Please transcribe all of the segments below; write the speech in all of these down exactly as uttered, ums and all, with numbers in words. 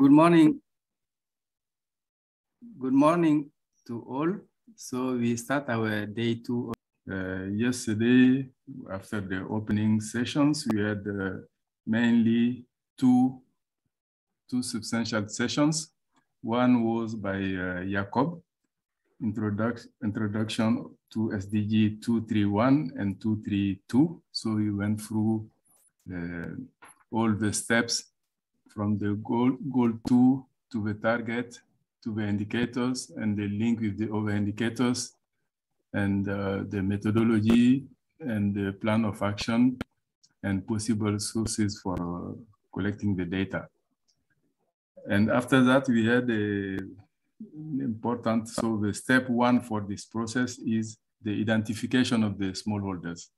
good morning. Good morning to all. So we start our day two. Uh, yesterday, after the opening sessions, we had uh, mainly two, two substantial sessions. One was by uh, Jacob, introduc introduction to S D G two three one and two three two. So we went through uh, all the steps from the goal, goal two to the target, to the indicators and the link with the other indicators and uh, the methodology and the plan of action and possible sources for uh, collecting the data. And after that, we had a important, so the step one for this process is the identification of the smallholders.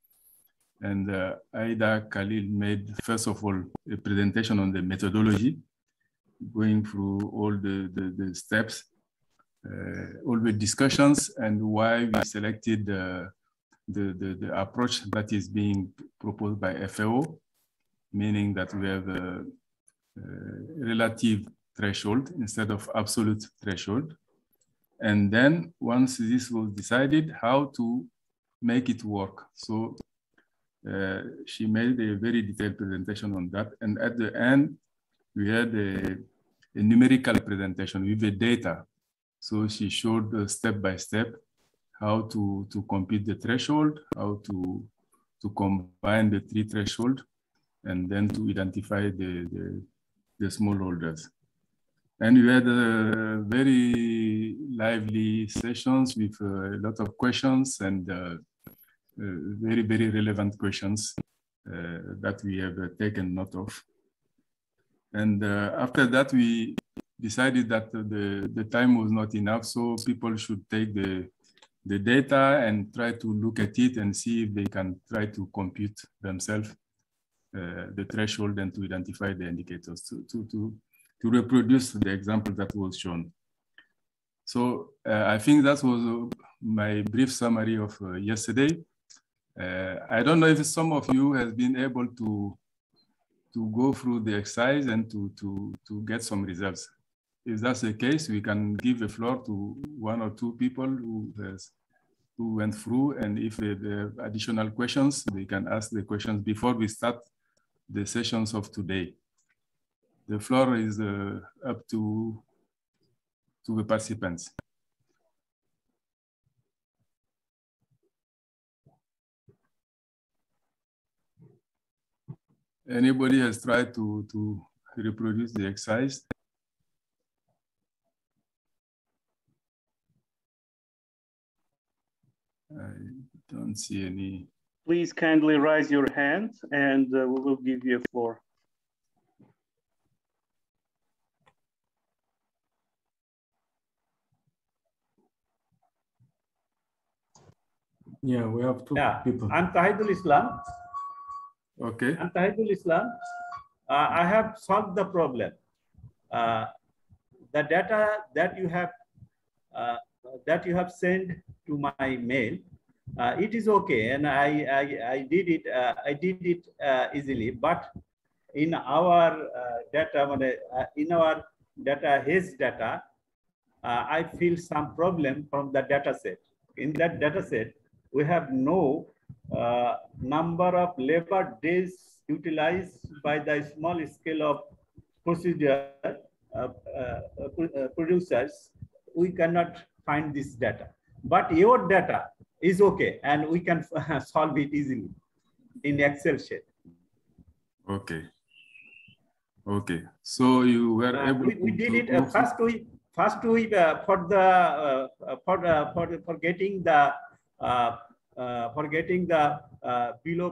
And uh, Aida Khalil made, first of all, a presentation on the methodology, going through all the, the, the steps, uh, all the discussions, and why we selected uh, the, the, the approach that is being proposed by F A O, meaning that we have a, a relative threshold instead of absolute threshold. And then once this was decided, how to make it work. So uh, she made a very detailed presentation on that. And at the end, we had a, a numerical presentation with the data. So she showed uh, step by step how to, to compute the threshold, how to, to combine the three threshold, and then to identify the, the, the smallholders. And we had uh, very lively sessions with uh, a lot of questions and uh, uh, very, very relevant questions uh, that we have uh, taken note of. And uh, after that, we decided that the, the time was not enough. So people should take the, the data and try to look at it and see if they can try to compute themselves uh, the threshold and to identify the indicators to, to, to, to reproduce the example that was shown. So uh, I think that was my brief summary of uh, yesterday. Uh, I don't know if some of you have been able to to go through the exercise and to, to, to get some results. If that's the case, we can give the floor to one or two people who, has, who went through, and if they have additional questions, they can ask the questions before we start the sessions of today. The floor is uh, up to, to the participants. Anybody has tried to, to reproduce the exercise? I don't see any. Please kindly raise your hand and uh, we will give you a floor. Yeah, we have two yeah. people. I'm Tawhidul Islam. Okay. And Tawhidul Islam, uh, I have solved the problem. Uh, the data that you have uh, that you have sent to my mail, uh, it is okay, and I I, I did it uh, I did it uh, easily. But in our uh, data, uh, in our data, his data, uh, I feel some problem from the data set. In that data set, we have no Uh, number of labor days utilized by the small scale of procedure uh, uh, uh, producers. We cannot find this data, but your data is okay and we can solve it easily in Excel sheet. Okay. Okay. So you were uh, able. We, we did it uh, first. We first we uh, for the uh, for uh, for for getting the. Uh, Uh, for getting the uh, below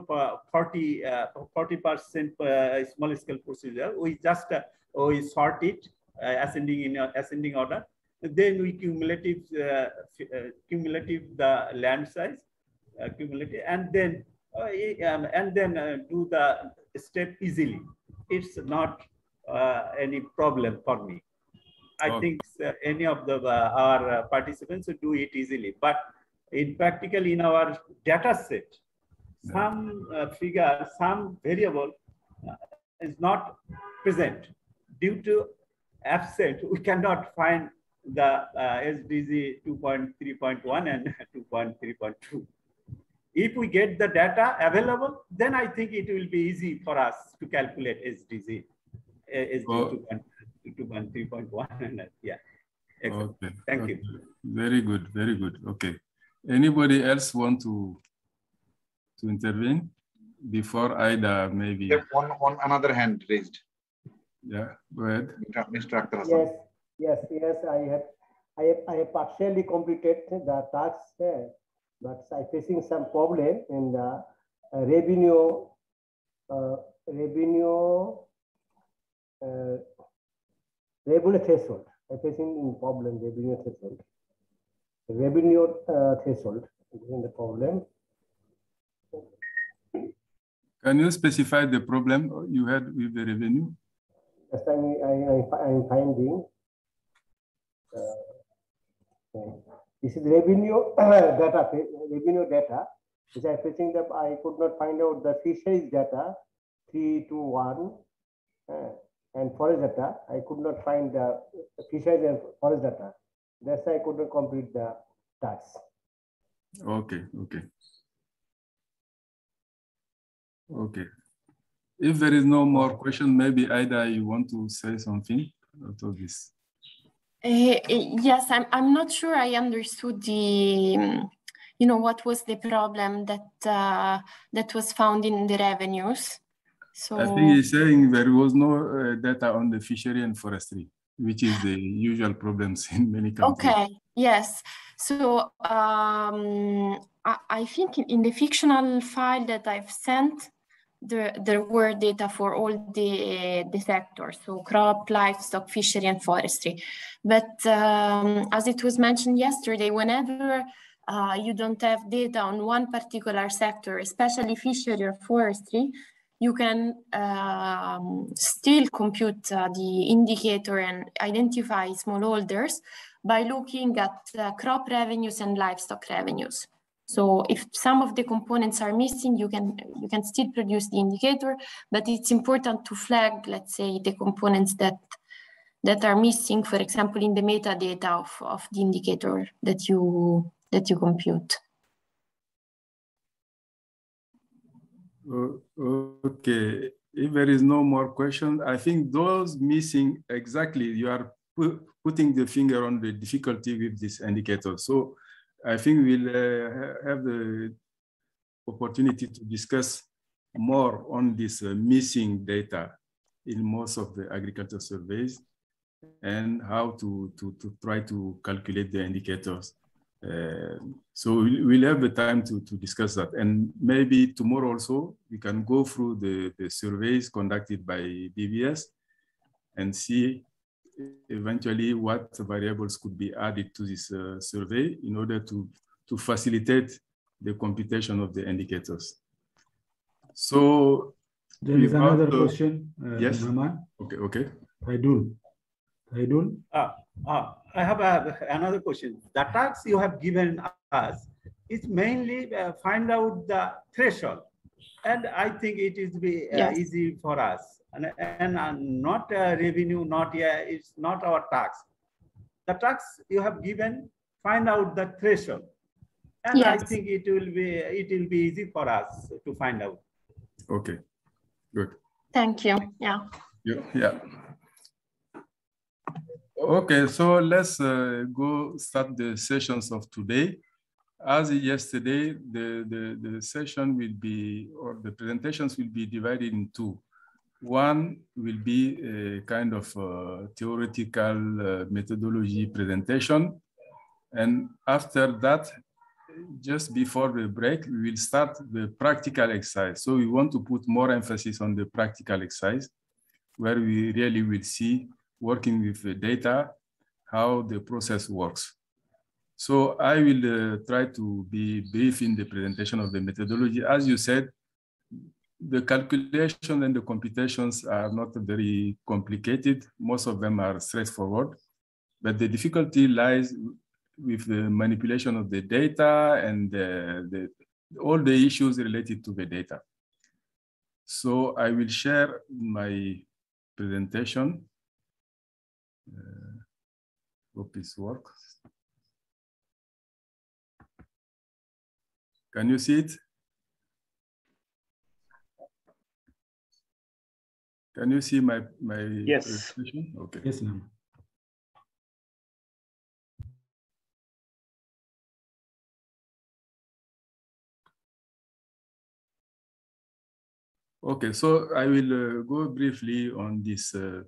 forty uh, forty percent uh, small scale procedure, we just uh, we sort it uh, ascending in uh, ascending order. Then we cumulative uh, uh, cumulative the land size, uh, cumulative, and then uh, and then uh, do the step easily. It's not uh, any problem for me. I okay. think uh, any of the uh, our uh, participants do it easily, but. In practically in our data set, some uh, figure, some variable uh, is not present due to absent, we cannot find the uh, S D G two point three point one and two point three point two. If we get the data available, then I think it will be easy for us to calculate S D G, uh, S D G oh. two point three point one. Yeah. Excellent. Okay. Thank okay. you. Very good. Very good. Okay. Anybody else want to to intervene before Aida maybe? There's one on another hand raised. Yeah. Go ahead. Mister Akhtar Hassan. Yes. Yes. Yes. I have. I have. I have partially completed the task, uh, but I'm facing some problem in the uh, revenue. Uh, revenue. Uh, revenue threshold. I'm facing in problem revenue threshold. Revenue uh, threshold is the problem. Can you specify the problem you had with the revenue? Yes, I am finding. Uh, okay. This is revenue data. Revenue data. Which I facing that I could not find out the fisheries data three to one. Uh, and forest data, I could not find the fisheries and forest data. That's why I could not complete the task. Okay, okay. Okay. If there is no more question, maybe Aida, you want to say something out of this? Uh, yes, I'm, I'm not sure I understood the, you know, what was the problem that, uh, that was found in the revenues. So, I think he's saying there was no uh, data on the fishery and forestry, which is the usual problems in many countries. Okay, yes. So um, I, I think in, in the fictional file that I've sent, there, there were data for all the, the sectors, so crop, livestock, fishery, and forestry. But um, as it was mentioned yesterday, whenever uh, you don't have data on one particular sector, especially fishery or forestry, you can um, still compute uh, the indicator and identify smallholders by looking at uh, crop revenues and livestock revenues. So if some of the components are missing, you can, you can still produce the indicator, but it's important to flag, let's say, the components that, that are missing, for example, in the metadata of, of the indicator that you, that you compute. Okay, if there is no more question, I think those missing, exactly, you are pu putting the finger on the difficulty with this indicator. So I think we'll uh, have the opportunity to discuss more on this uh, missing data in most of the agriculture surveys and how to, to, to try to calculate the indicators. Uh, so we'll have the time to, to discuss that. And maybe tomorrow also, we can go through the, the surveys conducted by B B S and see eventually what variables could be added to this uh, survey in order to, to facilitate the computation of the indicators. So there is another uh, question. Uh, yes. Noman. Okay, okay. Faridun. Faridun. Ah, ah. I have a, another question. The task you have given us is mainly uh, find out the threshold, and I think it is be uh, yes. easy for us, and and uh, not uh, revenue, not yeah, uh, it's not our task. The task you have given, find out the threshold, and yes. I think it will be it will be easy for us to find out. Okay, good. Thank you. Yeah. Yeah. Yeah. Okay, so let's uh, go start the sessions of today. As yesterday, the, the, the session will be, or the presentations will be divided in two. One will be a kind of a theoretical uh, methodology presentation. And after that, just before the break, we will start the practical exercise. So we want to put more emphasis on the practical exercise, where we really will see working with the data, how the process works. So I will uh, try to be brief in the presentation of the methodology. As you said, the calculation and the computations are not very complicated. Most of them are straightforward, but the difficulty lies with the manipulation of the data and the, the, all the issues related to the data. So I will share my presentation. Hope this works. Can you see it? Can you see my, my yes. presentation? Okay. Yes, ma'am. Okay, so I will uh, go briefly on this uh,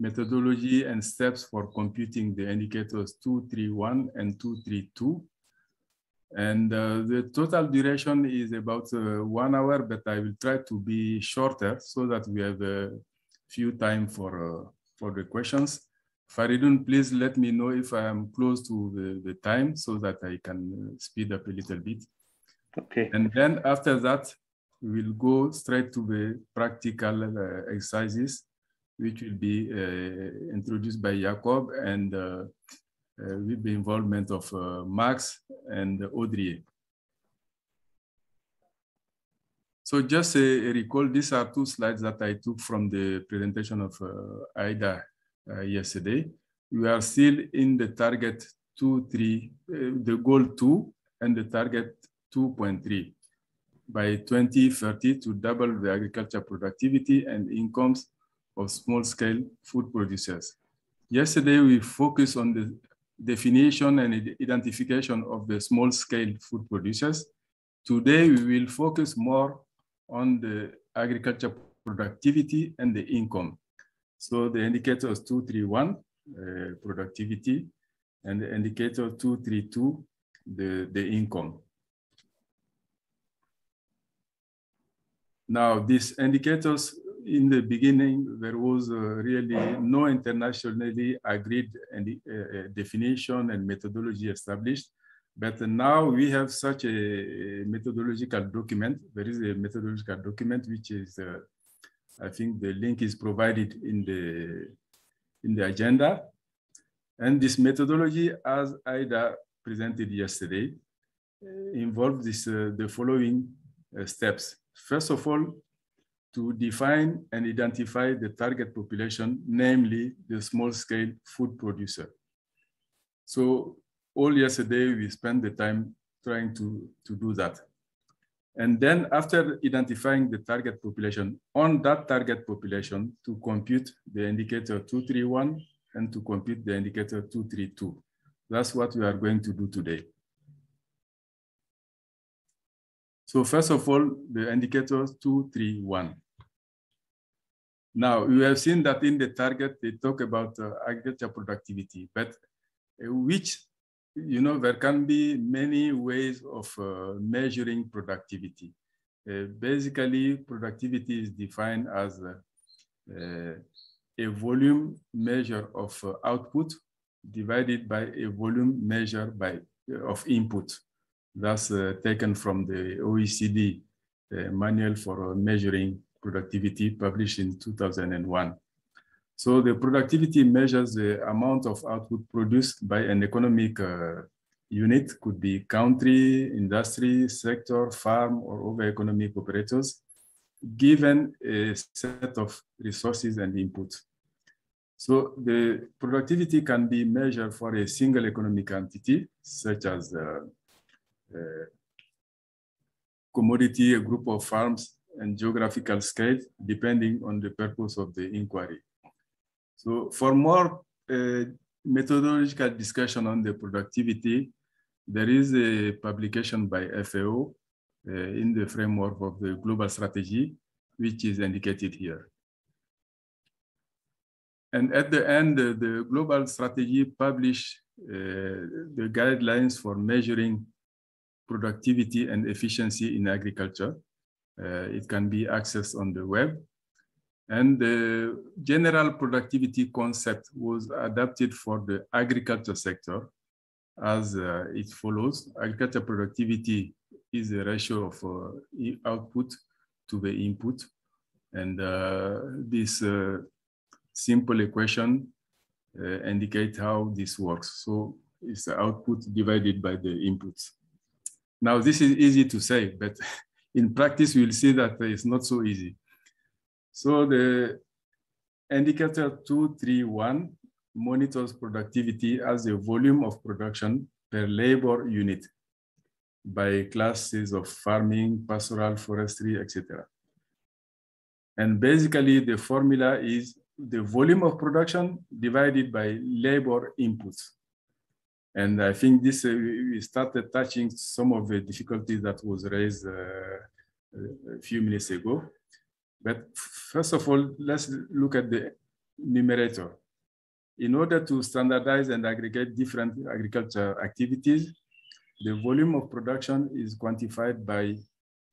methodology and steps for computing the indicators two three one and two three two. And uh, the total duration is about uh, one hour, but I will try to be shorter so that we have a few time for, uh, for the questions. Faridun, please let me know if I am close to the, the time so that I can speed up a little bit. Okay. And then after that, we will go straight to the practical uh, exercises, which will be uh, introduced by Jacob and uh, Uh, with the involvement of uh, Max and Audrey. So just a, a recall, these are two slides that I took from the presentation of uh, Aida uh, yesterday. We are still in the target two, three, uh, the goal two and the target two point three. By twenty thirty to double the agriculture productivity and incomes of small scale food producers. Yesterday, we focused on the definition and identification of the small-scale food producers. Today, we will focus more on the agriculture productivity and the income. So the indicators two three one, uh, productivity, and the indicator two three two, the, the income. Now, these indicators, in the beginning, there was uh, really no internationally agreed and, uh, definition and methodology established. But now we have such a methodological document. There is a methodological document, which is, uh, I think the link is provided in the, in the agenda. And this methodology, as Aida presented yesterday, involves this, uh, the following uh, steps. First of all, to define and identify the target population, namely the small-scale food producer. So all yesterday, we spent the time trying to, to do that. And then after identifying the target population, on that target population to compute the indicator two three one and to compute the indicator two three two. That's what we are going to do today. So first of all, the indicator two three one. Now, you have seen that in the target, they talk about uh, agriculture productivity, but uh, which, you know, there can be many ways of uh, measuring productivity. Uh, basically, productivity is defined as uh, uh, a volume measure of uh, output divided by a volume measure by, uh, of input. That's uh, taken from the O E C D uh, manual for uh, measuring productivity published in two thousand one. So the productivity measures the amount of output produced by an economic uh, unit, could be country, industry, sector, farm, or other economic operators, given a set of resources and inputs. So the productivity can be measured for a single economic entity, such as uh, Uh, commodity, a group of farms, and geographical scale, depending on the purpose of the inquiry. So for more uh, methodological discussion on the productivity, there is a publication by F A O uh, in the framework of the global strategy, which is indicated here. And at the end, uh, the global strategy published uh, the guidelines for measuring productivity and efficiency in agriculture. Uh, it can be accessed on the web. And the general productivity concept was adapted for the agriculture sector as uh, it follows. Agriculture productivity is a ratio of uh, output to the input. And uh, this uh, simple equation uh, indicates how this works. So it's the output divided by the inputs. Now, this is easy to say, but in practice, we'll see that it's not so easy. So the indicator two three one monitors productivity as the volume of production per labor unit by classes of farming, pastoral, forestry, et cetera. And basically the formula is the volume of production divided by labor inputs. And I think this, uh, we started touching some of the difficulties that was raised uh, a few minutes ago. But first of all, let's look at the numerator. In order to standardize and aggregate different agriculture activities, the volume of production is quantified by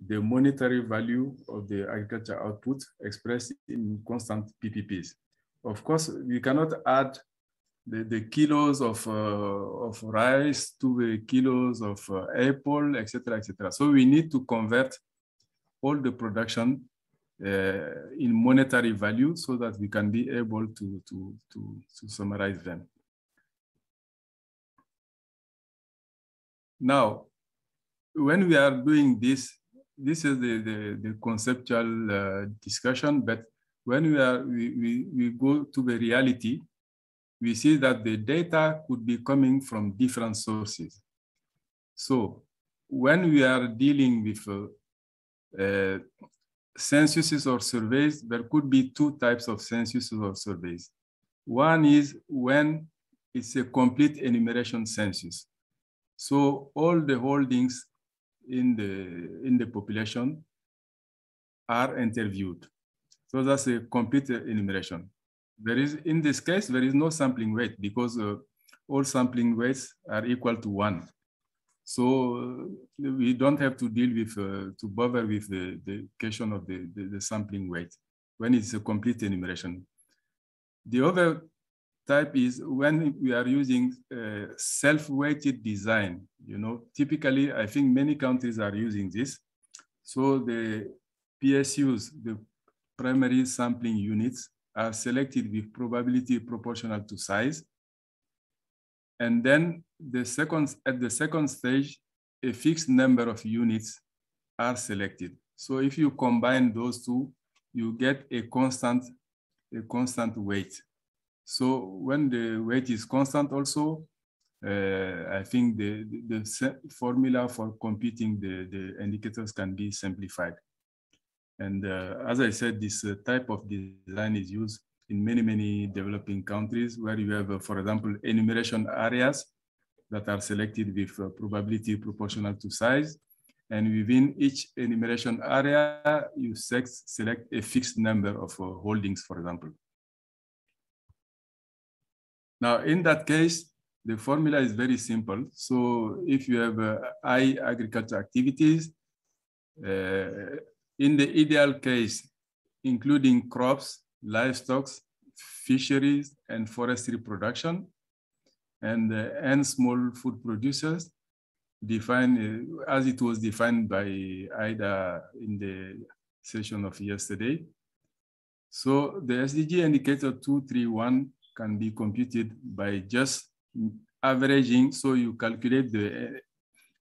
the monetary value of the agriculture output expressed in constant P P Ps. Of course, we cannot add the, the kilos of, uh, of rice to the kilos of uh, apple, et cetera, et cetera. So we need to convert all the production uh, in monetary value so that we can be able to, to, to, to summarize them. Now, when we are doing this, this is the, the, the conceptual uh, discussion, but when we, are, we, we, we go to the reality, we see that the data could be coming from different sources. So when we are dealing with uh, uh, censuses or surveys, there could be two types of censuses or surveys. One is when it's a complete enumeration census. So all the holdings in the, in the population are interviewed. So that's a complete enumeration. There is, in this case, there is no sampling weight because uh, all sampling weights are equal to one. So uh, we don't have to deal with, uh, to bother with the, the question of the, the, the sampling weight when it's a complete enumeration. The other type is when we are using uh, self-weighted design. You know, typically, I think many countries are using this. So the P S Us, the primary sampling units, are selected with probability proportional to size. And then the second, at the second stage, a fixed number of units are selected. So if you combine those two, you get a constant, a constant weight. So when the weight is constant also, uh, I think the, the, the formula for computing the, the indicators can be simplified. And uh, as I said, this uh, type of design is used in many, many developing countries where you have, uh, for example, enumeration areas that are selected with uh, probability proportional to size. And within each enumeration area, you select a fixed number of uh, holdings, for example. Now, in that case, the formula is very simple. So if you have uh, high agriculture activities, uh, in the ideal case, including crops, livestock, fisheries, and forestry production, and, uh, and small food producers, define, uh, as it was defined by Aida in the session of yesterday. So the S D G indicator two three one can be computed by just averaging. So you calculate the,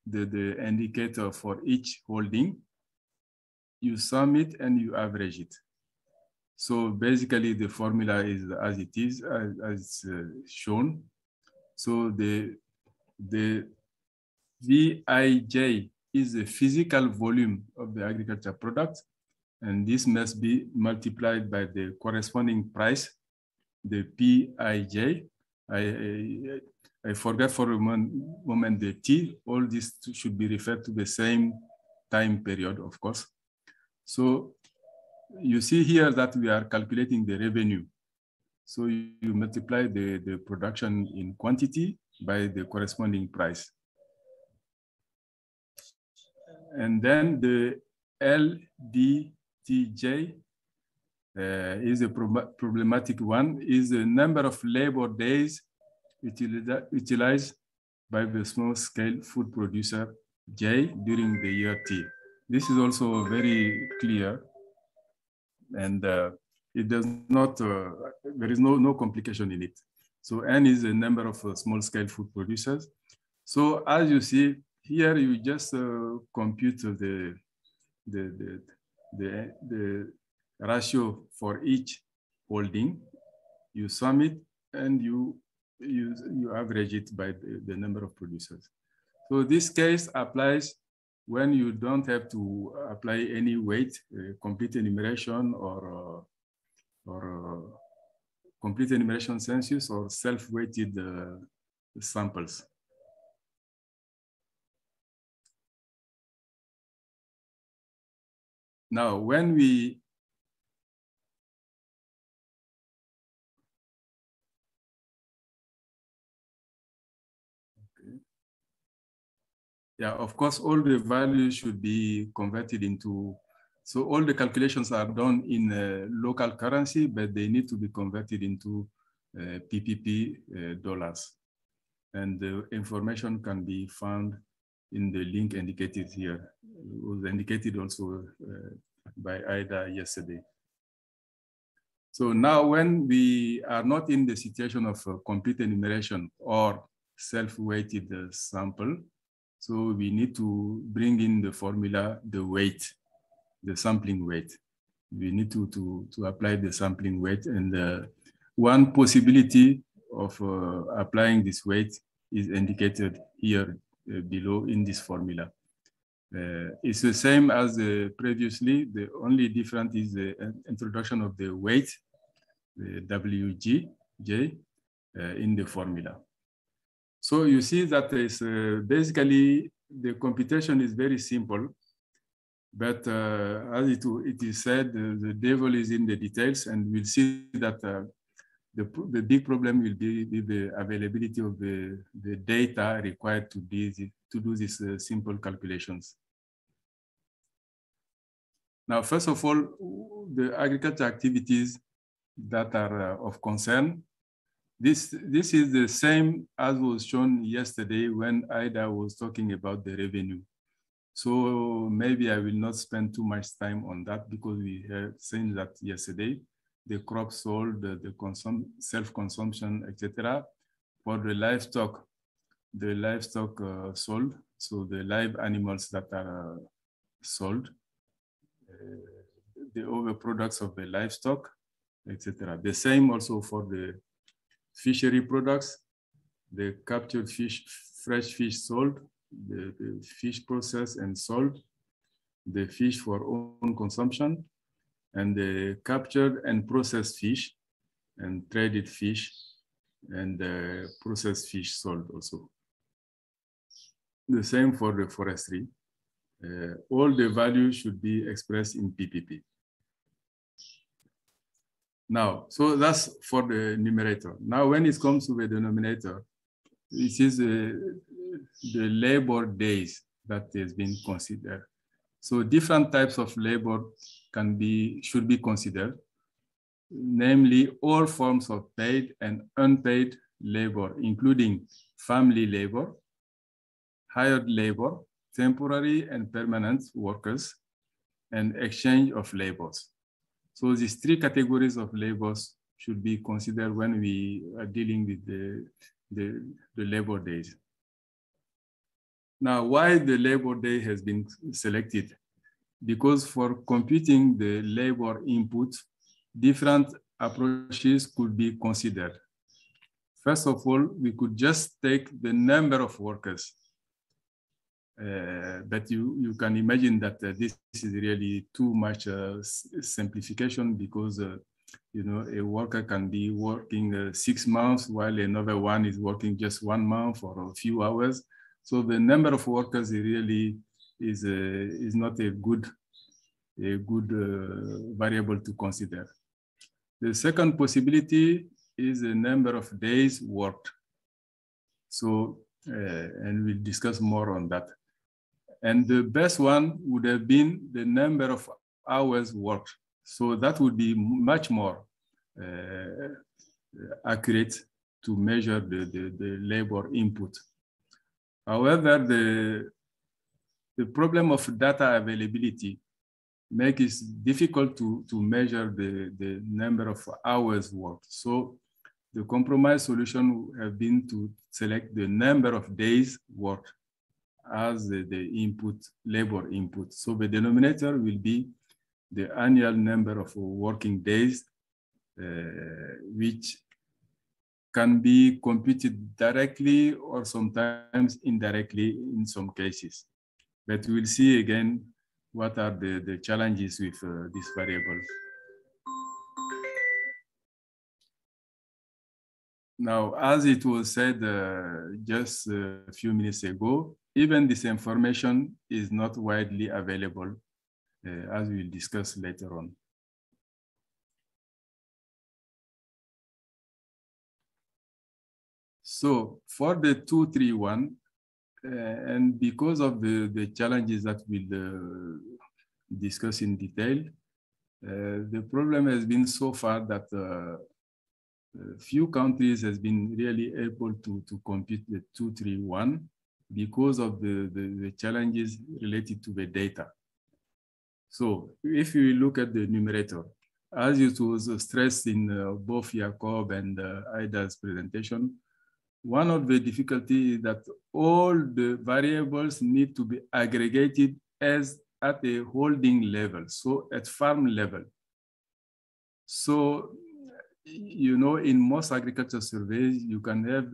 the, the indicator for each holding, you sum it and you average it. So basically the formula is as it is, as, as uh, shown. So the, the V I J is the physical volume of the agriculture product, and this must be multiplied by the corresponding price, the P I J. I, I, I forgot for a moment the T. All this should be referred to the same time period, of course. So you see here that we are calculating the revenue. So you, you multiply the, the production in quantity by the corresponding price. And then the L D T J Uh, is a prob problematic one, is the number of labor days util utilized by the small-scale food producer J during the year T. This is also very clear, and uh, it does not, uh, there is no, no complication in it. So N is the number of uh, small-scale food producers. So as you see here, you just uh, compute the, the, the, the, the ratio for each holding, you sum it and you you, you average it by the, the number of producers. So this case applies when you don't have to apply any weight, uh, complete enumeration or uh, or uh, complete enumeration census or self-weighted uh, samples. Now, when we okay. yeah, of course, all the values should be converted into. So all the calculations are done in uh, local currency, but they need to be converted into uh, P P P uh, dollars. And the information can be found in the link indicated here. It was indicated also uh, by Aida yesterday. So now when we are not in the situation of uh, complete enumeration or self-weighted uh, sample, so we need to bring in the formula, the weight. The sampling weight. We need to, to, to apply the sampling weight. And uh, one possibility of uh, applying this weight is indicated here uh, below in this formula. Uh, it's the same as uh, previously. The only difference is the introduction of the weight, the W G J, uh, in the formula. So you see that is uh, basically the computation is very simple. But uh, as it, it is said, uh, the devil is in the details, and we'll see that uh, the, the big problem will be the availability of the, the data required to, be, to do these uh, simple calculations. Now, first of all, the agriculture activities that are uh, of concern. This, this is the same as was shown yesterday when Aida was talking about the revenue. So maybe I will not spend too much time on that because we have seen that yesterday, the crop sold, the, the self-consumption, et cetera. For the livestock, the livestock uh, sold, so the live animals that are uh, sold, uh, the overproducts of the livestock, et cetera. The same also for the fishery products, the captured fish, fresh fish sold, The, the fish processed and sold, the fish for own consumption, and the captured and processed fish, and traded fish, and the processed fish sold also. The same for the forestry. Uh, all the value should be expressed in P P P. Now, so that's for the numerator. Now, when it comes to the denominator, it is a the labor days that has been considered. So different types of labor can be, should be considered, namely all forms of paid and unpaid labor, including family labor, hired labor, temporary and permanent workers, and exchange of labors. So these three categories of labors should be considered when we are dealing with the, the, the labor days. Now, why the labor day has been selected? Because for computing the labor input, different approaches could be considered. First of all, we could just take the number of workers. Uh, but you, you can imagine that uh, this is really too much uh, simplification because uh, you know, a worker can be working uh, six months while another one is working just one month or a few hours. So the number of workers really is a, is not a good a good uh, variable to consider. The second possibility is the number of days worked. So uh, and we'll discuss more on that. And the best one would have been the number of hours worked. So that would be much more uh, accurate to measure the, the, the labor input. However, the, the problem of data availability makes it difficult to, to measure the, the number of hours worked. So the compromise solution have been to select the number of days worked as the, the input, labor input. So the denominator will be the annual number of working days, uh, which can be computed directly or sometimes indirectly in some cases. But we'll see again what are the, the challenges with uh, these variables. Now, as it was said uh, just a few minutes ago, even this information is not widely available, uh, as we'll discuss later on. So for the two three one, uh, and because of the, the challenges that we'll uh, discuss in detail, uh, the problem has been so far that uh, few countries has been really able to, to compute the two three one because of the, the, the challenges related to the data. So if you look at the numerator, as it was stressed in uh, both Jacob and uh, Aida's presentation, one of the difficulties is that all the variables need to be aggregated as at a holding level, so at farm level. So, you know, in most agriculture surveys, you can have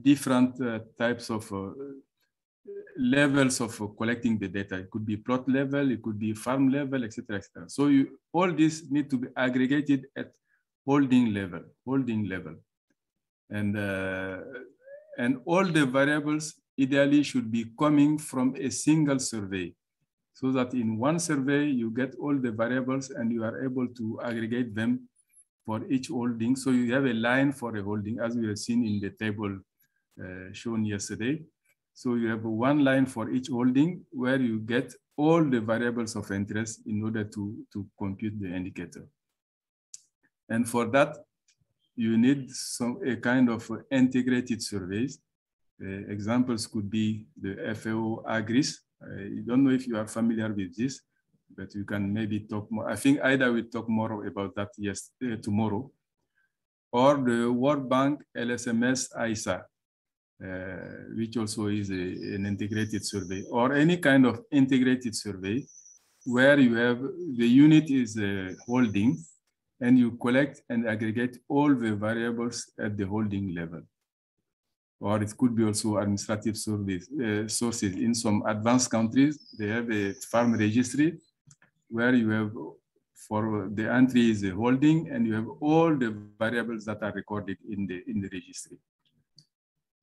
different uh, types of uh, levels of uh, collecting the data. It could be plot level, it could be farm level, et cetera, et cetera. So you, all this need to be aggregated at holding level, holding level. And, uh, and all the variables ideally should be coming from a single survey, so that in one survey, you get all the variables and you are able to aggregate them for each holding. So you have a line for a holding, as we have seen in the table uh, shown yesterday. So you have one line for each holding where you get all the variables of interest in order to, to compute the indicator. And for that, you need some a kind of integrated surveys. Uh, examples could be the F A O AGRIS. I don't know if you are familiar with this, but you can maybe talk more. I think Aida will talk more about that yes, uh, tomorrow. Or the World Bank L S M S I S A, uh, which also is a, an integrated survey, or any kind of integrated survey where you have the unit is a holding and you collect and aggregate all the variables at the holding level. Or it could be also administrative service, uh, sources. In some advanced countries, they have a farm registry where you have, for the entry is a holding, and you have all the variables that are recorded in the, in the registry.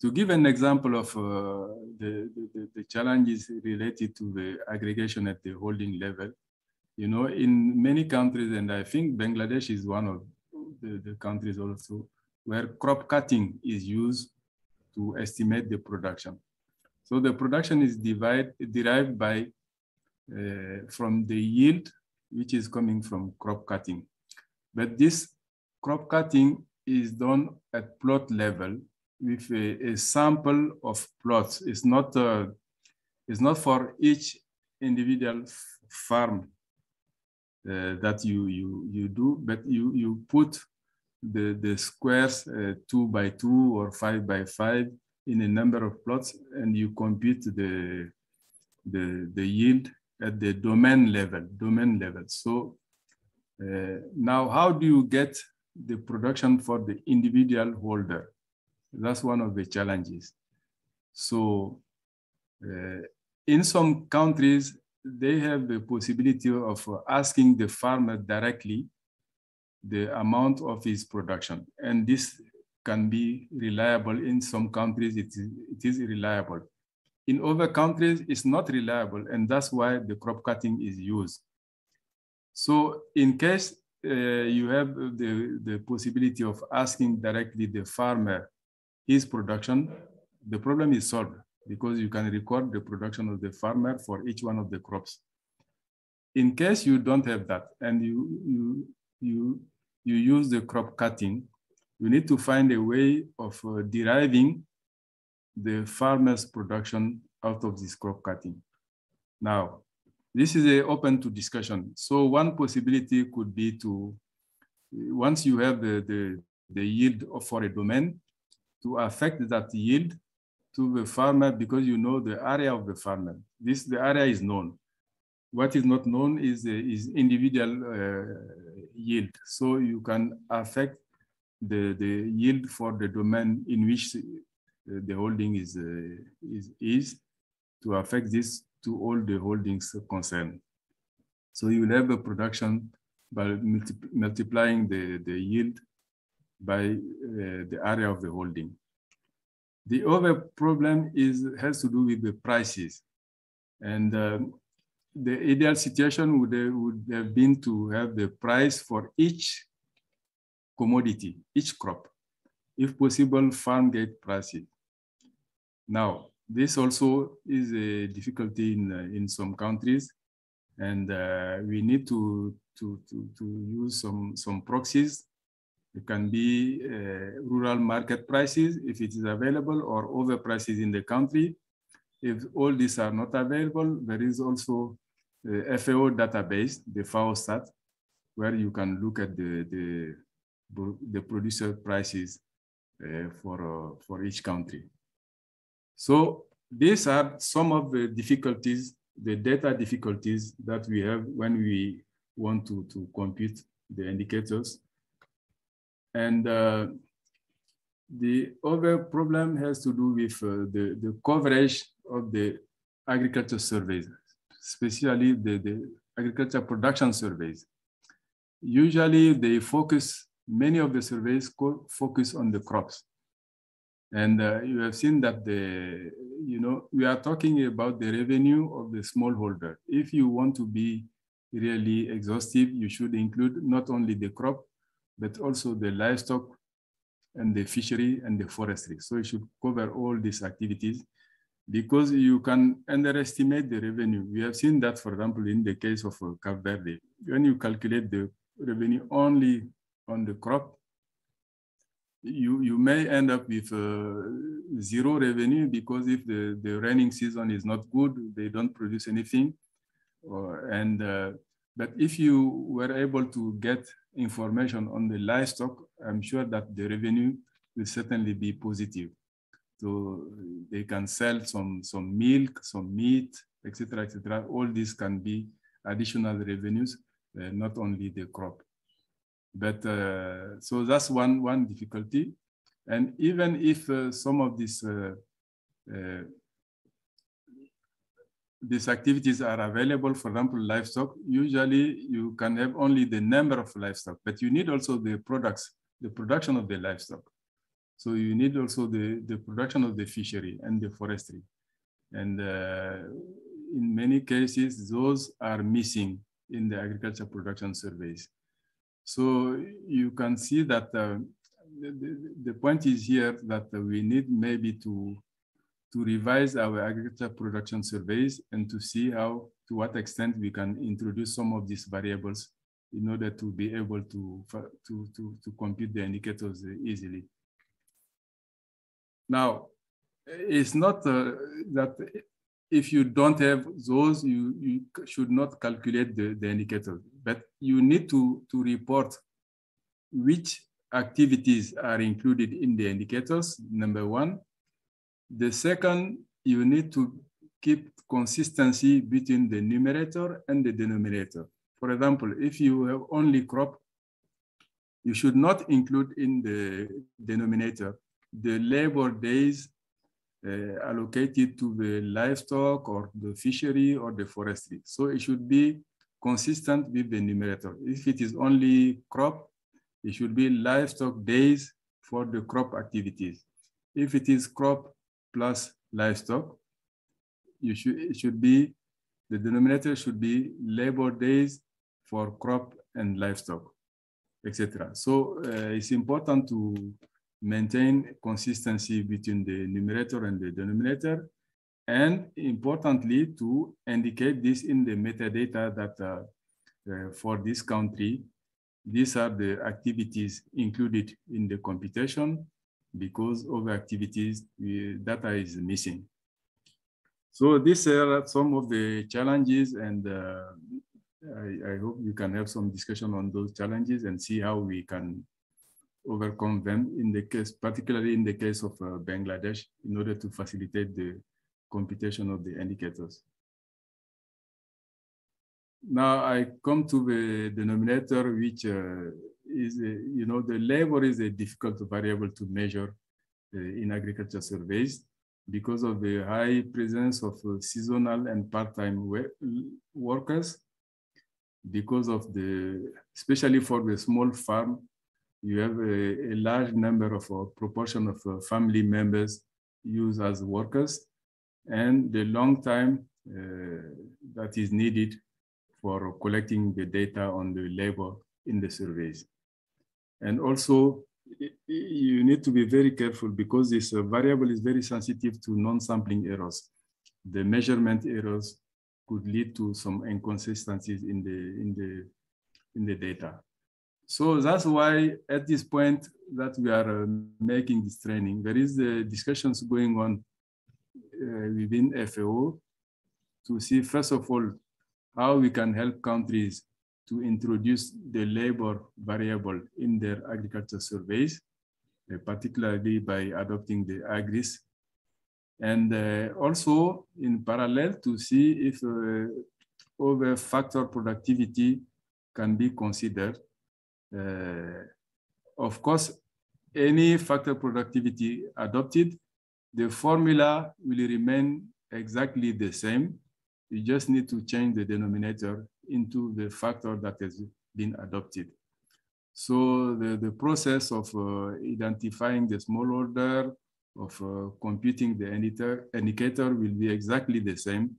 To give an example of uh, the, the, the challenges related to the aggregation at the holding level, you know, in many countries, and I think Bangladesh is one of the, the countries also, where crop cutting is used to estimate the production. So the production is divide, derived by uh, from the yield, which is coming from crop cutting. But this crop cutting is done at plot level with a, a sample of plots. It's not, uh, it's not for each individual farm uh, that you, you, you do, but you, you put The, the squares uh, two by two or five by five in a number of plots, and you compute the, the, the yield at the domain level, domain level. So uh, now how do you get the production for the individual holder? That's one of the challenges. So uh, in some countries, they have the possibility of asking the farmer directly the amount of his production. And this can be reliable. In some countries, it is, it is reliable. In other countries, it's not reliable. And that's why the crop cutting is used. So in case uh, you have the, the possibility of asking directly the farmer his production, the problem is solved because you can record the production of the farmer for each one of the crops. In case you don't have that and you, you You, you use the crop cutting, you need to find a way of uh, deriving the farmer's production out of this crop cutting. Now, this is a open to discussion. So one possibility could be to, once you have the, the, the yield for a domain, to affect that yield to the farmer because you know the area of the farmer. This, the area is known. What is not known is, uh, is individual uh, yield. So you can affect the, the yield for the domain in which the holding is, uh, is, is to affect this to all the holdings concerned. So you will have a production by multi multiplying the, the yield by uh, the area of the holding. The other problem is, has to do with the prices. And um, the ideal situation would, uh, would have been to have the price for each commodity, each crop. If possible, farm gate prices. Now, this also is a difficulty in, uh, in some countries. And uh, we need to, to, to, to use some, some proxies. It can be uh, rural market prices if it is available, or other prices in the country. If all these are not available, there is also the F A O database, the FAOSTAT, where you can look at the, the, the producer prices uh, for, uh, for each country. So these are some of the difficulties, the data difficulties that we have when we want to, to compute the indicators. And uh, the other problem has to do with uh, the, the coverage of the agriculture surveys, especially the, the agriculture production surveys. Usually they focus, many of the surveys co focus on the crops. And uh, you have seen that the, you know, we are talking about the revenue of the smallholder. If you want to be really exhaustive, you should include not only the crop, but also the livestock and the fishery and the forestry. So you should cover all these activities, because you can underestimate the revenue. We have seen that, for example, in the case of uh, Cape Verde. When you calculate the revenue only on the crop, you, you may end up with uh, zero revenue, because if the, the raining season is not good, they don't produce anything. Or, and, uh, but if you were able to get information on the livestock, I'm sure that the revenue will certainly be positive. So they can sell some, some milk, some meat, et cetera, et cetera. All these can be additional revenues, uh, not only the crop. But uh, so that's one, one difficulty. And even if uh, some of these, uh, uh, these activities are available, for example, livestock, usually you can have only the number of livestock, but you need also the products, the production of the livestock. So you need also the, the production of the fishery and the forestry. And uh, in many cases, those are missing in the agriculture production surveys. So you can see that uh, the, the point is here that we need maybe to, to revise our agriculture production surveys and to see how, to what extent we can introduce some of these variables in order to be able to, to, to, to compute the indicators easily. Now, it's not uh, that if you don't have those, you, you should not calculate the, the indicators, but you need to, to report which activities are included in the indicators, number one. The second, you need to keep consistency between the numerator and the denominator. For example, if you have only crop, you should not include in the denominator the labor days uh, allocated to the livestock or the fishery or the forestry. So it should be consistent with the numerator. If it is only crop, it should be livestock days for the crop activities. If it is crop plus livestock, you should, it should be, the denominator should be labor days for crop and livestock, et cetera. So uh, it's important to maintain consistency between the numerator and the denominator, and importantly, to indicate this in the metadata that uh, uh, for this country, these are the activities included in the computation, because other activities, the data is missing. So these are some of the challenges, and uh, I, I hope you can have some discussion on those challenges and see how we can overcome them in the case, particularly in the case of uh, Bangladesh, in order to facilitate the computation of the indicators. Now I come to the denominator, which uh, is a, you know, the labor is a difficult variable to measure uh, in agriculture surveys because of the high presence of uh, seasonal and part-time workers, because of the, especially for the small farm, you have a, a large number of uh, proportion of uh, family members used as workers, and the long time uh, that is needed for collecting the data on the labor in the surveys. And also, it, you need to be very careful because this uh, variable is very sensitive to non-sampling errors. The measurement errors could lead to some inconsistencies in the, in the, in the data. So that's why at this point that we are uh, making this training, there is the discussions going on uh, within F A O to see, first of all, how we can help countries to introduce the labor variable in their agriculture surveys, uh, particularly by adopting the AGRIS. And uh, also in parallel to see if uh, over factor productivity can be considered. Uh, of course, any factor productivity adopted, the formula will remain exactly the same. You just need to change the denominator into the factor that has been adopted. So the, the process of uh, identifying the smallholder, of uh, computing the indicator, indicator will be exactly the same.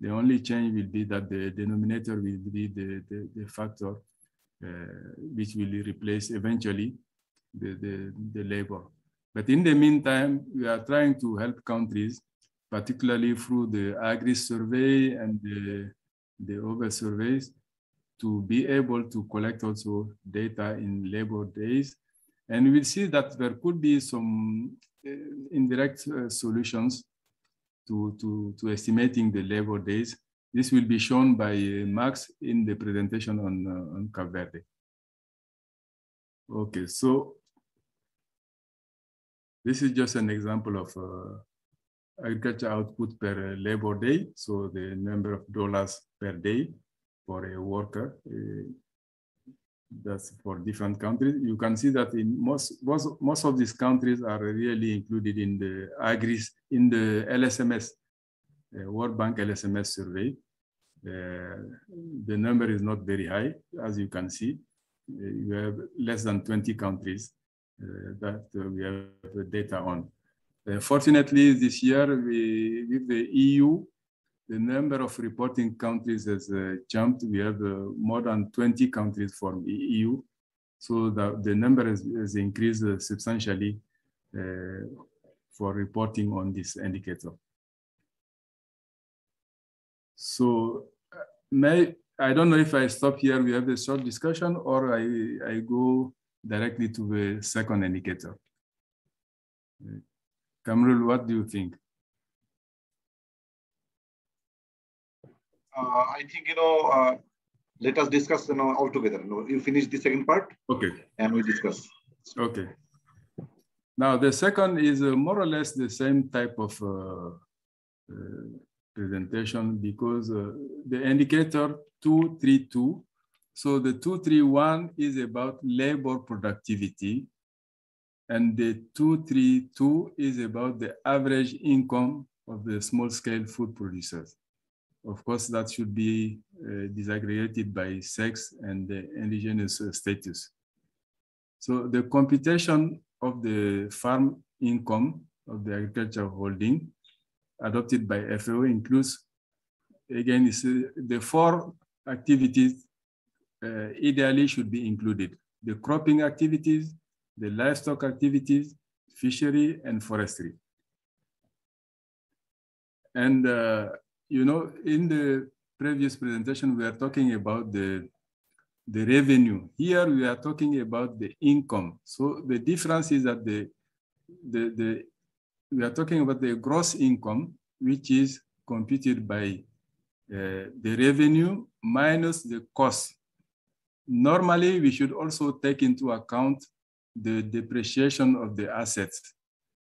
The only change will be that the denominator will be the, the, the factor Uh, which will replace eventually the, the, the labor. But in the meantime, we are trying to help countries, particularly through the AGRIS survey and the, the other surveys, to be able to collect also data in labor days. And we'll see that there could be some uh, indirect uh, solutions to, to, to estimating the labor days. This will be shown by uh, Max in the presentation on, uh, on Cape Verde. Okay, so this is just an example of uh, agriculture output per uh, labor day. So the number of dollars per day for a worker, uh, that's for different countries. You can see that in most, most, most of these countries are really included in the AGRIS, in the L S M S. Uh, World Bank L S M S survey. Uh, the number is not very high, as you can see. Uh, you have less than twenty countries uh, that uh, we have data on. Uh, fortunately, this year, we, with the E U, the number of reporting countries has uh, jumped. We have uh, more than twenty countries from the E U. So the, the number has, has increased uh, substantially uh, for reporting on this indicator. So may, I don't know if I stop here, we have a short discussion, or I, I go directly to the second indicator. Kamrul, what do you think? Uh, I think, you know, uh, let us discuss, you know, all together. You know, you finish the second part, okay, and we discuss. Okay. Now, the second is uh, more or less the same type of uh, uh, presentation because uh, the indicator two three two. So the two three one is about labor productivity, and the two three two is about the average income of the small-scale food producers. Of course, that should be uh, disaggregated by sex and the indigenous uh, status. So the computation of the farm income of the agriculture holding adopted by F A O includes, again, is uh, the four activities uh, ideally should be included: the cropping activities, the livestock activities, fishery, and forestry. And uh, you know, in the previous presentation, we are talking about the the revenue. Here we are talking about the income. So the difference is that the the the we are talking about the gross income, which is computed by uh, the revenue minus the cost. Normally, we should also take into account the depreciation of the assets,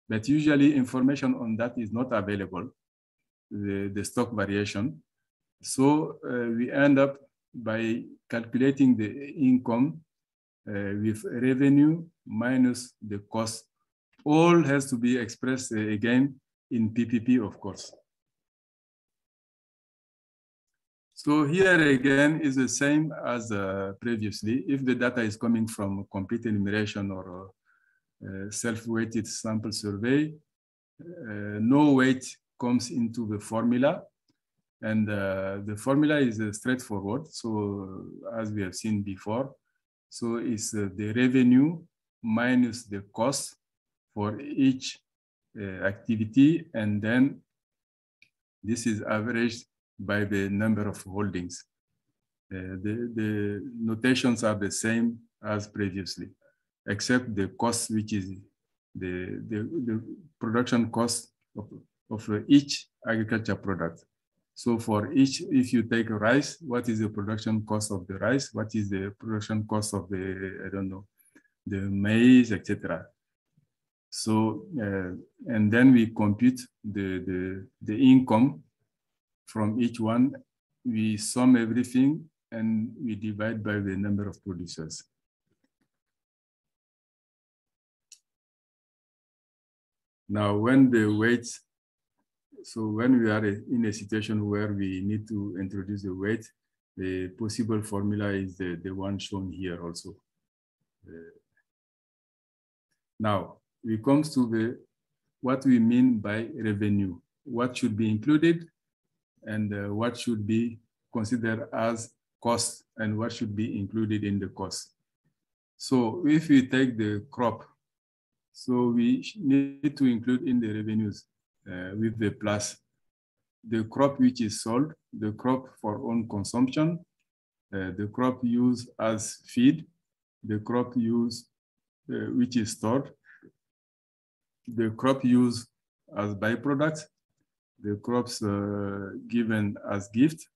but usually information on that is not available, the, the stock variation. So uh, we end up by calculating the income uh, with revenue minus the cost. All has to be expressed uh, again in P P P, of course. So here again is the same as uh, previously. If the data is coming from complete enumeration or uh, self-weighted sample survey, uh, no weight comes into the formula. And uh, the formula is uh, straightforward. So uh, as we have seen before, so it's uh, the revenue minus the cost for each uh, activity. And then this is averaged by the number of holdings. Uh, the, the notations are the same as previously, except the cost, which is the, the, the production cost of, of each agriculture product. So for each, if you take rice, what is the production cost of the rice? What is the production cost of the, I don't know, the maize, et cetera. So, uh, and then we compute the, the, the income from each one. We sum everything and we divide by the number of producers. Now, when the weights, so when we are in a situation where we need to introduce the weight, the possible formula is the, the one shown here also. Uh, now, it comes to the, what we mean by revenue, what should be included and uh, what should be considered as cost and what should be included in the cost. So if we take the crop, so we need to include in the revenues Uh, with the plus, the crop which is sold, the crop for own consumption, uh, the crop used as feed, the crop used uh, which is stored, the crop used as byproduct, the crops uh, given as gift,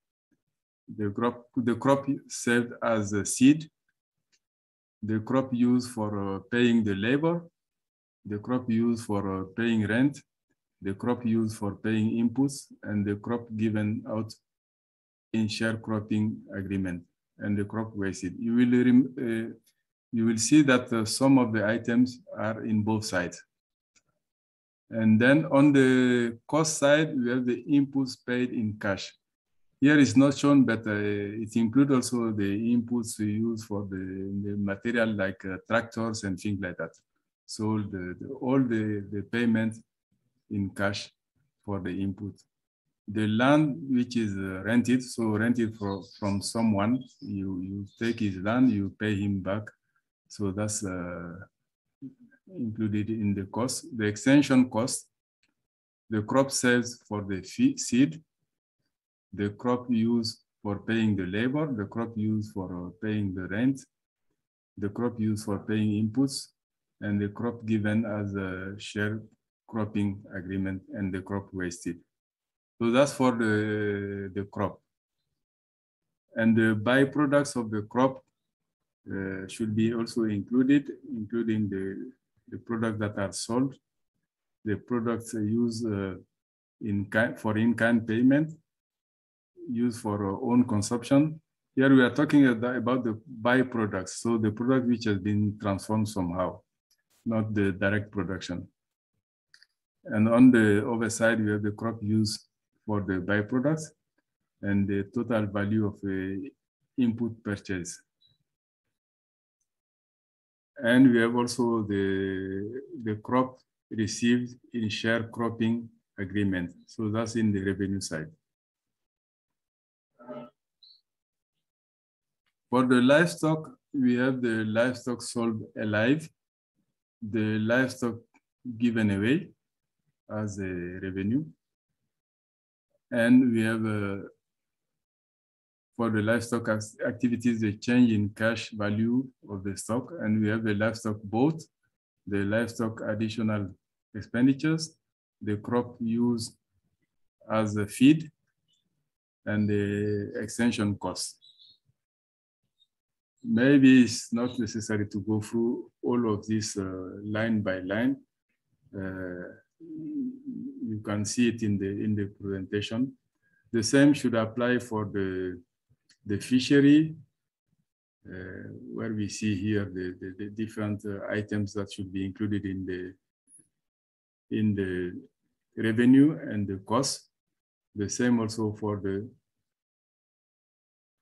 the crop, the crop saved as a seed, the crop used for uh, paying the labor, the crop used for uh, paying rent, the crop used for paying inputs, and the crop given out in sharecropping agreement, and the crop wasted. You will uh, you will see that uh, some of the items are in both sides. And then on the cost side, we have the inputs paid in cash. Here is not shown, but uh, it includes also the inputs we use for the, the material like uh, tractors and things like that. So the, the, all the, the payments in cash for the input. The land which is rented, so rented for, from someone, you, you take his land, you pay him back. So that's uh, included in the cost. The extension cost, the crop sales for the seed, the crop used for paying the labor, the crop used for paying the rent, the crop used for paying inputs, and the crop given as a share cropping agreement, and the crop wasted. So that's for the, the crop. And the byproducts of the crop uh, should be also included, including the, the products that are sold, the products used uh, in kind, for in-kind payment, used for our own consumption. Here we are talking about the byproducts, so the product which has been transformed somehow, not the direct production. And on the other side, we have the crop used for the byproducts and the total value of the input purchase. And we have also the, the crop received in share cropping agreement. So that's in the revenue side. For the livestock, we have the livestock sold alive, the livestock given away as a revenue. And we have uh, for the livestock activities, the change in cash value of the stock. And we have the livestock both, the livestock additional expenditures, the crop used as a feed, and the extension costs. Maybe it's not necessary to go through all of this uh, line by line. Uh, You can see it in the in the presentation. The same should apply for the the fishery, uh, where we see here the, the, the different uh, items that should be included in the in the revenue and the cost. The same also for the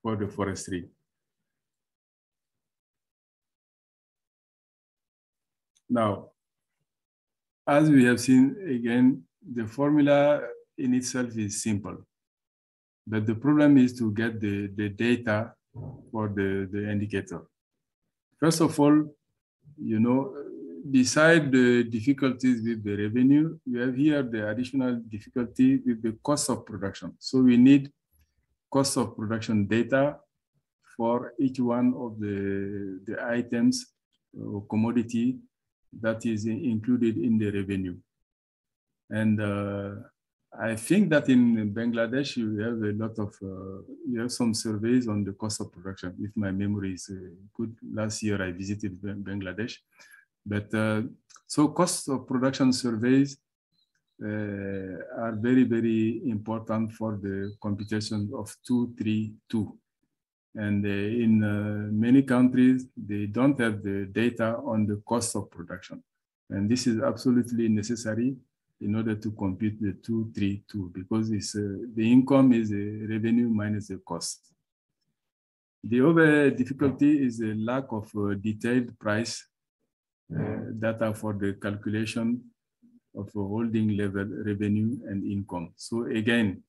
for the forestry. Now, as we have seen again, the formula in itself is simple, but the problem is to get the, the data for the, the indicator. First of all, you know, beside the difficulties with the revenue, we have here the additional difficulty with the cost of production. So we need cost of production data for each one of the, the items or commodity that is included in the revenue. And uh, I think that in Bangladesh, you have a lot of, uh, you have some surveys on the cost of production. If my memory is uh, good, last year I visited Bangladesh. But uh, so cost of production surveys uh, are very, very important for the computation of two three two. And uh, in uh, many countries, they don't have the data on the cost of production. And this is absolutely necessary in order to compute the two three two, because it's, uh, the income is the revenue minus the cost. The other difficulty is the lack of uh, detailed price uh, data for the calculation of a holding level revenue and income. So again,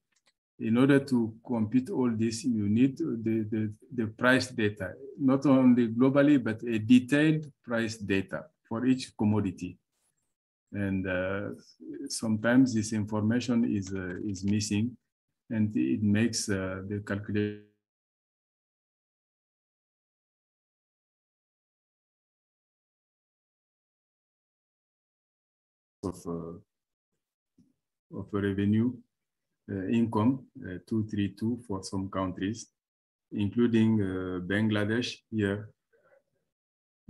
in order to compute all this, you need the, the, the price data, not only globally, but a detailed price data for each commodity. And uh, sometimes this information is, uh, is missing, and it makes uh, the calculation of, uh, of revenue uh, income, uh, two three two for some countries, including uh, Bangladesh here,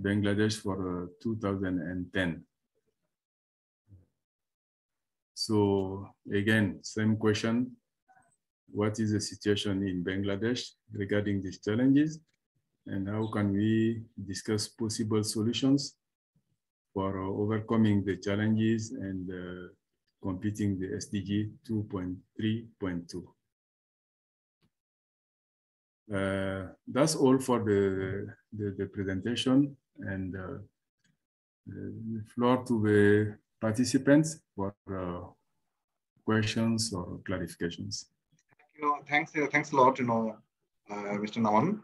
Bangladesh for uh, two thousand ten. So again, same question. What is the situation in Bangladesh regarding these challenges? And how can we discuss possible solutions for uh, overcoming the challenges and uh, completing the S D G two point three point two? Uh, that's all for the, the, the presentation, and uh, the floor to the participants for uh, questions or clarifications. You know, thanks, uh, thanks a lot, you know, uh, Mister Noman.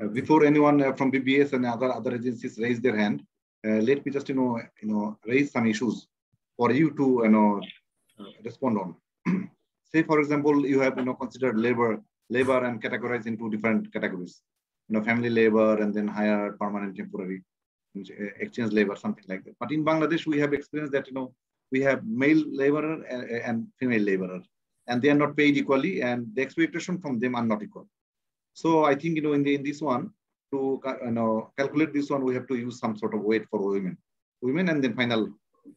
Uh, before anyone uh, from B B S and other other agencies raise their hand, uh, let me just you know you know raise some issues for you to you know respond on. Say, for example, you have you know considered labor labor and categorized into different categories, you know, family labor and then hired, permanent, temporary, exchange labor, something like that. But in Bangladesh, we have experienced that you know we have male laborer and, and female laborer, and they are not paid equally, and the expectation from them are not equal. So I think you know in the in this one to you know calculate this one, we have to use some sort of weight for women, women, and then final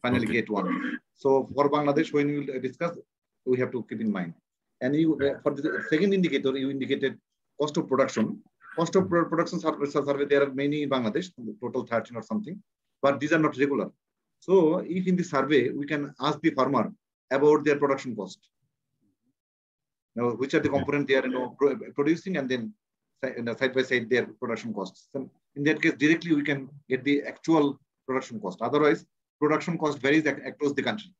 finally okay. get one. So for Bangladesh, when we will discuss, we have to keep in mind. And you uh, for the second indicator, you indicated cost of production. Cost of production survey, there are many in Bangladesh, total thirteen or something, but these are not regular. So if in the survey, we can ask the farmer about their production cost. Now, which are the components they are you know, producing, and then you know, side by side their production costs. So in that case, directly we can get the actual production cost. Otherwise, production cost varies across the country.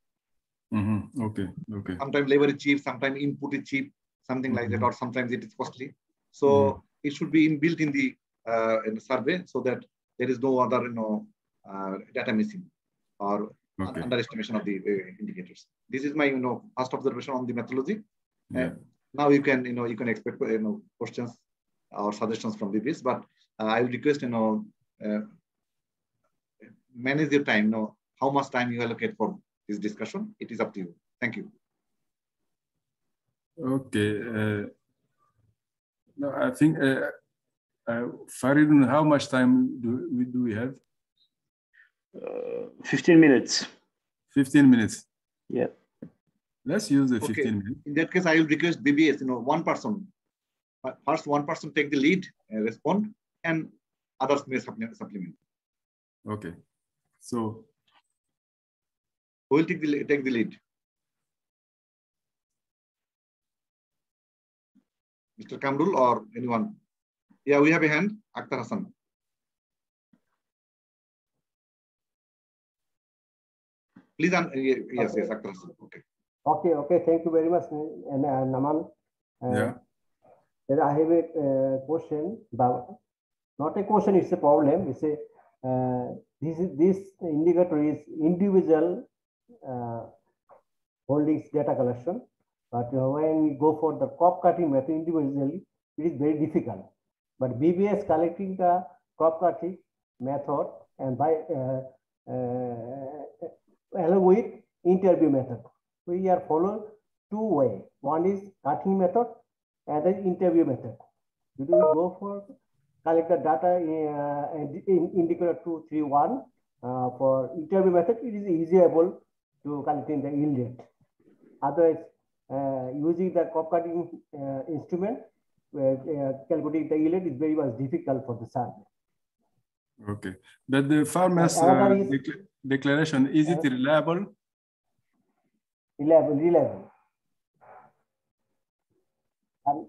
Mm-hmm. Okay, okay. Sometimes labor is cheap, sometimes input is cheap, something mm-hmm. like that, or sometimes it is costly. So. Mm-hmm. It should be inbuilt in the, uh, in the survey so that there is no other, you know, uh, data missing or okay. underestimation of the uh, indicators. This is my, you know, first observation on the methodology. Yeah. Uh, now you can, you know, you can expect, you know, questions or suggestions from B B S, but uh, I would request, you know, uh, manage your time. You know, how much time you allocate for this discussion? It is up to you. Thank you. Okay. Uh... No, I think, uh, uh, Faridun, how much time do we, do we have? Uh, fifteen minutes. fifteen minutes? Yeah. Let's use the okay. fifteen minutes. In that case, I will request B B S, you know, one person. First, one person take the lead and respond, and others may supplement. Okay, so who will take the take the lead? Mister Kamrul or anyone? Yeah, we have a hand. Akhtar Hassan. Please, uh, yes, okay. yes, Akhtar Hassan. Okay. Okay, okay. Thank you very much, and uh, Naman. Uh, yeah. Then I have a uh, question, but not a question. It's a problem. It's a uh, this is this indicator is individual uh, holdings data collection. But uh, when we go for the crop cutting method individually, it is very difficult. But B B S collecting the crop cutting method and by uh, uh, along with interview method, we are following two ways. One is cutting method and then interview method. We do go for collect the data uh, and in indicator two three one uh, for interview method. It is easier able to collect in the yield rate. Otherwise, uh, using the crop cutting uh, instrument, Uh, uh, calculating the yield is very much difficult for the farmer. Okay, but the farmer's uh, is, de declaration is uh, it reliable? Reliable, reliable. And,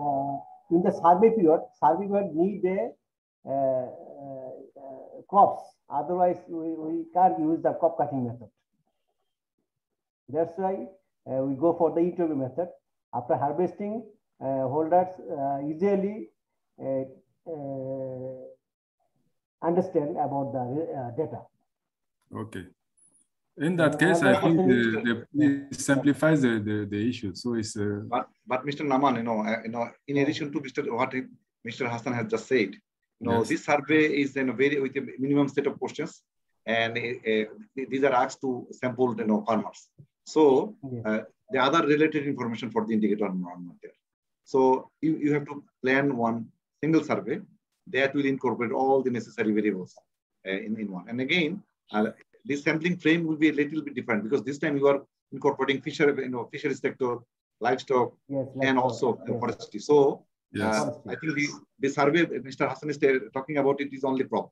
uh, in the survey period, survey period need the uh, uh, uh, crops. Otherwise, we, we can't use the crop cutting method. That's why uh, we go for the interview method after harvesting. Uh, holders uh, easily uh, uh, understand about the uh, data. Okay. In that uh, case, I think the, the, it simplifies the, the, the issue. So it's. Uh... But, but Mister Naman, you know, uh, you know, in addition to Mister what Mister Hassan has just said, you know, yes. This survey is in a very with a minimum set of questions, and uh, these are asked to sample, you know, farmers. So uh, the other related information for the indicator environment there. So you, you have to plan one single survey that will incorporate all the necessary variables uh, in, in one. And again, uh, this sampling frame will be a little bit different because this time you are incorporating fishery, you know, fishery sector, livestock, yes, livestock and also yes. forestry. So yes. uh, I think the, the survey Mister Hassan is talking about it is only crop.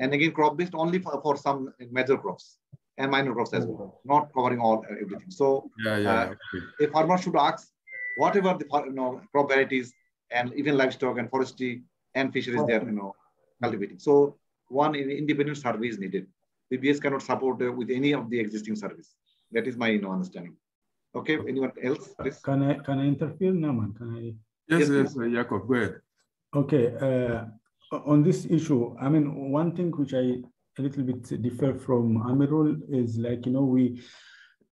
And again, crop based only for, for some major crops and minor crops as well, not covering all uh, everything. So yeah, yeah, uh, okay. A farmer should ask whatever the you know, crop varieties and even livestock and forestry and fisheries oh, they are you know, cultivating. So one independent survey is needed. B B S cannot support uh, with any of the existing surveys. That is my you know, understanding. Okay, anyone else, please? Can I, can I interfere, Naman? Can I? Yes, yes, yes Jacob, go ahead. Okay, uh, on this issue, I mean, one thing which I a little bit differ from Amirul is like, you know, we,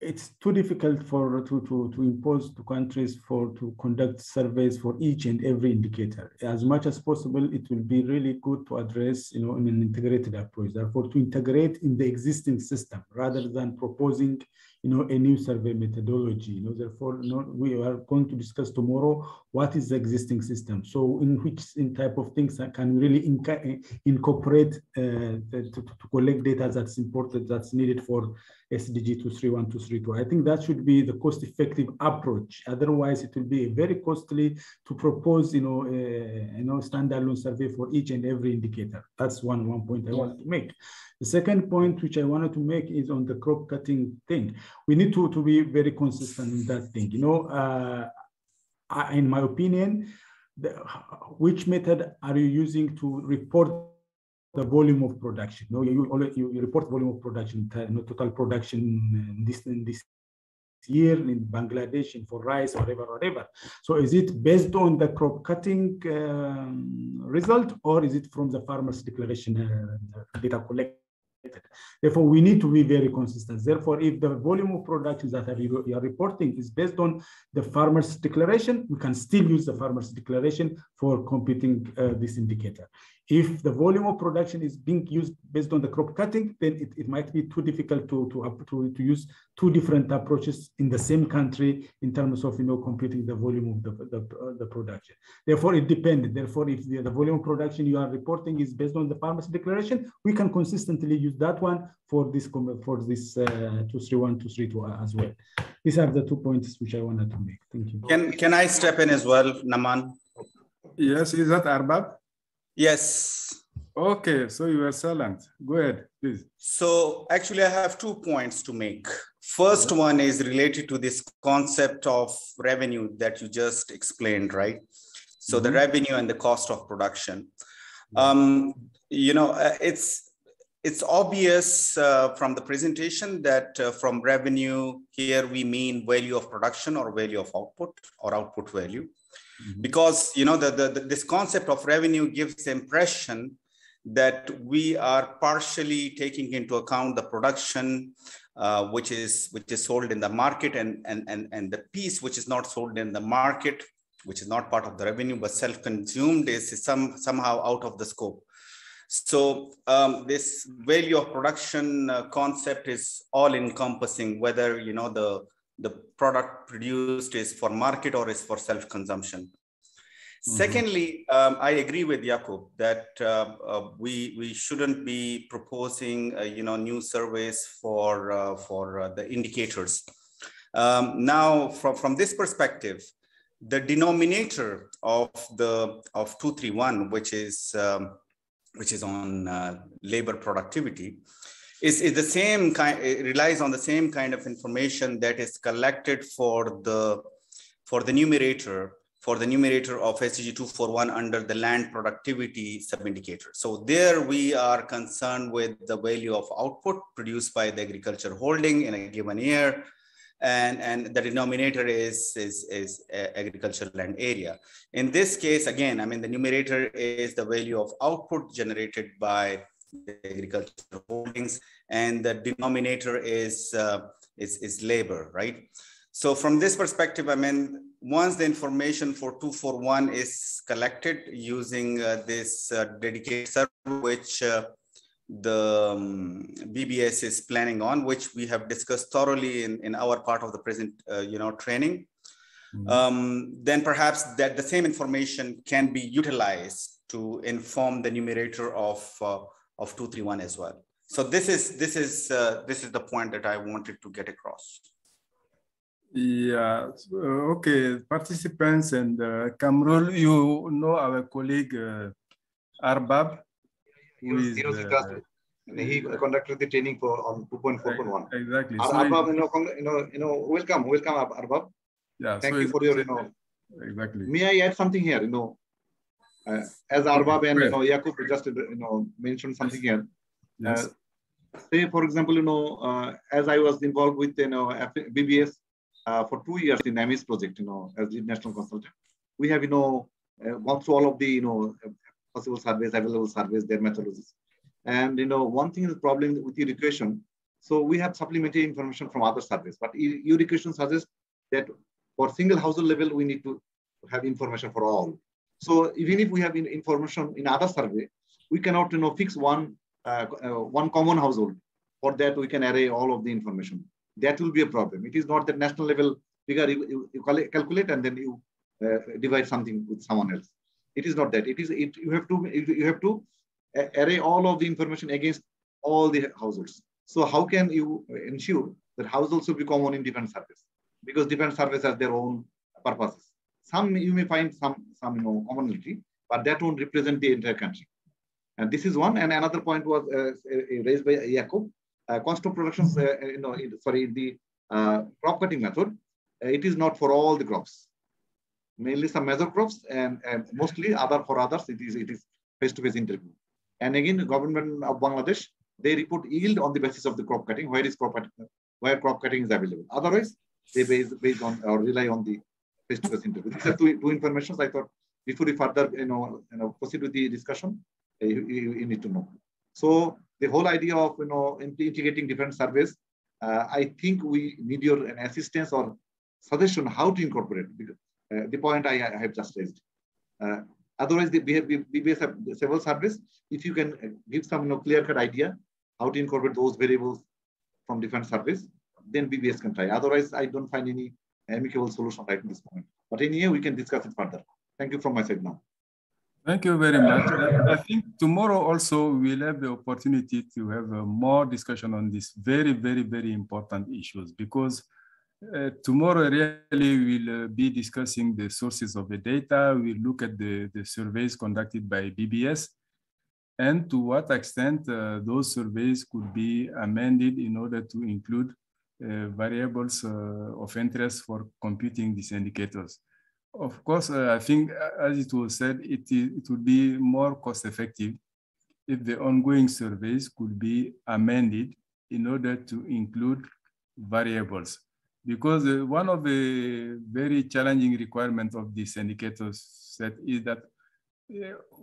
it's too difficult for to, to, to impose to countries for to conduct surveys for each and every indicator. As much as possible, it will be really good to address, you know, in an integrated approach. Therefore, to integrate in the existing system rather than proposing, you know, a new survey methodology. You know, therefore, you know, we are going to discuss tomorrow what is the existing system. So, in which in type of things that can really inc incorporate uh, to, to collect data that's important, that's needed for S D G two three one, two three two. I think that should be the cost-effective approach. Otherwise, it will be very costly to propose, you know, a, you know, standalone survey for each and every indicator. That's one one point I want to make. The second point which I wanted to make is on the crop cutting thing. We need to, to be very consistent in that thing. You know, uh, I, in my opinion, the, which method are you using to report the volume of production? You know, you, you, you report volume of production, total production in this, in this year in Bangladesh and for rice, whatever, whatever. So is it based on the crop cutting um, result or is it from the farmer's declaration uh, data collection? Therefore, we need to be very consistent. Therefore, if the volume of productions that are, you are reporting is based on the farmer's declaration, we can still use the farmer's declaration for computing uh, this indicator. If the volume of production is being used based on the crop cutting, then it, it might be too difficult to, to, to, to use two different approaches in the same country in terms of, you know, computing the volume of the, the, uh, the production. Therefore, it depends. Therefore, if the, the volume of production you are reporting is based on the farmer's declaration, we can consistently use that one for this, for this uh, two three one, two three two as well. These are the two points which I wanted to make. Thank you. Can, can I step in as well, Naman? Yes, is that Arbab? Yes. Okay, so you are silent. Go ahead, please. So actually I have two points to make. First one is related to this concept of revenue that you just explained, right? So mm-hmm. the revenue and the cost of production. Um, you know, it's, it's obvious uh, from the presentation that uh, from revenue here, we mean value of production or value of output or output value. Mm-hmm. Because, you know, the, the, the, this concept of revenue gives the impression that we are partially taking into account the production uh, which is which is sold in the market and, and, and, and the piece which is not sold in the market, which is not part of the revenue, but self-consumed is some, somehow out of the scope. So um, this value of production uh, concept is all-encompassing, whether, you know, the the product produced is for market or is for self-consumption. Mm-hmm. Secondly, um, I agree with Jacob that uh, uh, we we shouldn't be proposing uh, you know, new surveys for uh, for uh, the indicators. Um, now, from from this perspective, the denominator of the of two three one, which is um, which is on uh, labor productivity, is, is the same kind, it relies on the same kind of information that is collected for the, for the numerator, for the numerator of S D G two forty-one under the land productivity sub-indicator. So there we are concerned with the value of output produced by the agriculture holding in a given year. And, and the denominator is, is, is agricultural land area. In this case, again, I mean, the numerator is the value of output generated by the agricultural holdings, and the denominator is, uh, is, is labor, right? So from this perspective, I mean, once the information for two forty-one is collected using uh, this uh, dedicated survey, which uh, the um, B B S is planning on, which we have discussed thoroughly in, in our part of the present, uh, you know, training, mm-hmm. um, then perhaps that the same information can be utilized to inform the numerator of, uh, of two three one as well. So this is, this is, uh, this is the point that I wanted to get across. Yeah, uh, okay, participants and uh, Kamrul, you know our colleague uh, Arbab. He, was, he, was the, the he conducted the training for on two point four point one. Exactly. Ar so Arbab, you know, you know, you know, welcome, welcome, Arbab. Yeah. Thank so you for your, you know. Exactly. May I add something here? You know, uh, as Arbab okay. and you know, Jacob just you know mentioned something here. Yes. Uh, say, for example, you know, uh, as I was involved with you know B B S uh, for two years in NAMIS project, you know, as the national consultant, we have you know uh, gone through all of the you know. Uh, possible surveys, available surveys, their methodologies. And, you know, one thing is the problem with the recursion. So we have supplementary information from other surveys, but your recursion suggests that for single household level, we need to have information for all. So even if we have information in other survey, we cannot, you know, fix one, uh, uh, one common household. For that, we can array all of the information. That will be a problem. It is not that national level figure you, you, you calculate and then you uh, divide something with someone else. It is not that. It is it. You have to you have to array all of the information against all the households. So how can you ensure that households will be common in different surveys? Because different surveys have their own purposes. Some you may find some some you know, commonality, but that won't represent the entire country. And this is one. And another point was uh, raised by Jacob. Uh, cost of productions. Uh, you know, sorry, the uh, crop cutting method. Uh, it is not for all the crops. Mainly some major crops and, and mostly other for others, it is it is face-to-face interview. And again, the government of Bangladesh, they report yield on the basis of the crop cutting, where is crop where crop cutting is available. Otherwise, they base based on or rely on the face-to-face interview. These are two, two informations I thought before we further you know you know proceed with the discussion, you, you, you need to know. So the whole idea of you know integrating different surveys, uh, I think we need your an assistance or suggestion how to incorporate because Uh, the point I, I have just raised. Uh, otherwise, the B B S have several surveys. If you can give some you know, clear-cut idea how to incorporate those variables from different surveys, then B B S can try. Otherwise, I don't find any amicable solution right in this moment. But anyway, we can discuss it further. Thank you from my side now. Thank you very much. I think tomorrow also we'll have the opportunity to have a more discussion on these very, very, very important issues because Uh, tomorrow really we'll uh, be discussing the sources of the data. We'll look at the, the surveys conducted by B B S. and to what extent uh, those surveys could be amended in order to include uh, variables uh, of interest for computing these indicators. Of course, uh, I think, as it was said, it, is, it would be more cost-effective if the ongoing surveys could be amended in order to include variables. Because uh, one of the very challenging requirements of these indicators set is that uh,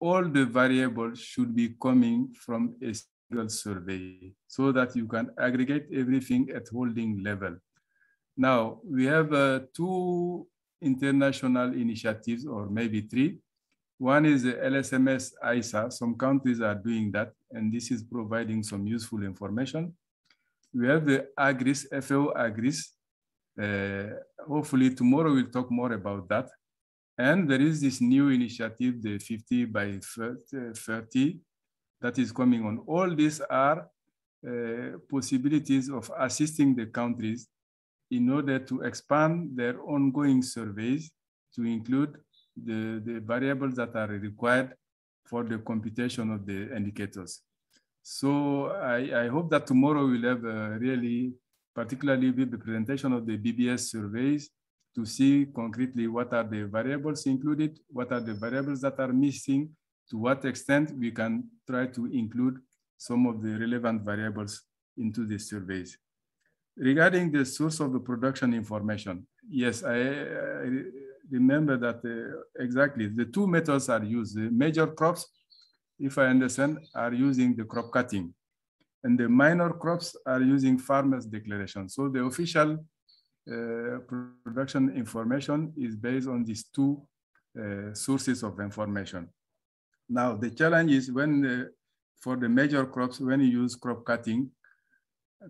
all the variables should be coming from a single survey so that you can aggregate everything at holding level. Now, we have uh, two international initiatives, or maybe three. One is the L S M S I S A. Some countries are doing that, and this is providing some useful information. We have the AGRIS, F A O AGRIS. Uh, hopefully tomorrow we'll talk more about that. And there is this new initiative, the fifty by thirty, that is coming on. All these are uh, possibilities of assisting the countries in order to expand their ongoing surveys to include the, the variables that are required for the computation of the indicators. So I, I hope that tomorrow we'll have a really, particularly with the presentation of the B B S surveys, to see concretely what are the variables included, what are the variables that are missing, to what extent we can try to include some of the relevant variables into the surveys. Regarding the source of the production information, yes, I, I remember that uh, exactly. The two methods are used. The major crops, if I understand, are using the crop cutting, and the minor crops are using farmers' declaration. So the official uh, production information is based on these two uh, sources of information. Now, the challenge is when uh, for the major crops, when you use crop cutting,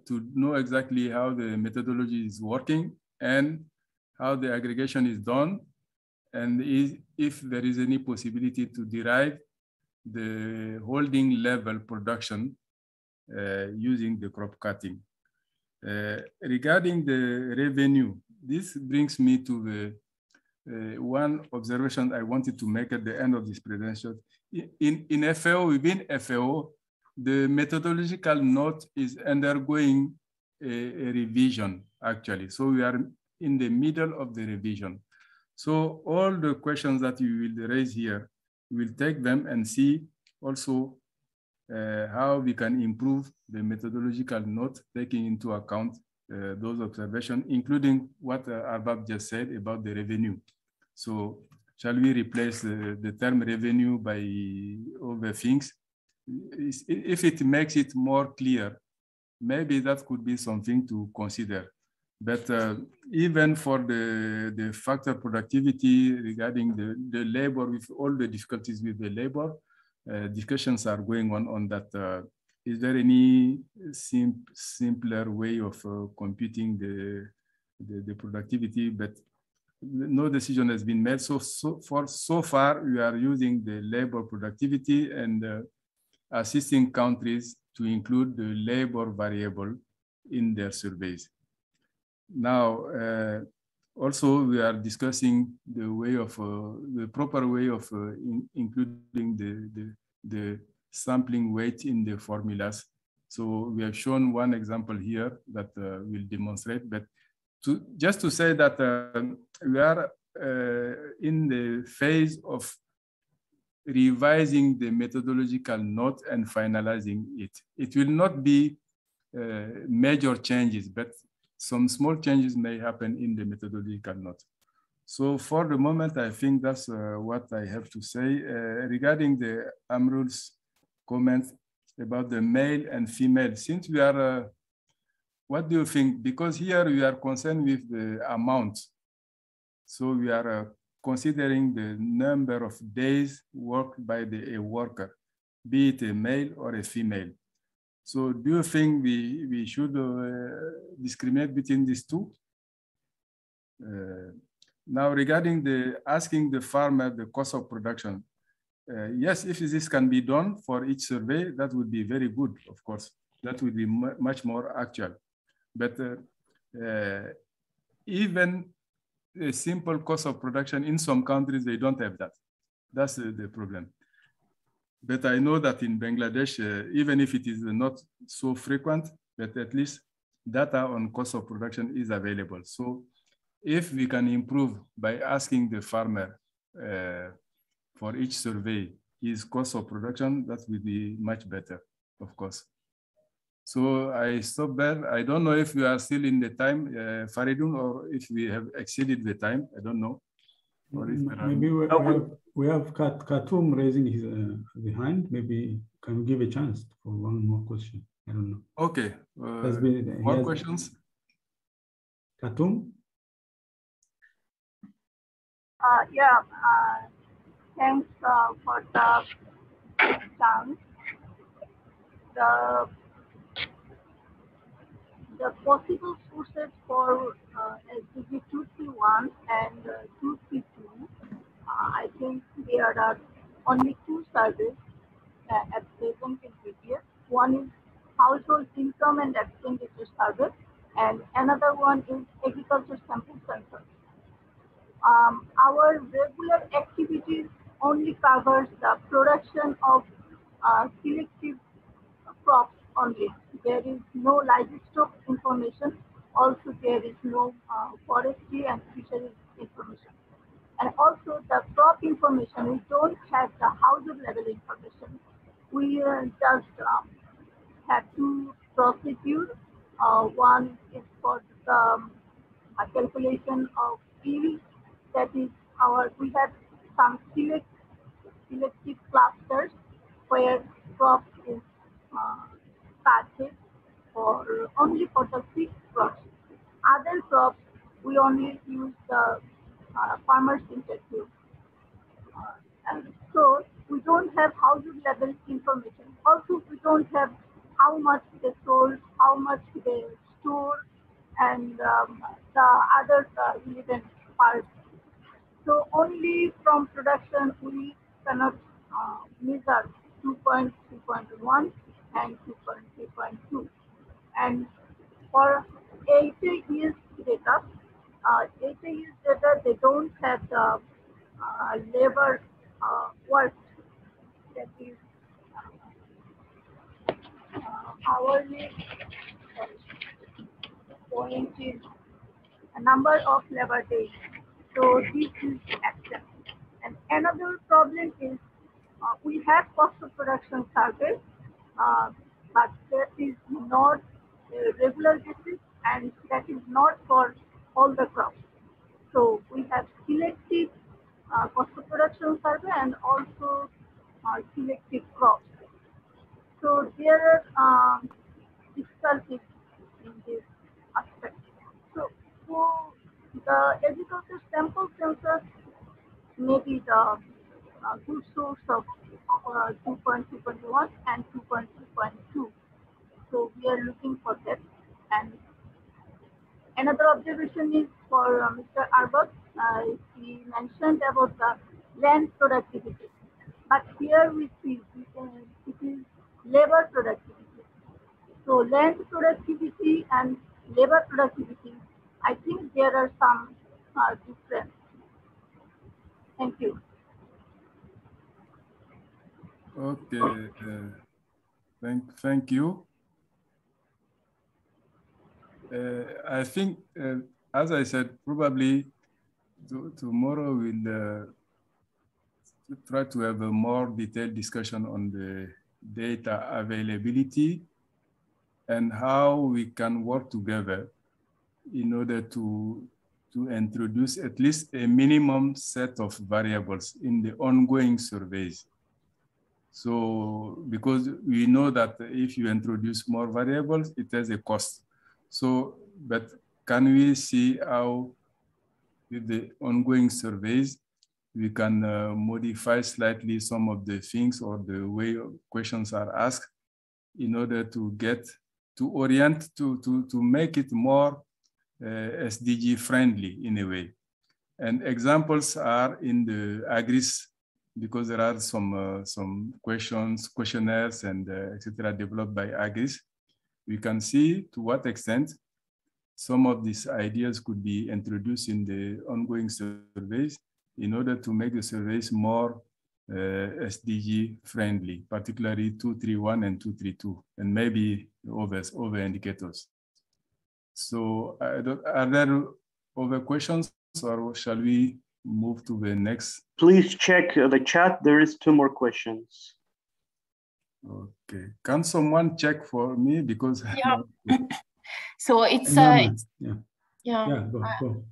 to know exactly how the methodology is working and how the aggregation is done, and is, if there is any possibility to derive the holding level production uh, using the crop cutting. Uh, regarding the revenue, this brings me to the uh, one observation I wanted to make at the end of this presentation. In, in F A O, within F A O, the methodological note is undergoing a, a revision, actually. So we are in the middle of the revision. So all the questions that you will raise here, we will take them and see also uh, how we can improve the methodological note, taking into account uh, those observations, including what uh, Arbab just said about the revenue. So shall we replace uh, the term revenue by other things? If it makes it more clear, maybe that could be something to consider. But uh, even for the, the factor productivity regarding the, the labor, with all the difficulties with the labor, uh, discussions are going on on that. Uh, is there any sim simpler way of uh, computing the, the, the productivity? But no decision has been made. So, so, for, so far, we are using the labor productivity and uh, assisting countries to include the labor variable in their surveys. Now, uh, also we are discussing the way of, uh, the proper way of uh, in including the, the, the sampling weight in the formulas. So we have shown one example here that uh, we'll demonstrate, but to, just to say that uh, we are uh, in the phase of revising the methodological note and finalizing it. It will not be uh, major changes, but some small changes may happen in the methodological note. So for the moment, I think that's uh, what I have to say. Uh, regarding the Amirul's comments about the male and female, since we are, uh, what do you think? Because here we are concerned with the amount. So we are uh, considering the number of days worked by the, a worker, be it a male or a female. So do you think we, we should uh, discriminate between these two? Uh, now, regarding the asking the farmer the cost of production, uh, yes, if this can be done for each survey, that would be very good, of course. That would be much more actual. But uh, uh, even a simple cost of production in some countries, they don't have that. That's uh, the problem. But I know that in Bangladesh, uh, even if it is not so frequent, but at least data on cost of production is available. So if we can improve by asking the farmer uh, for each survey his cost of production, that will be much better, of course. So I stop there. I don't know if we are still in the time, uh, Faridun, or if we have exceeded the time. I don't know. Or if maybe we, no, we have, we have Kat, Khatum raising his uh, hand. Maybe can we give a chance for one more question? I don't know. Okay. Uh, been, more has, questions? Khatum? Uh, yeah. Uh, thanks uh, for the chance. The The possible sources for uh, S D G two three one and uh, two three two, uh, I think there are only two surveys uh, at present in India. One is Household Income and Expenditure Survey, and another one is Agriculture Sample Census. Um, our regular activities only covers the production of uh, selective crops only. There is no livestock information. Also, there is no uh, forestry and fisheries information. And also, the crop information, we don't have the household level information. We uh, just um, have two procedures. Uh, one is for the um, calculation of yield. That is our, we have some select, selective clusters where crop is uh, started for only for the six crops. Other crops, we only use the uh, farmers' interview. Uh, and so we don't have household level information. Also, we don't have how much they sold, how much they store, and um, the other uh, relevant parts. So only from production, we cannot uh, measure two point two point one. And two point three point two. And for eighty years data, uh, eighty years data, they don't have the uh, labor uh, work, that is uh, hourly, point is a number of labor days. So this is action. And another problem is uh, we have cost of production survey. Uh, but that is not a regular basis, and that is not for all the crops. So we have selective uh, cost of production survey and also uh, selective crops. So there are um, difficulties in this aspect. So for the agriculture sample census, maybe the Uh, good source of uh, two point two point one and two point two point two. So we are looking for that. And another observation is for uh, Mister Arbab. Uh, he mentioned about the land productivity. But here we see uh, it is labor productivity. So land productivity and labor productivity, I think there are some uh, differences. Thank you. Okay, uh, thank, thank you. Uh, I think, uh, as I said, probably to, tomorrow we'll uh, try to have a more detailed discussion on the data availability and how we can work together in order to, to introduce at least a minimum set of variables in the ongoing surveys. So, because we know that if you introduce more variables, it has a cost. So, but can we see how with the ongoing surveys, we can uh, modify slightly some of the things or the way questions are asked in order to get, to orient, to, to, to make it more uh, S D G friendly in a way. And examples are in the AGRIS, because there are some uh, some questions, questionnaires, and uh, et cetera developed by AGRIS, we can see to what extent some of these ideas could be introduced in the ongoing surveys in order to make the surveys more uh, S D G friendly, particularly two three one and two three two, and maybe others, other indicators. So I don't, are there other questions, or shall we move to the next? Please check the chat. There is two more questions. Okay. Can someone check for me, because yeah. So it's no, uh, no. It's, yeah, yeah. yeah go, go.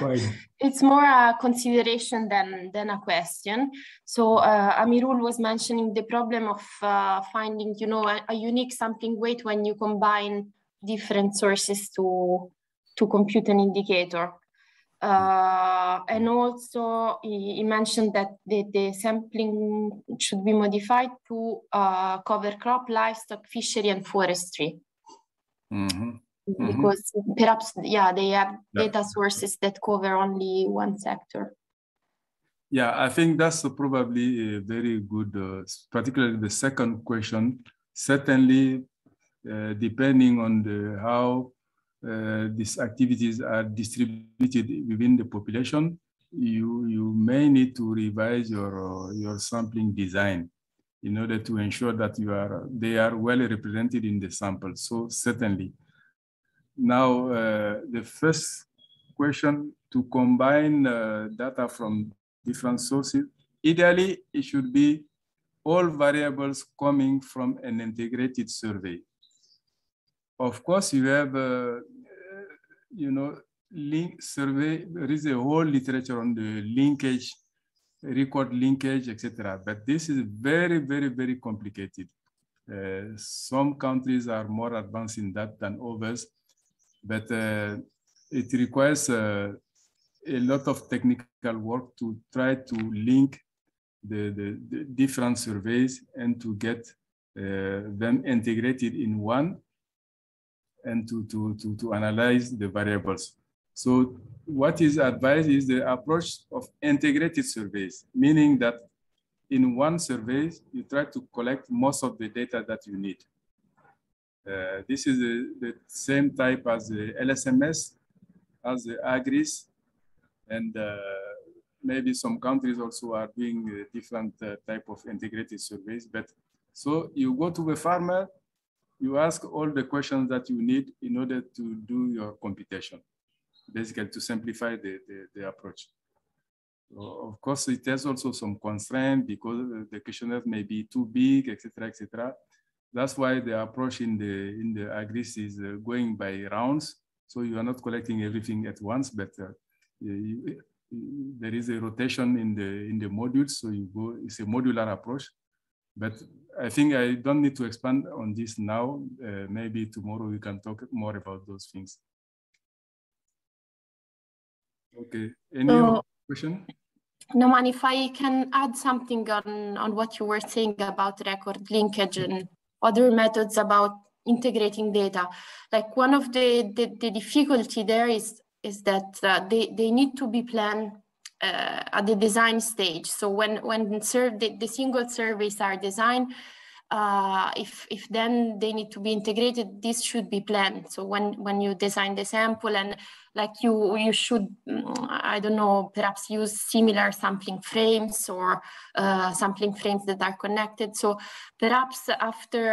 Go it's more a consideration than than a question. So uh, Amirul was mentioning the problem of uh, finding, you know, a, a unique sampling weight when you combine different sources to to compute an indicator. Uh, and also he, he mentioned that the, the sampling should be modified to uh, cover crop, livestock, fishery, and forestry. Mm-hmm. Because mm-hmm. perhaps, yeah, they have yeah. data sources that cover only one sector. Yeah, I think that's probably a very good, uh, particularly the second question. Certainly, uh, depending on the how Uh, these activities are distributed within the population, you, you may need to revise your, uh, your sampling design in order to ensure that you are, they are well represented in the sample. So certainly. Now, uh, the first question, to combine uh, data from different sources, ideally it should be all variables coming from an integrated survey. Of course, you have, uh, you know, link survey. There is a whole literature on the linkage, record linkage, et cetera. But this is very, very, very complicated. Uh, some countries are more advanced in that than others, but uh, it requires uh, a lot of technical work to try to link the, the, the different surveys and to get uh, them integrated in one, and to, to, to, to analyze the variables. So what is advised is the approach of integrated surveys, meaning that in one survey, you try to collect most of the data that you need. Uh, this is the, the same type as the L S M S, as the AGRIS, and uh, maybe some countries also are doing a different uh, type of integrated surveys. But so you go to the farmer, you ask all the questions that you need in order to do your computation, basically to simplify the, the, the approach. Of course, it has also some constraint because the questionnaire may be too big, et cetera, et cetera. That's why the approach in the in the AGRIS is going by rounds. So you are not collecting everything at once, but uh, you, there is a rotation in the in the modules. So you go. It's a modular approach, but I think I don't need to expand on this now. Uh, maybe tomorrow we can talk more about those things. Okay, any so, other question? Noman, if I can add something on, on what you were saying about record linkage and other methods about integrating data. Like one of the, the, the difficulty there is, is that uh, they, they need to be planned Uh, at the design stage. So when when serve the, the single surveys are designed, uh, if if then they need to be integrated, this should be planned. So when when you design the sample, and like you you should, I don't know, perhaps use similar sampling frames or uh, sampling frames that are connected. So perhaps after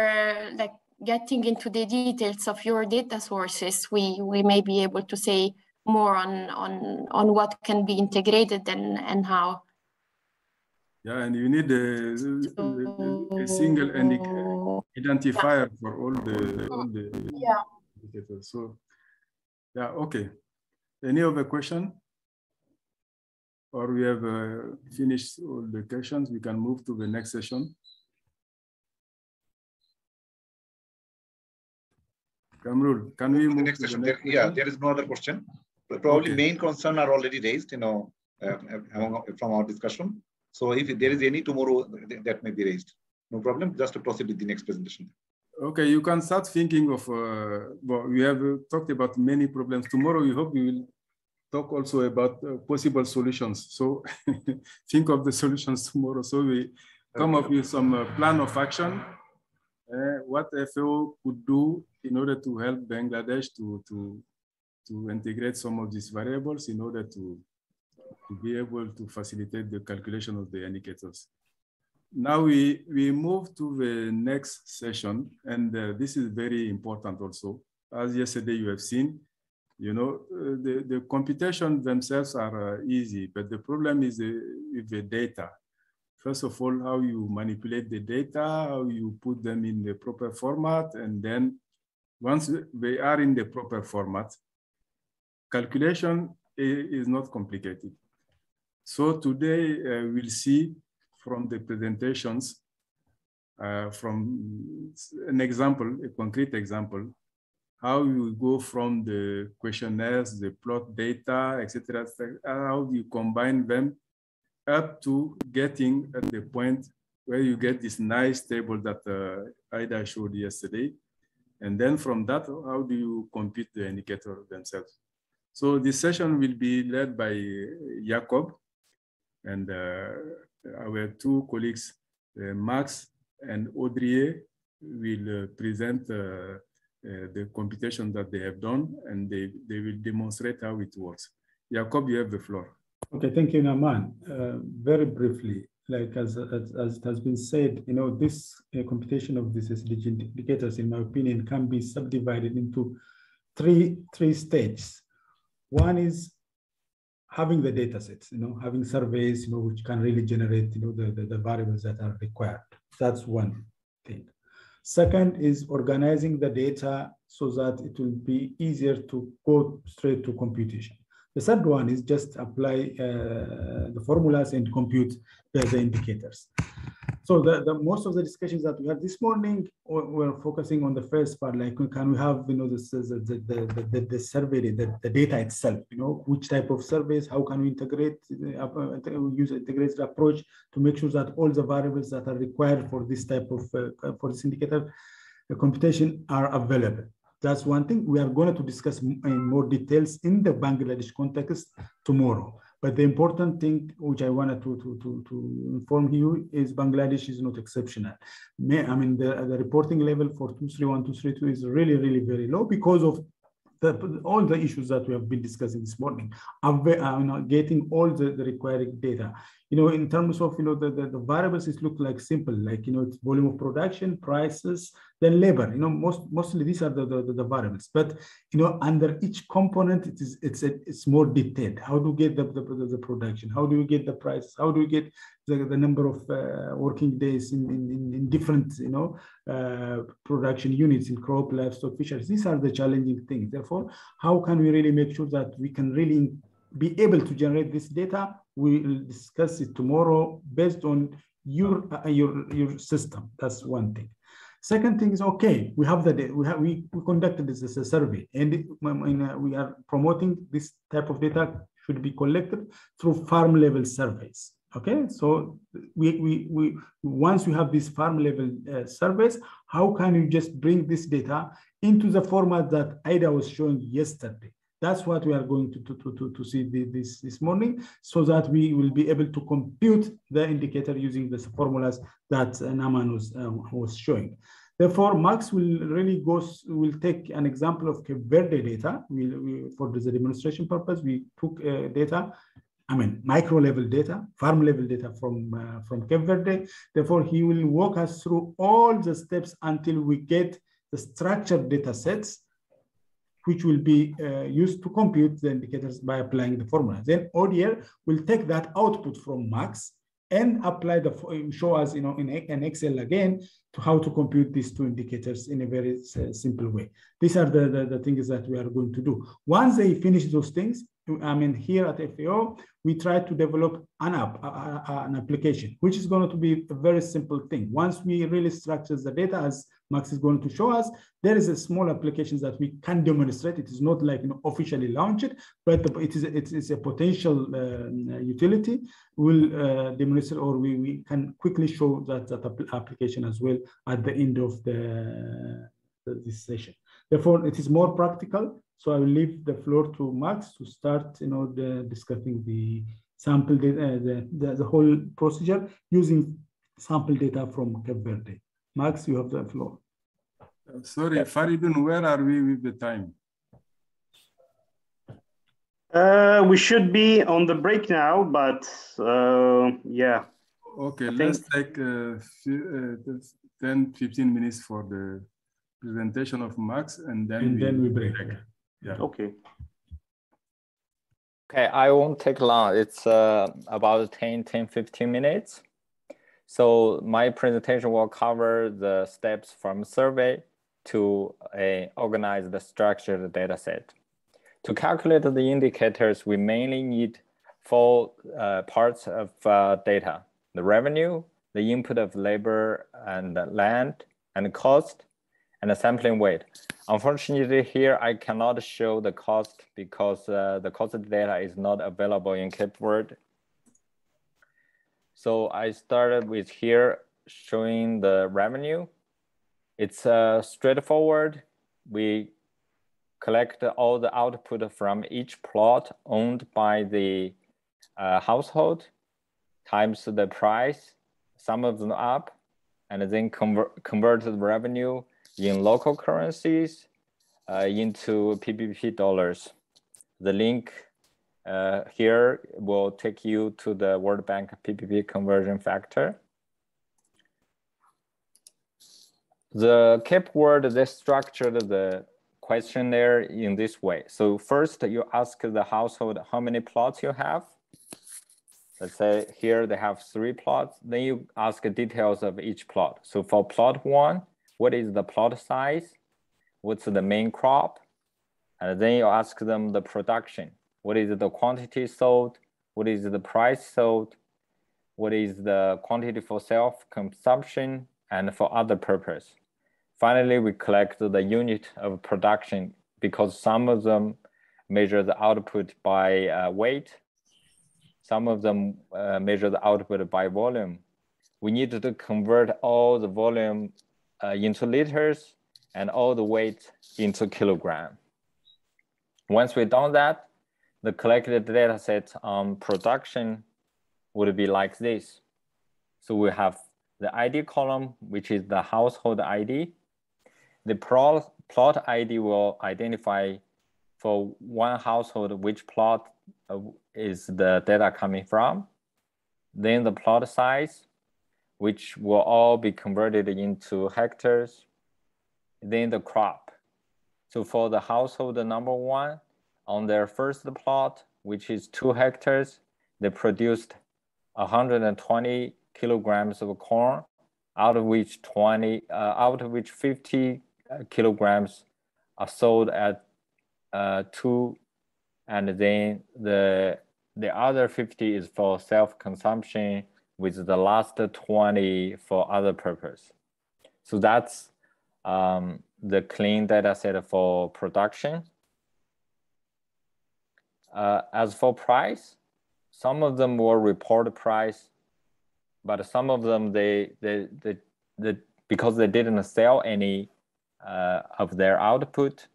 like getting into the details of your data sources, we we may be able to say more on on on what can be integrated and and how. Yeah, and you need a, a, a single identifier yeah. for all the, all the yeah. indicators. So yeah, okay. Any other question? Or we have uh, finished all the questions. We can move to the next session. Kamrul, can we move the next to the next question? Yeah, there is no other question. Probably okay. Main concern are already raised, you know, uh, from our discussion. So if there is any tomorrow, that may be raised. No problem. Just to proceed with the next presentation. Okay, you can start thinking of. Uh, well, we have talked about many problems. Tomorrow, we hope we will talk also about uh, possible solutions. So think of the solutions tomorrow. So we come okay. up with some uh, plan of action. Uh, what F A O could do in order to help Bangladesh to to to integrate some of these variables in order to, to be able to facilitate the calculation of the indicators. Now we, we move to the next session, and uh, this is very important also. As yesterday you have seen, you know, uh, the, the computations themselves are uh, easy, but the problem is uh, with the data. First of all, how you manipulate the data, how you put them in the proper format, and then once they are in the proper format, calculation is not complicated. So today uh, we'll see from the presentations, uh, from an example, a concrete example, how you go from the questionnaires, the plot data, et cetera, et cetera, how you combine them up to getting at the point where you get this nice table that uh, Aida showed yesterday. And then from that, how do you compute the indicator themselves? So this session will be led by Jacob and uh, our two colleagues, uh, Max and Audrey, will uh, present uh, Uh, the computation that they have done, and they, they will demonstrate how it works. Jacob, you have the floor. Okay, thank you, Noman. Uh, very briefly, like as, as, as it has been said, you know, this uh, computation of these S D G indicators, in my opinion, can be subdivided into three, three stages. One is having the data sets, you know, having surveys, you know, which can really generate, you know, the, the, the variables that are required. That's one thing. Second is organizing the data so that it will be easier to go straight to computation. The third one is just apply uh, the formulas and compute the, the indicators. So the, the most of the discussions that we had this morning were focusing on the first part, like can we have, you know, this, the, the, the, the survey, the, the data itself, you know, which type of surveys, how can we integrate, uh, use integrated approach to make sure that all the variables that are required for this type of, uh, for this indicator uh, computation are available. That's one thing we are going to discuss in more details in the Bangladesh context tomorrow. But the important thing which I wanted to, to, to, to inform you is Bangladesh is not exceptional. I mean, the, the reporting level for two three one, two three two is really, really very low because of the, all the issues that we have been discussing this morning. I'm, I'm not getting all the, the required data. You know, in terms of, you know, the, the, the variables, it looks like simple, like, you know, it's volume of production, prices, then labor, you know, most, mostly these are the, the, the variables, but, you know, under each component, it is, it's, a, it's more detailed. How do you get the, the, the production? How do you get the prices? How do you get the, the number of uh, working days in, in, in different, you know, uh, production units in crop, livestock, fisheries? These are the challenging things. Therefore, how can we really make sure that we can really be able to generate this data? We'll discuss it tomorrow based on your, uh, your, your system. That's one thing. Second thing is, okay, we have the data, we, have, we, we conducted this as a survey, and it, we are promoting this type of data should be collected through farm level surveys. Okay, so we, we, we once you have these farm level uh, surveys, how can you just bring this data into the format that Aida was showing yesterday? That's what we are going to, to, to, to see this, this morning, so that we will be able to compute the indicator using the formulas that Noman was, uh, was showing. Therefore, Max will really go, will take an example of Cape Verde data. We, we, for the demonstration purpose, we took uh, data, I mean, micro level data, farm level data from, uh, from Cape Verde. Therefore, he will walk us through all the steps until we get the structured data sets, which will be uh, used to compute the indicators by applying the formula. Then O D R will take that output from Max and apply the, show us, you know, in, in Excel again, to how to compute these two indicators in a very uh, simple way. These are the, the, the things that we are going to do. Once they finish those things, I mean, here at F A O, we try to develop an app, a, a, an application, which is going to be a very simple thing. Once we really structure the data, as Max is going to show us, there is a small application that we can demonstrate. It is not like, you know, officially launched, but it is, it is a potential uh, utility. We'll uh, demonstrate, or we, we can quickly show that, that application as well at the end of the, this session. Therefore, it is more practical. So I will leave the floor to Max to start, you know, the, discussing the sample data, the, the, the whole procedure using sample data from Cape Verde. Max, you have the floor. Uh, sorry, Faridun, where are we with the time? Uh, we should be on the break now, but uh, yeah, Okay, I let's think... take uh, few, uh, ten, fifteen minutes for the presentation of Max, and then and we, then we break. break. Yeah. Okay. Okay, I won't take long. It's uh, about ten, ten, fifteen minutes. So my presentation will cover the steps from survey to a organized structured data set. To calculate the indicators, we mainly need four uh, parts of uh, data: the revenue, the input of labor and land, and cost, and the sampling weight. Unfortunately, here I cannot show the cost because uh, the cost data is not available in Cape Verde. So I started with here showing the revenue. It's uh, straightforward. We collect all the output from each plot owned by the uh, household, times the price, sum of them up, and then convert, convert the revenue in local currencies uh, into P P P dollars. The link uh, here will take you to the World Bank P P P conversion factor. The Cape Verde, they structured the questionnaire in this way. So first you ask the household how many plots you have. Let's say here they have three plots. Then you ask details of each plot. So for plot one, what is the plot size? What's the main crop? And then you ask them the production. What is the quantity sold? What is the price sold? What is the quantity for self-consumption and for other purpose? Finally, we collect the unit of production because some of them measure the output by uh, weight. Some of them uh, measure the output by volume. We need to convert all the volume uh, into liters and all the weight into kilogram. Once we've done that, the collected data set on production would be like this. So we have the I D column, which is the household I D. The plot I D will identify for one household which plot uh, is the data coming from. Then the plot size, which will all be converted into hectares. Then the crop. So for the household number one, on their first plot, which is two hectares, they produced one hundred twenty kilograms of corn, out of which twenty, uh, out of which fifty kilograms are sold at uh, two, and then the the other fifty is for self-consumption, with the last twenty for other purpose. So that's um, the clean data set for production. Uh, as for price, some of them will report price, but some of them they they they, they because they didn't sell any uh, of their output,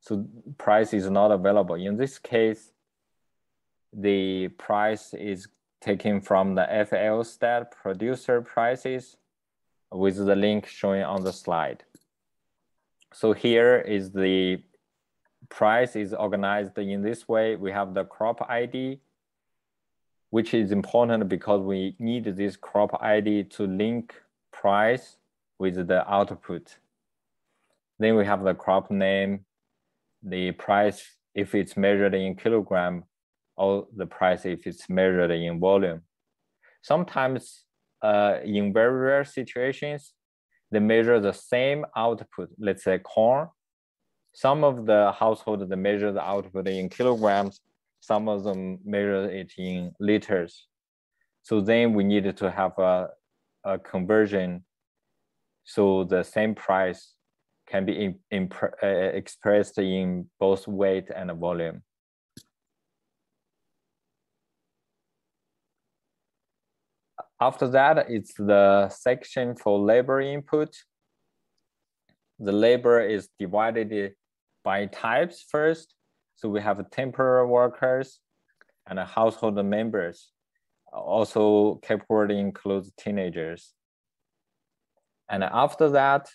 so price is not available. In this case, the price is taken from the FAOSTAT producer prices with the link showing on the slide. So here is the price is organized in this way. We have the crop I D, which is important because we need this crop I D to link price with the output. Then we have the crop name, the price if it's measured in kilogram, or the price if it's measured in volume. Sometimes uh, in very rare situations, they measure the same output, let's say corn. Some of the households that measure the output in kilograms, some of them measure it in liters. So then we needed to have a, a conversion so the same price can be in, in, uh, expressed in both weight and volume. After that, it's the section for labor input. The labor is divided by types first. So we have temporary workers and household members. Also, Cape Verde includes teenagers. And after that,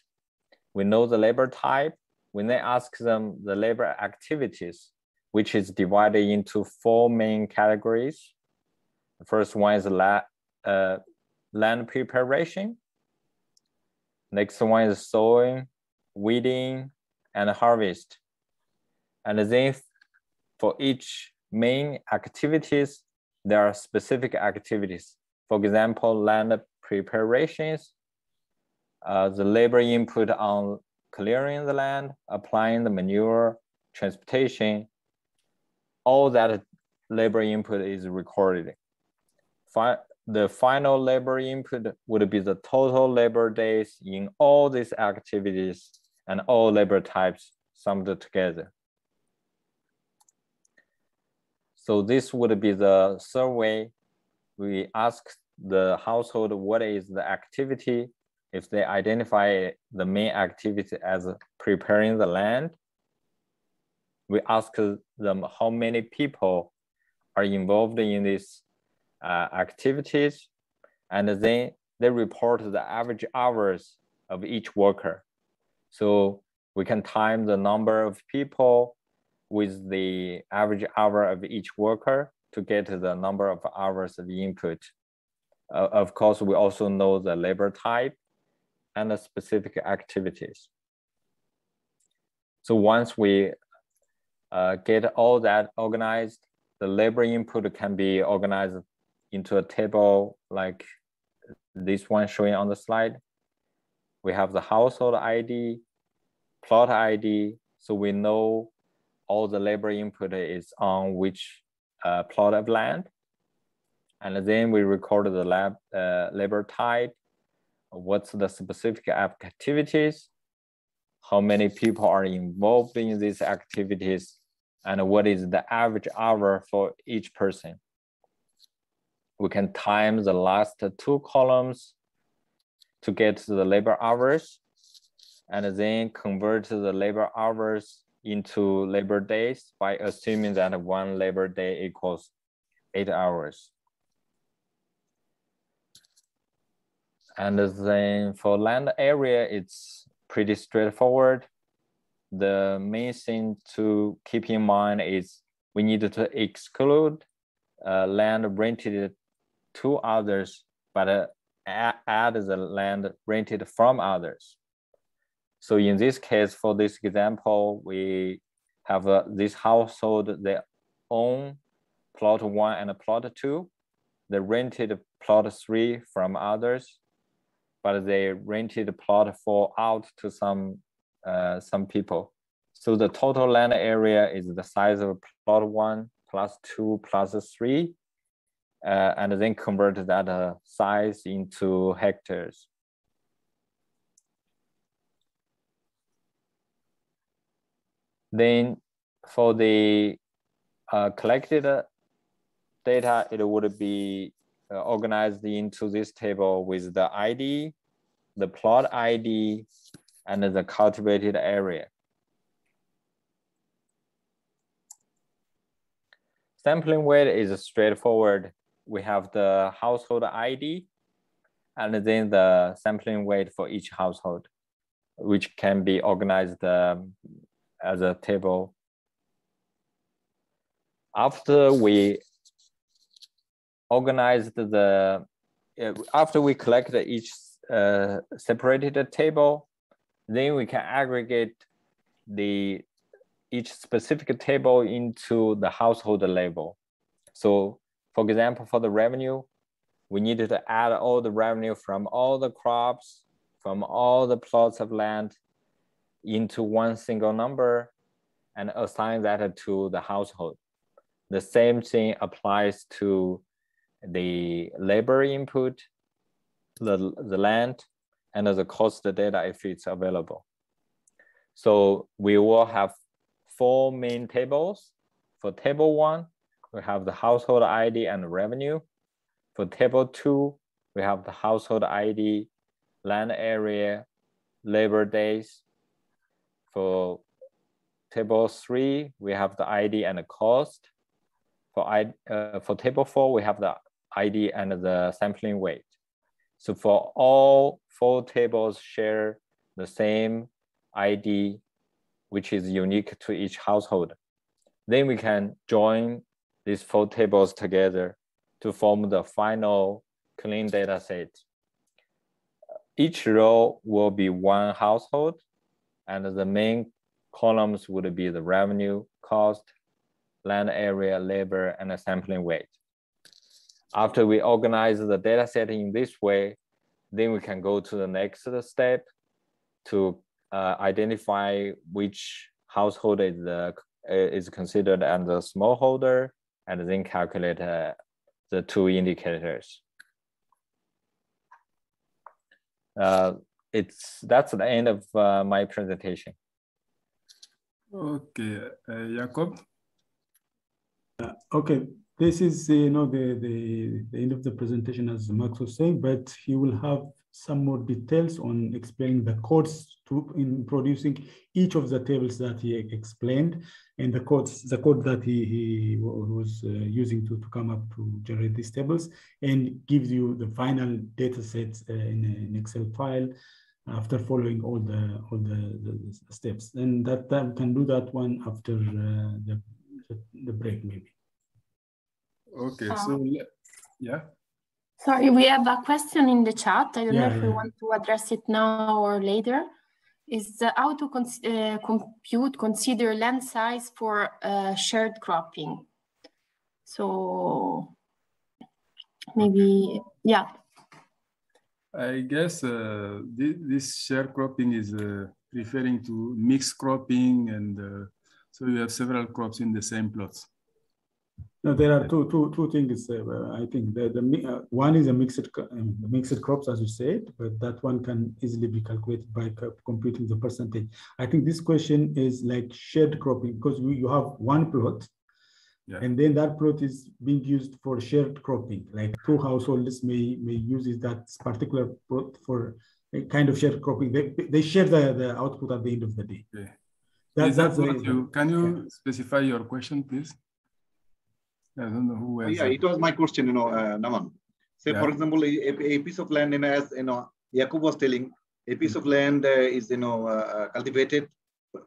we know the labor type. We then ask them the labor activities, which is divided into four main categories. The first one is la uh, land preparation. Next one is sowing, weeding, and harvest. And then for each main activities, there are specific activities. For example, land preparations, uh, the labor input on clearing the land, applying the manure, transportation, all that labor input is recorded. Fi the final labor input would be the total labor days in all these activities and all labor types summed together. So this would be the survey. We ask the household what is the activity. If they identify the main activity as preparing the land, we ask them how many people are involved in these uh, activities, and then they report the average hours of each worker. So we can time the number of people with the average hour of each worker to get the number of hours of input. Uh, of course, we also know the labor type and the specific activities. So once we uh, get all that organized, the labor input can be organized into a table like this one showing on the slide. We have the household I D, plot I D, so we know all the labor input is on which uh, plot of land. And then we record the lab, uh, labor type, what's the specific activities, how many people are involved in these activities, and what is the average hour for each person. We can time the last two columns to get to the labor hours, and then convert the labor hours into labor days by assuming that one labor day equals eight hours. And then for land area, it's pretty straightforward. The main thing to keep in mind is we need to exclude uh, land rented to others, but uh, add the land rented from others. So in this case, for this example, we have uh, this household, they own plot one and plot two. They rented plot three from others, but they rented plot four out to some, uh, some people. So the total land area is the size of plot one plus two plus three, uh, and then convert that uh, size into hectares. Then for the uh, collected data, it would be uh, organized into this table with the I D, the plot I D, and the cultivated area. Sampling weight is straightforward. We have the household I D and then the sampling weight for each household, which can be organized um, as a table. After we organized the, after we collect each uh, separated table, then we can aggregate the each specific table into the household level. So for example, for the revenue, we needed to add all the revenue from all the crops, from all the plots of land, into one single number and assign that to the household. The same thing applies to the labor input, the, the land, and the cost data if it's available. So we will have four main tables. For table one, we have the household I D and revenue. For table two, we have the household I D, land area, labor days. For table three, we have the I D and the cost. For, I, uh, for table four, we have the I D and the sampling weight. So for all four tables share the same I D, which is unique to each household. Then we can join these four tables together to form the final clean data set. Each row will be one household, and the main columns would be the revenue, cost, land area, labor, and a sampling weight. After we organize the data set in this way, then we can go to the next step to uh, identify which household is, the, is considered as a smallholder, and then calculate uh, the two indicators. Uh, it's that's the end of uh, my presentation. Okay, uh, Jacob. Uh, okay, this is you know the, the the end of the presentation, as Max was saying, but he will have some more details on explaining the codes to in producing each of the tables that he explained, and the codes, the code that he, he was uh, using to, to come up to generate these tables, and gives you the final data sets uh, in an Excel file after following all the all the, the, the steps. And that time can do that one after uh, the, the break, maybe. Okay, um, so yeah. Sorry, we have a question in the chat. I don't yeah, know if yeah. we want to address it now or later. Is uh, how to con uh, compute, consider land size for uh, shared cropping? So maybe, yeah. I guess uh, th this shared cropping is uh, referring to mixed cropping, and uh, so you have several crops in the same plots. No, there are two, two, two things. Uh, I think the, the uh, one is a mixed, um, mixed crops, as you said, but that one can easily be calculated by computing the percentage. I think this question is like shared cropping, because we, you have one plot, yeah. and then that plot is being used for shared cropping. Like two households may may use that particular plot for a kind of shared cropping. They they share the, the output at the end of the day. Yeah. That, is that's that what you, can you yeah. specify your question, please? I don't know who else. Yeah, it was my question, you know, uh, Noman. Say, yeah. for example, a, a piece of land, you know, as you know, Jacob was telling, a piece mm-hmm. of land uh, is, you know, uh, cultivated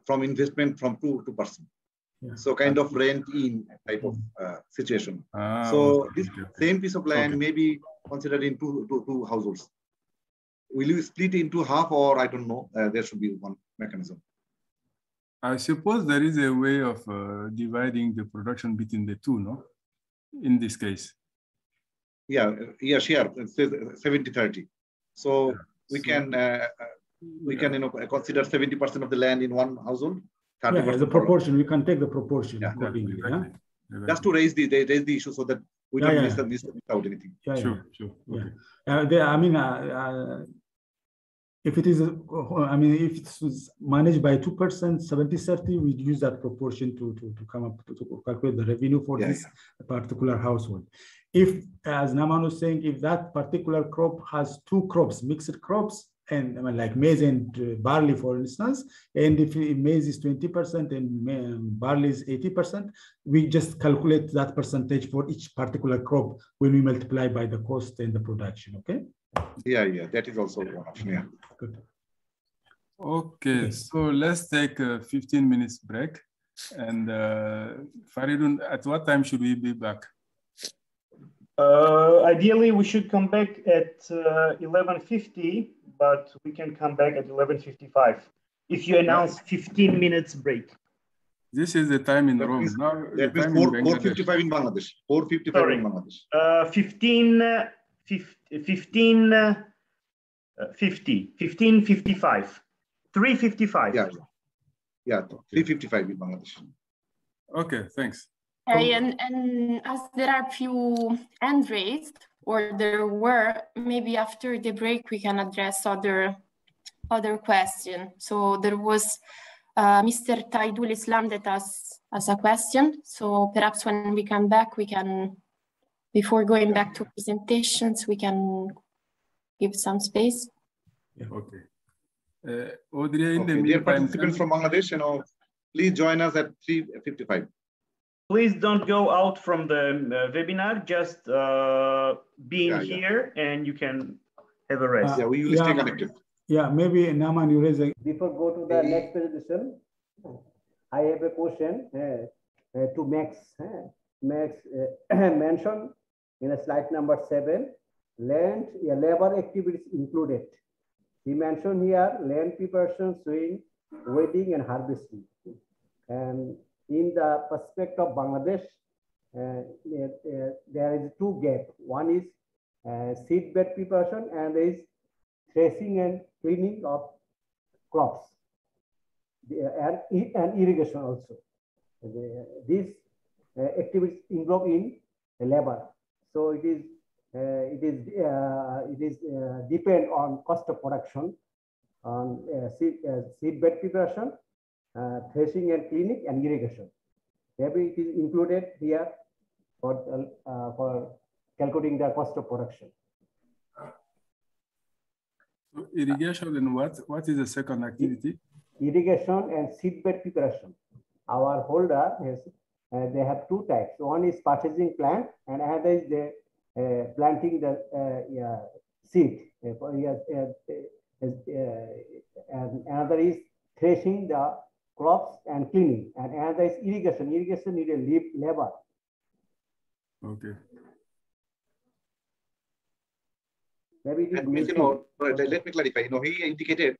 from investment from two to person. Yeah. So kind of rent in type of uh, situation. Ah, so okay, this okay. same piece of land okay. may be considered in two, two, two households. Will you split into half, or I don't know, uh, there should be one mechanism. I suppose there is a way of uh, dividing the production between the two, no? In this case, yeah, yeah, sure, seventy thirty. So yeah. we so, can uh, we yeah. can you know consider seventy percent of the land in one household. thirty percent yeah, the proportion we can take the proportion. Yeah, exactly, yeah? Exactly. Just to raise the raise the issue so that we yeah, don't yeah. miss this without anything. Yeah, yeah. Sure, sure. Okay. Yeah. Uh, there, I mean, uh, uh, if it is, I mean, if it's managed by two percent, seventy thirty, we use that proportion to to, to come up to, to calculate the revenue for yeah, this yeah. particular household. If, as Naman was saying, if that particular crop has two crops, mixed crops, and I mean, like maize and uh, barley, for instance, and if maize is twenty percent and um, barley is eighty percent, we just calculate that percentage for each particular crop when we multiply by the cost and the production. Okay. Yeah, yeah, that is also one option. Yeah. Good. Okay, yes. So let's take a fifteen minutes break. And uh, Faridun, at what time should we be back? Uh, ideally, we should come back at eleven fifty, uh, but we can come back at eleven fifty-five if you announce fifteen minutes break. This is the time in that Rome. Is, now, that the time four, in four fifty-five in Bangladesh. four fifty-five Sorry. In Bangladesh. Uh, fifteen fifty, fifteen fifty-five, three fifty-five. Yeah, yeah, three fifty-five in Bangladesh. Okay, thanks. Hey, and, and as there are few hands raised, or there were, maybe after the break we can address other other question. So there was uh, Mister Tawhidul Islam that has, has a question. So perhaps when we come back, we can. Before going back to presentations, we can give some space. Yeah, okay. Uh, Audrey, in okay, the dear participants from Bangladesh, you know, please join us at three fifty-five. Please don't go out from the uh, webinar. Just uh, be in yeah, here, yeah. and you can have a rest. Uh, yeah, we will yeah, stay connected. Yeah, maybe Naman, you raise a. Before go to the next presentation, I have a question uh, uh, to Max. Uh, Max uh, mentioned in a slide number seven land, yeah, labor activities included. We mentioned here land preparation, sowing, weeding, and harvesting. And in the perspective of Bangladesh, uh, it, uh, there is two gaps. One is uh, seed bed preparation, and there is threshing and cleaning of crops, and, and irrigation also. The, these uh, activities involve in labor, so it is uh, it is uh, it is uh, depend on cost of production, on uh, seed, uh, seed bed preparation, uh, threshing and cleaning, and irrigation. Maybe it is included here for uh, for calculating the cost of production. So irrigation, and what what is the second activity? Irrigation and seed bed preparation. Our holder has, uh, they have two types. One is purchasing plant, and another is the uh, planting the uh, yeah, seed. Uh, uh, uh, uh, and another is threshing the crops and cleaning. And another is irrigation. Irrigation needs a labor. Okay. Maybe it is you know, let me clarify. You know, he indicated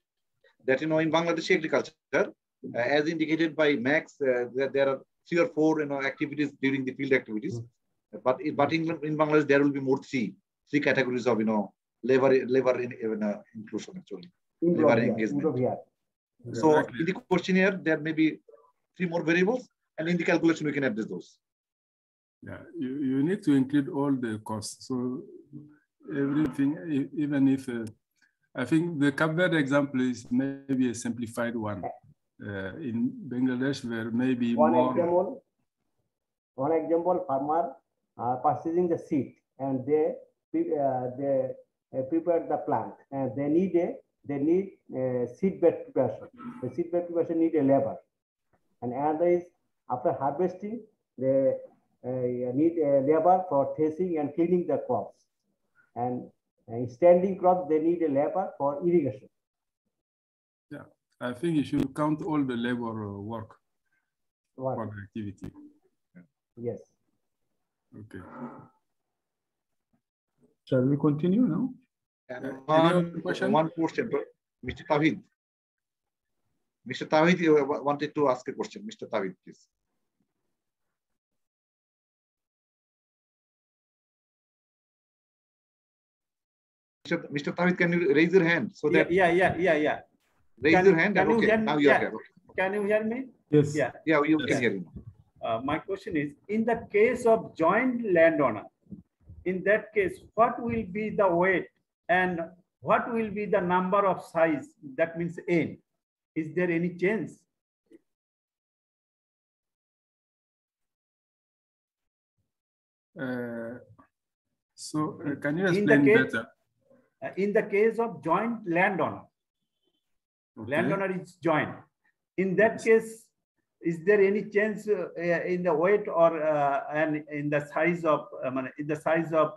that you know in Bangladeshi agriculture, Uh, as indicated by Max, uh, that there are three or four you know activities during the field activities, mm-hmm. but but in, in Bangladesh there will be more three three categories of you know labor labor in, in, uh, inclusion actually in labor India, engagement. India. So exactly. In the questionnaire there may be three more variables, and in the calculation we can address those. Yeah, you you need to include all the costs. So everything, even if uh, I think the Cape Verde example is maybe a simplified one. Uh, in Bangladesh, there may be one more... example. One example: farmer uh, purchasing the seed, and they uh, they uh, prepare the plant, and they need a they need a seed bed preparation. The seed bed preparation need a labor, and another is after harvesting they uh, need a labor for threshing and cleaning the crops, and uh, standing crops they need a labor for irrigation. Yeah. I think you should count all the labor work, work. for the activity. Yes. Okay. Shall we continue now? Uh, one question. One question, Mister Tawhid. Mister Tawhid, you wanted to ask a question, Mister Tawhid, please. Mister Tawhid, can you raise your hand so that? Yeah, yeah, yeah, yeah. Raise can, your hand. Can okay. You now you yeah. are here. Okay. Can you hear me? Yes. Yeah. Yeah, you yes. can hear me. Uh, my question is: in the case of joint landowner, in that case, what will be the weight and what will be the number of size? That means N. Is there any change? Uh, so, uh, can you explain case, better? Uh, in the case of joint landowner. Okay. Landowner is joint. In that case, is there any change uh, in the weight or uh, and in the size of uh, in the size of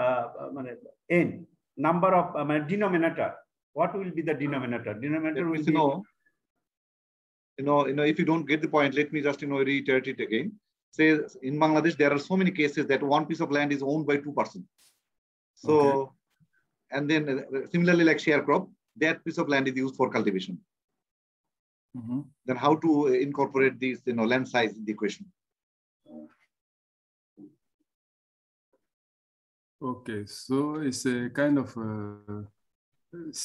uh, n number of uh, denominator? What will be the denominator? Denominator will be. Know, you know, you know. If you don't get the point, let me just you know reiterate it again. Say in Bangladesh there are so many cases that one piece of land is owned by two persons. So, okay. And then similarly like share crop. That piece of land is used for cultivation. Mm-hmm. Then how to incorporate this, you know, land size in the equation? Okay, so it's a kind of uh, it's,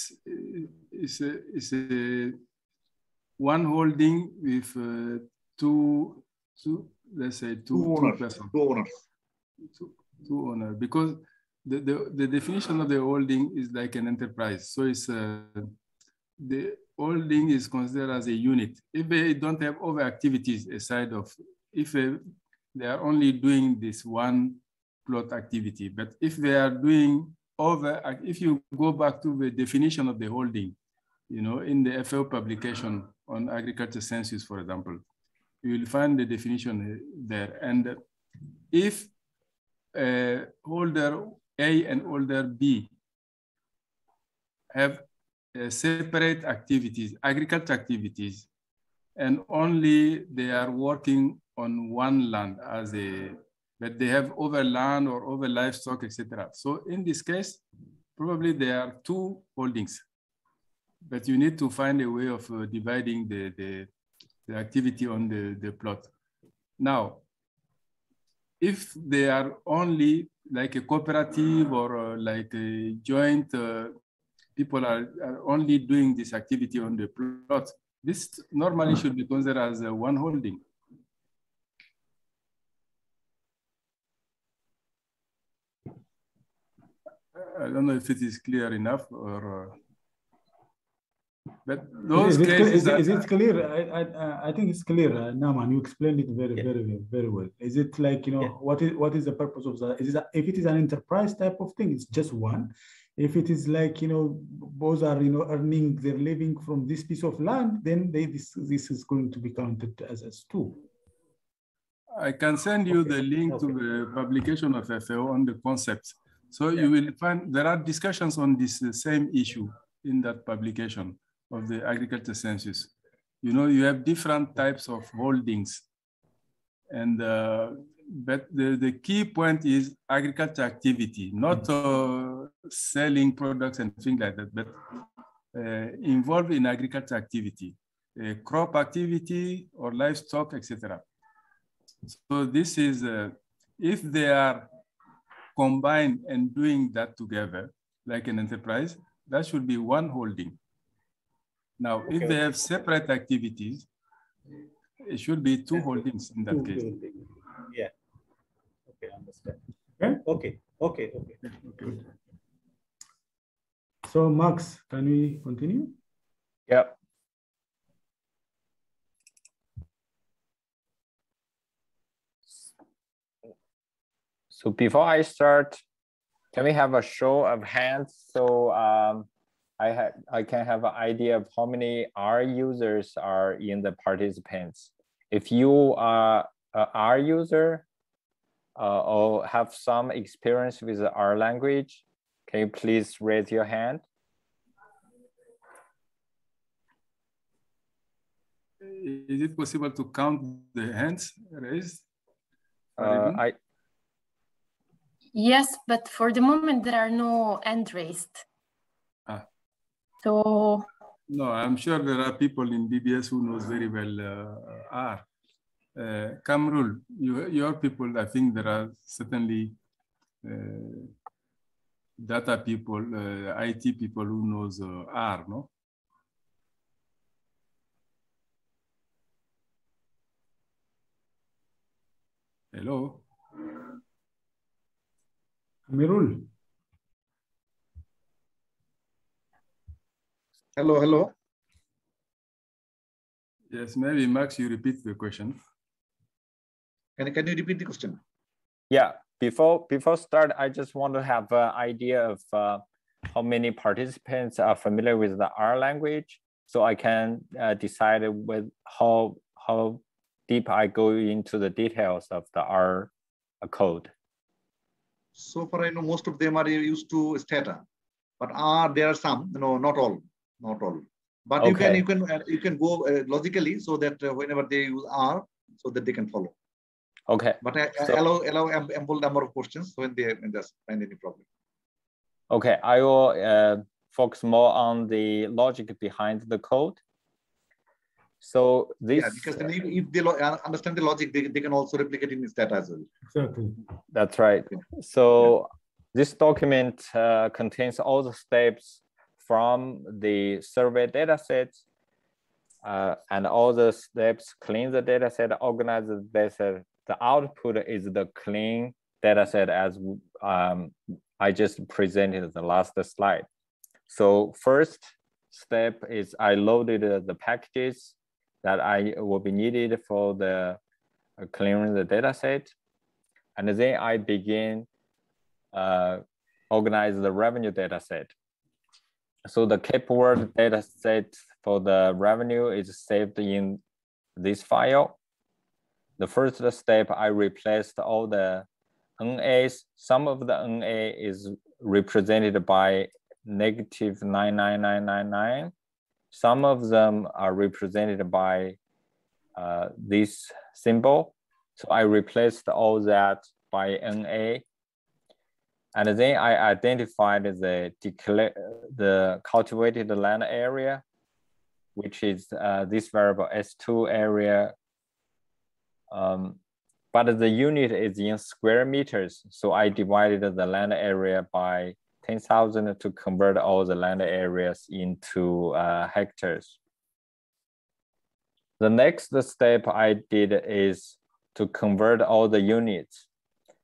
it's a it's a one holding with uh, two two let's say two two owners two, person, two owners two, two owners because. The, the, the definition of the holding is like an enterprise. So it's uh, the holding is considered as a unit. If they don't have other activities aside of, if they, they are only doing this one plot activity, but if they are doing other, if you go back to the definition of the holding, you know, in the F A O publication on agriculture census, for example, you will find the definition there. And if uh, holder A and holder B have uh, separate activities, agriculture activities, and only they are working on one land as a that they have over land or over livestock, et cetera. So in this case, probably there are two holdings, but you need to find a way of uh, dividing the, the, the activity on the, the plot. Now, if they are only like a cooperative or uh, like a joint, uh, people are, are only doing this activity on the plot, this normally should be considered as uh, one holding. I don't know if it is clear enough or, uh, but those is it, cases- Is, it, is it clear? I, I, I think it's clear, uh, Noman, you explained it very, yeah. very, very well. Is it like, you know, yeah. what is what is the purpose of that? Is it, if it is an enterprise type of thing, it's just one. If it is like, you know, both are, you know, earning their living from this piece of land, then they, this, this is going to be counted as, as two. I can send you okay. the link okay. to the publication of F A O on the concept. So yeah. you will find there are discussions on this uh, same issue in that publication of the agriculture census. You know, you have different types of holdings. And, uh, but the, the key point is agriculture activity, not uh, selling products and things like that, but uh, involved in agriculture activity, uh, crop activity or livestock, et cetera. So this is, uh, if they are combined and doing that together, like an enterprise, that should be one holding. Now, okay. if they have separate activities, it should be two holdings in that two case. Holding. Yeah. Okay, I understand. Okay. Okay. Okay. Okay. Good. So, Max, can we continue? Yeah. So before I start, can we have a show of hands so um, I ha I can have an idea of how many R users are in the participants? If you are an R user uh, or have some experience with the R language, can you please raise your hand? Is it possible to count the hands raised? Uh, I. Yes, but for the moment there are no hands raised. Ah. So. No, I'm sure there are people in B B S who knows very well uh, R. Uh, Kamrul, you, your people, I think there are certainly uh, data people, uh, I T people who knows uh, R, no? Hello. Amirul. Hello, hello. Yes, maybe Max, you repeat the question. Can, can you repeat the question? Yeah, before before start, I just want to have an idea of uh, how many participants are familiar with the R language, so I can uh, decide with how, how deep I go into the details of the R code. So far, I know most of them are used to Stata, but are there are some, you know, not all, not all. But okay. you can you can uh, you can go uh, logically so that uh, whenever they use R, so that they can follow. Okay. But I, so, I allow allow ample number of questions when they just find any problem. Okay, I will uh, focus more on the logic behind the code. So this yeah, because then if, if they understand the logic, they, they can also replicate in Stata as well. Exactly. That's right. So yeah. this document uh, contains all the steps from the survey data set uh, and all the steps, clean the data set, organize the data set. The output is the clean data set as um, I just presented the last slide. So first step is I loaded uh, the packages that I will be needed for the uh, clearing the data set. And then I begin uh, organize the revenue data set. So the Cape Verde data set for the revenue is saved in this file. The first step, I replaced all the N As. Some of the N A is represented by negative nine nine nine nine nine. Some of them are represented by uh, this symbol. So I replaced all that by N A. And then I identified the declare, the cultivated land area, which is uh, this variable S two area. Um, but the unit is in square meters. So I divided the land area by ten thousand to convert all the land areas into uh, hectares. The next step I did is to convert all the units.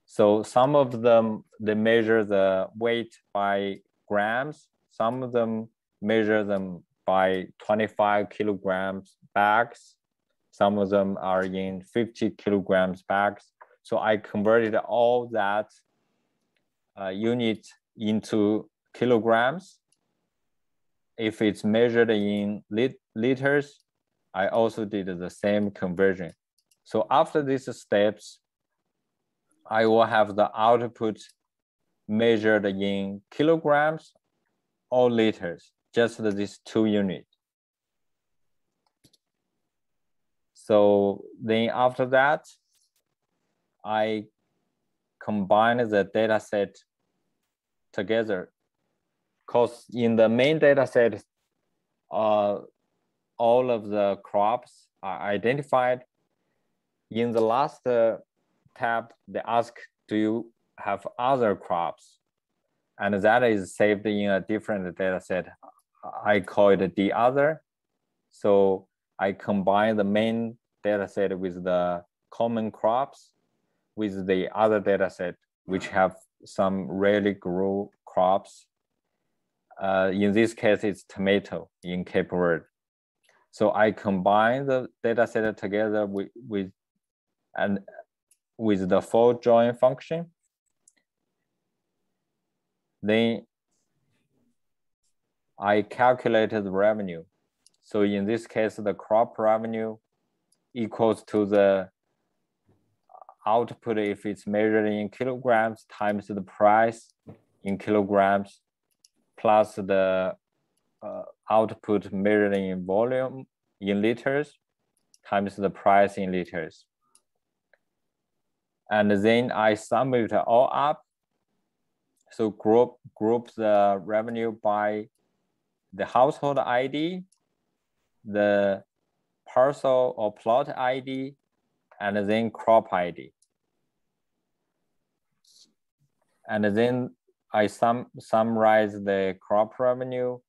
So some of them, they measure the weight by grams. Some of them measure them by twenty-five kilograms bags. Some of them are in fifty kilograms bags. So I converted all that uh, unit into kilograms. If it's measured in lit liters, I also did the same conversion. So after these steps, I will have the output measured in kilograms or liters, just these two units. So then after that, I combine the data set together, because in the main data set, uh, all of the crops are identified. In the last uh, tab, they ask, do you have other crops? And that is saved in a different data set. I call it the other. So I combine the main data set with the common crops with the other data set, which have some rarely grow crops. Uh, in this case, it's tomato in Cape Verde. So I combine the data set together with, with and with the full join function. Then I calculated the revenue. So in this case, the crop revenue equals to the output if it's measured in kilograms times the price in kilograms plus the uh, output measured in volume in liters times the price in liters. And then I sum it all up. So group, group the revenue by the household I D, the parcel or plot I D, and then crop I D. And then I sum, summarize the crop revenue,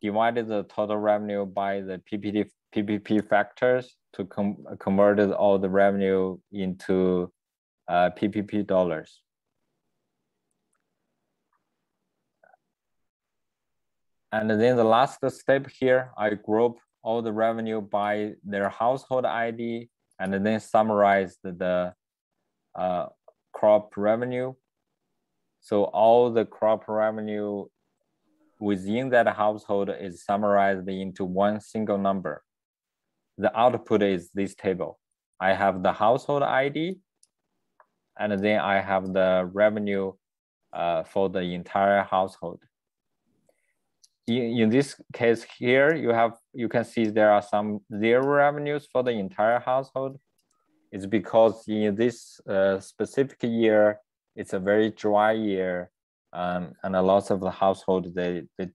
divided the total revenue by the P P P factors to com convert all the revenue into Uh, P P P dollars. And then the last step here, I group all the revenue by their household I D and then summarize the uh, crop revenue. So all the crop revenue within that household is summarized into one single number. The output is this table. I have the household I D, and then I have the revenue uh, for the entire household. In, in this case here, you have you can see there are some zero revenues for the entire household. It's because in this uh, specific year, it's a very dry year, um, and a lot of the household, they, they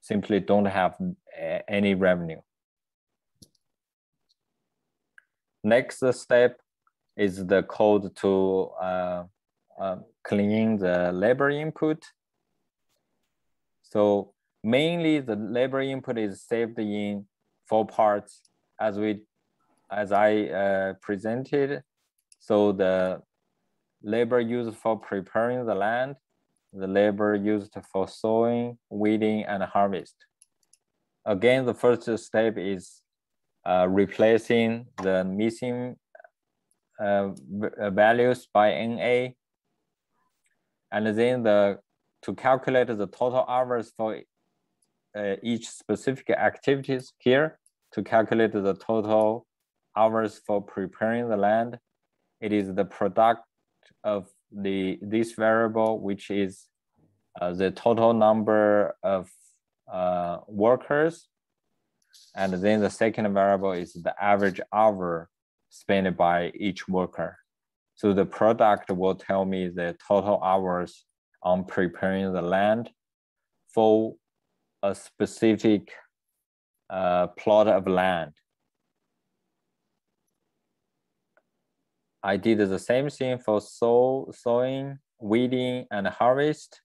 simply don't have any revenue. Next step is the code to uh, uh, clean the labor input. So mainly the labor input is saved in four parts, as we, as I uh, presented. So the labor used for preparing the land, the labor used for sowing, weeding, and harvest. Again, the first step is uh, replacing the missing Uh, values by N A, and then the to calculate the total hours for uh, each specific activities here, to calculate the total hours for preparing the land. It is the product of the this variable, which is uh, the total number of uh, workers, and then the second variable is the average hour spent by each worker. So the product will tell me the total hours on preparing the land for a specific uh, plot of land. I did the same thing for sow, sowing, weeding, and harvest.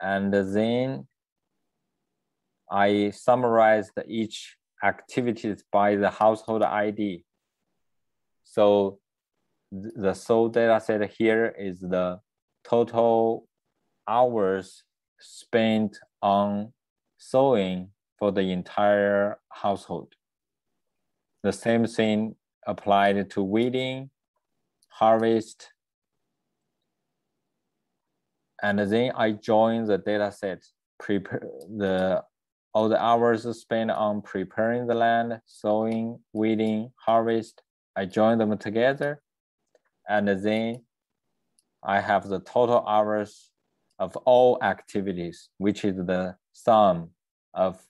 And then I summarized each activities by the household I D. So the sow data set here is the total hours spent on sowing for the entire household. The same thing applied to weeding, harvest, and then I join the data set, prepare the all the hours spent on preparing the land, sowing, weeding, harvest. I join them together, and then I have the total hours of all activities, which is the sum of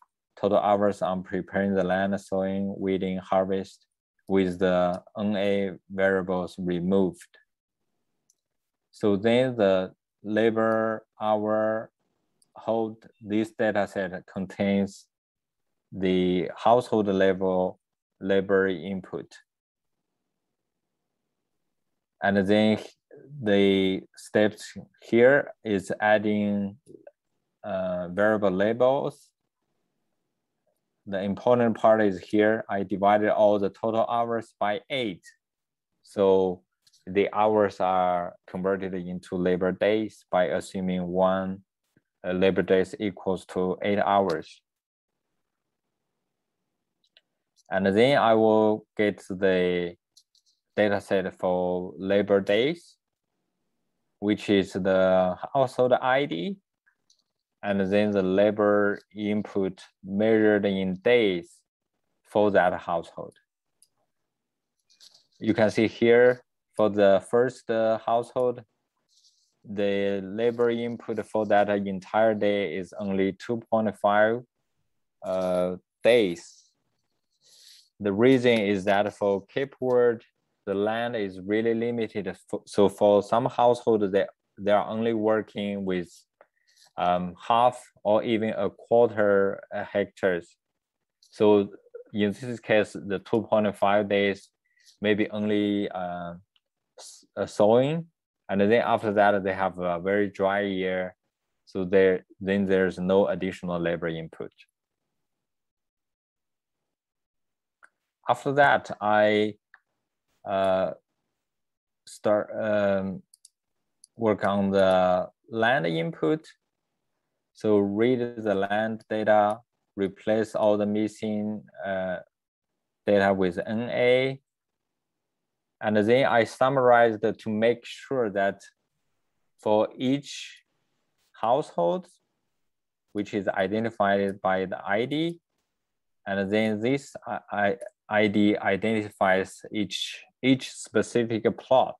total hours on preparing the land, sowing, weeding, harvest, with the N A variables removed. So then the labor hour hold, this data set contains the household level labor input. And then the steps here is adding uh, variable labels. The important part is here, I divided all the total hours by eight. So the hours are converted into labor days by assuming one uh, labor days equals to eight hours. And then I will get the data set for labor days, which is the household I D, and then the labor input measured in days for that household. You can see here for the first uh, household, the labor input for that entire day is only two point five uh, days. The reason is that for Cape Verde, the land is really limited. So for some households, they, they are only working with um, half or even a quarter hectares. So in this case, the two point five days, maybe only uh, sowing. And then after that, they have a very dry year. So there, then there's no additional labor input. After that, I Uh, start um, work on the land input. So read the land data, replace all the missing uh, data with N A. And then I summarized to make sure that for each household, which is identified by the I D, and then this I D identifies each each specific plot.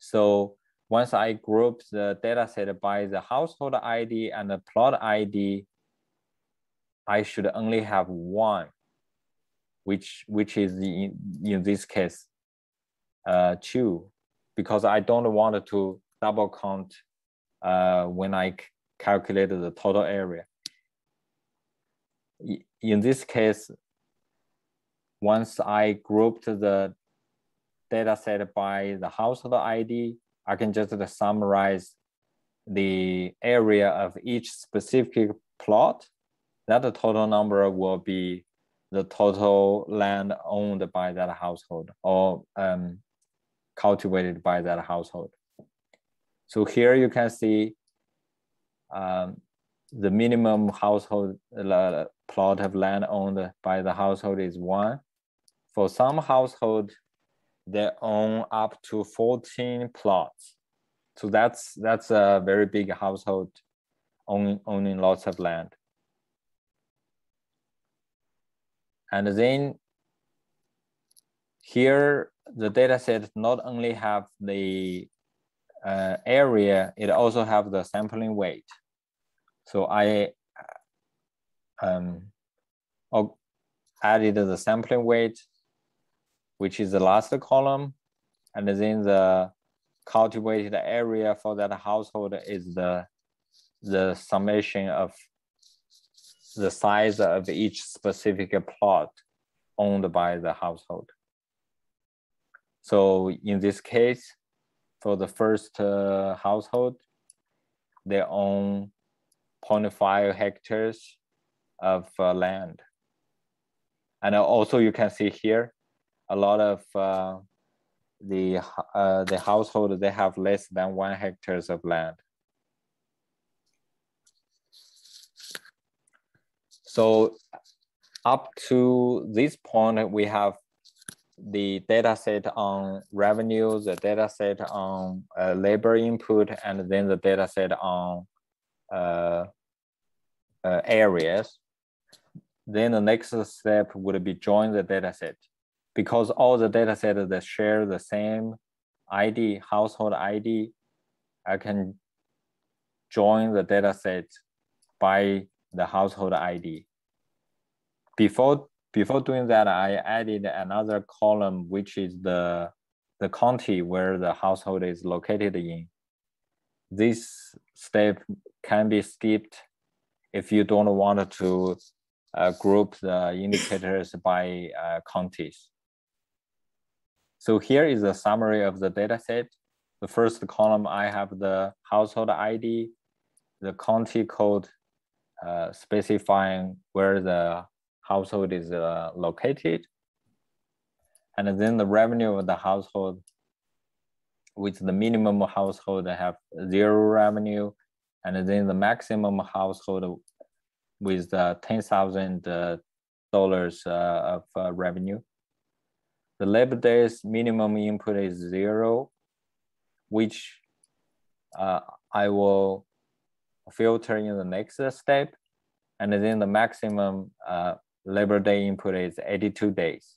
So once I group the data set by the household I D and the plot I D, I should only have one, which, which is the, in this case, uh, two, because I don't want to double count uh, when I calculate the total area. In this case, once I grouped the data set by the household I D, I can just summarize the area of each specific plot. That total number will be the total land owned by that household or um, cultivated by that household. So here you can see um, the minimum household uh, plot of land owned by the household is one. For some households, they own up to fourteen plots. So that's, that's a very big household owning, owning lots of land. And then here, the data set not only have the uh, area, it also have the sampling weight. So I um, added the sampling weight which is the last column. And then the cultivated area for that household is the, the summation of the size of each specific plot owned by the household. So in this case, for the first uh, household, they own zero point five hectares of uh, land. And also you can see here, a lot of uh, the, uh, the household, they have less than one hectares of land. So up to this point, we have the data set on revenue, the data set on uh, labor input, and then the data set on uh, uh, areas. Then the next step would be join the data set, because all the data sets that share the same I D, household I D, I can join the data set by the household I D. Before, before doing that, I added another column, which is the, the county where the household is located in. This step can be skipped if you don't want to uh, group the indicators by uh, counties. So here is a summary of the data set. The first column, I have the household I D, the county code uh, specifying where the household is uh, located. And then the revenue of the household, with the minimum household that have zero revenue, and then the maximum household with uh, ten thousand dollars uh, of uh, revenue. The labor days minimum input is zero, which uh, I will filter in the next step. And then the maximum uh, labor day input is eighty-two days.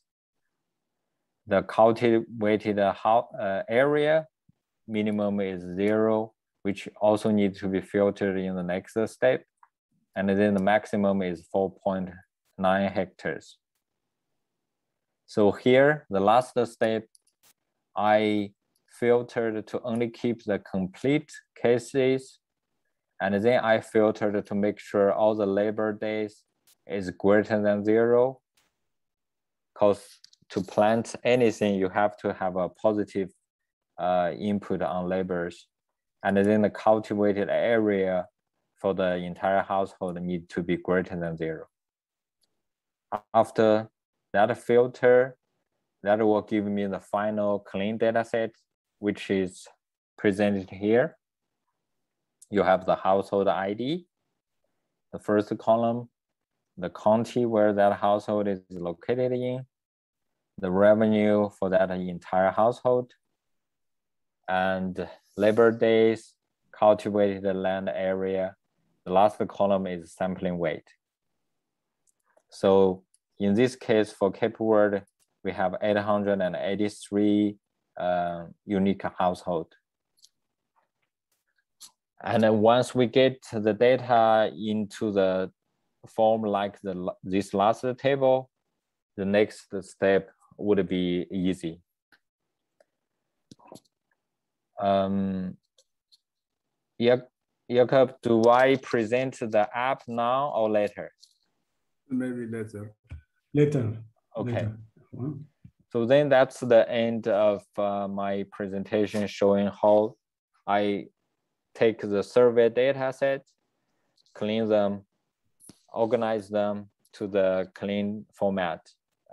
The cultivated uh, area minimum is zero, which also needs to be filtered in the next step. And then the maximum is four point nine hectares. So here, the last step, I filtered to only keep the complete cases. And then I filtered to make sure all the labor days is greater than zero. Because to plant anything, you have to have a positive uh, input on labors. And then the cultivated area for the entire household need to be greater than zero. After that filter, that will give me the final clean data set, which is presented here. You have the household I D, the first column, the county where that household is located in, the revenue for that entire household, and labor days, cultivated land area. The last column is sampling weight. So in this case for Cape Verde, we have eight hundred eighty-three uh, unique households. And then once we get the data into the form like the, this last table, the next step would be easy. Um, Jacob, do I present the app now or later? Maybe later. Later. Okay. Later. So then that's the end of uh, my presentation showing how I take the survey data set, clean them, organize them to the clean format.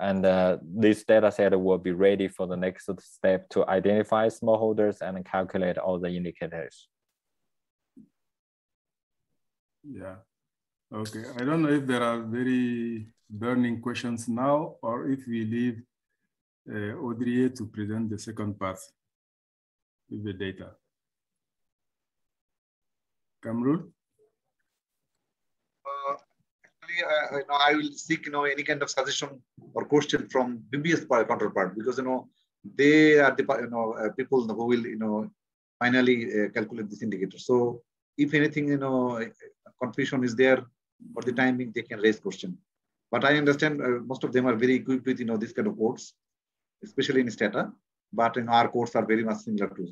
And uh, this data set will be ready for the next step to identify smallholders and calculate all the indicators. Yeah, okay. I don't know if there are very burning questions now or if we leave uh, Audrey to present the second part with the data. Kamrul? Uh, actually, uh, you know, I will seek you know, any kind of suggestion or question from B B S counterpart, because you know they are the you know uh, people who will you know finally uh, calculate this indicator. So if anything you know confusion is there for the timing, they can raise question. But I understand uh, most of them are very equipped with you know this kind of codes. especially in Stata, but in our codes are very much similar to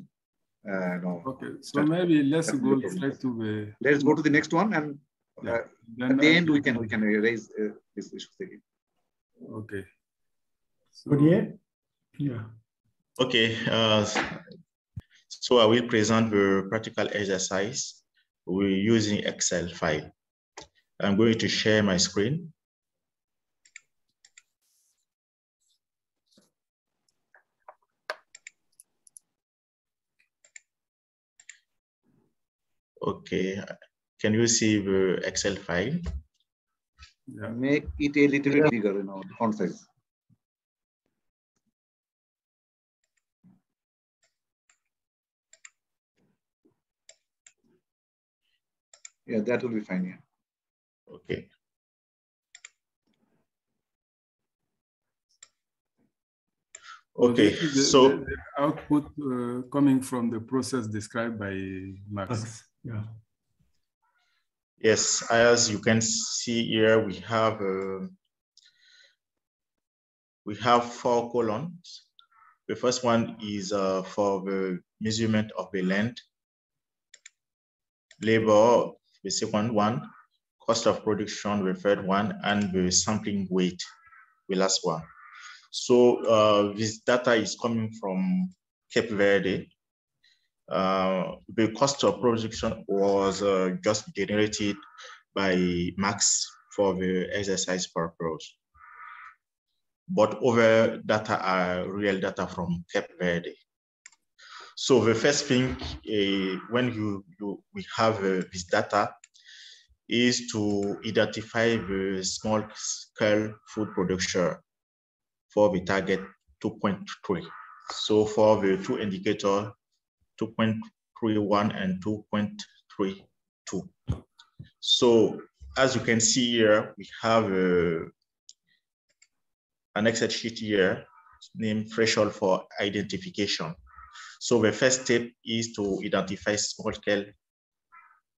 uh, no, okay, so Stata. Maybe let's That's go straight to the let's go to the next one, and yeah. uh, then at the end we can we can raise uh, this issue again. Okay, so but yeah yeah okay uh, so I will present the practical exercise we're using Excel file. I'm going to share my screen. Okay, can you see the Excel file? Yeah. Make it a little bit bigger, you know, font size. Yeah, that will be fine. Yeah. Okay. Okay, so, the, so the, the output uh, coming from the process described by Max. Yeah. Yes, as you can see here, we have uh, we have four columns. The first one is uh, for the measurement of the land, labor, the second one, cost of production, the third one, and the sampling weight, the last one. So uh, this data is coming from Cape Verde. Uh, the cost of production was uh, just generated by Max for the exercise purpose, but other data are real data from Cape Verde. So the first thing uh, when you, you we have uh, this data is to identify the small scale food production for the target two point three. So for the two indicators, two point three one and two point three two. So as you can see here, we have uh, an Excel sheet here named threshold for identification. So the first step is to identify small scale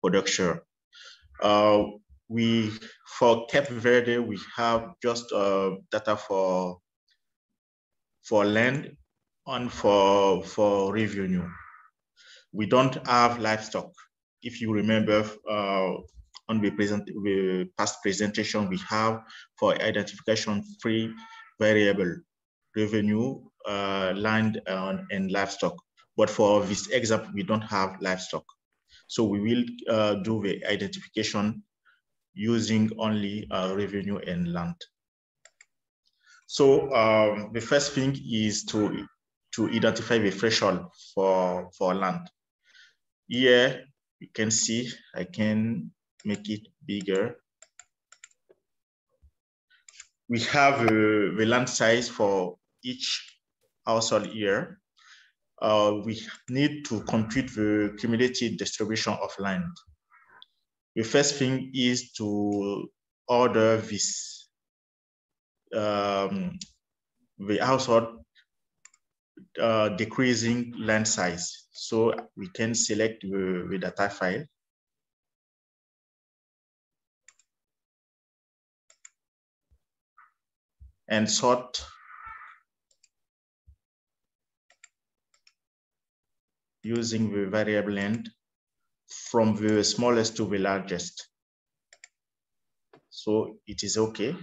production. Uh, we, for Cape Verde, we have just uh, data for, for land and for, for revenue. We don't have livestock. If you remember uh, on the, present, the past presentation, we have for identification three variable, revenue, uh, land, uh, and livestock. But for this example, we don't have livestock. So we will uh, do the identification using only uh, revenue and land. So um, the first thing is to, to identify the threshold for, for land. Here you can see I can make it bigger. We have uh, the land size for each household here. Uh, we need to compute the cumulative distribution of land. The first thing is to order this um, the household uh, decreasing land size. So we can select the, the data file. And sort using the variable land from the smallest to the largest. So it is okay.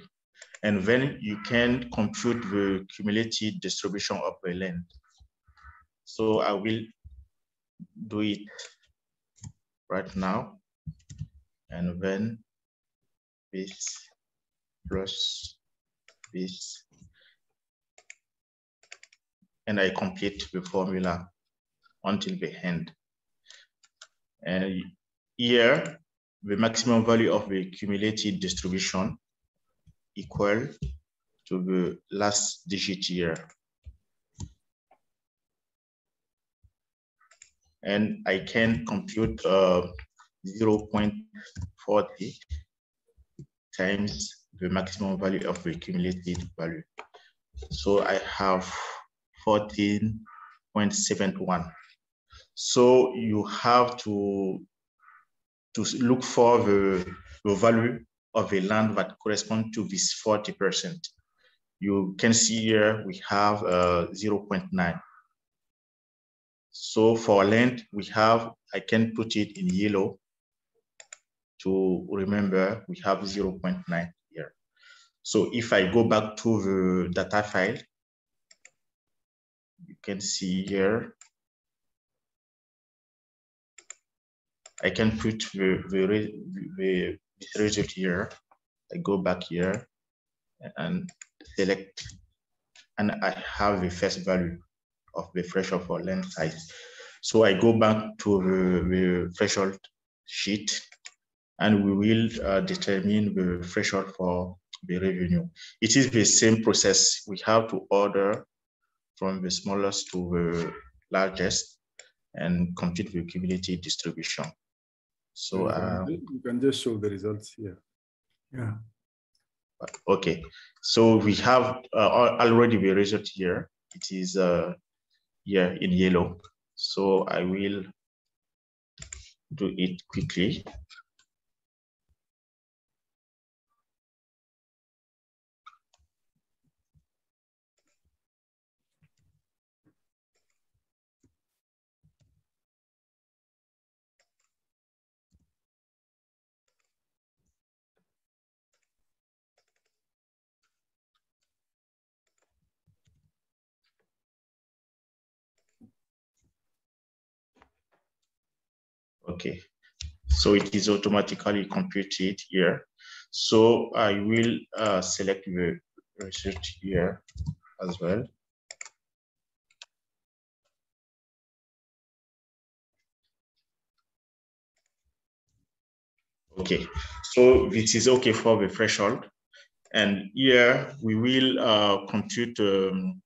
And then you can compute the cumulative distribution of the land. So I will do it right now, and then this plus this, and I complete the formula until the end. And here, the maximum value of the cumulative distribution equal to the last digit here. And I can compute uh, zero point four zero times the maximum value of the cumulative value. So I have fourteen point seven one. So you have to, to look for the, the value of a land that corresponds to this forty percent. you can see here we have uh, zero point nine. So for land, we have, I can put it in yellow to remember we have zero point nine here. So if I go back to the data file, you can see here, I can put the, the, the, the result here. I go back here and select, and I have the first value of the threshold for land size. So I go back to the, the threshold sheet, and we will uh, determine the threshold for the revenue. It is the same process. We have to order from the smallest to the largest and compute the cumulative distribution. So um, you can just show the results here. Yeah. Okay. So we have uh, already the result here. It is uh, here in yellow. So I will do it quickly. Okay, so it is automatically computed here. So I will uh, select the result here as well. Okay, so this is okay for the threshold. And here we will uh, compute um,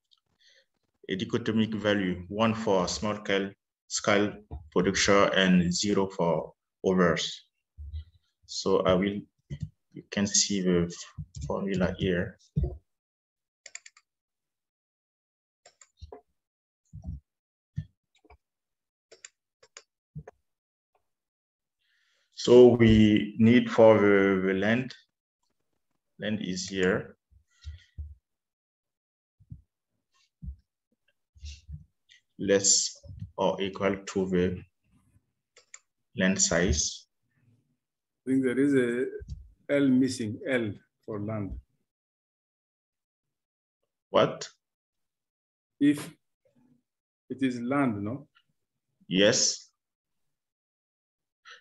a dichotomic value, one for small scale scale production and zero for others. So I will, you can see the formula here. So we need for the, the land, land is here. Let's or equal to the land size. I think there is a L missing, L for land. What? If it is land, no? Yes.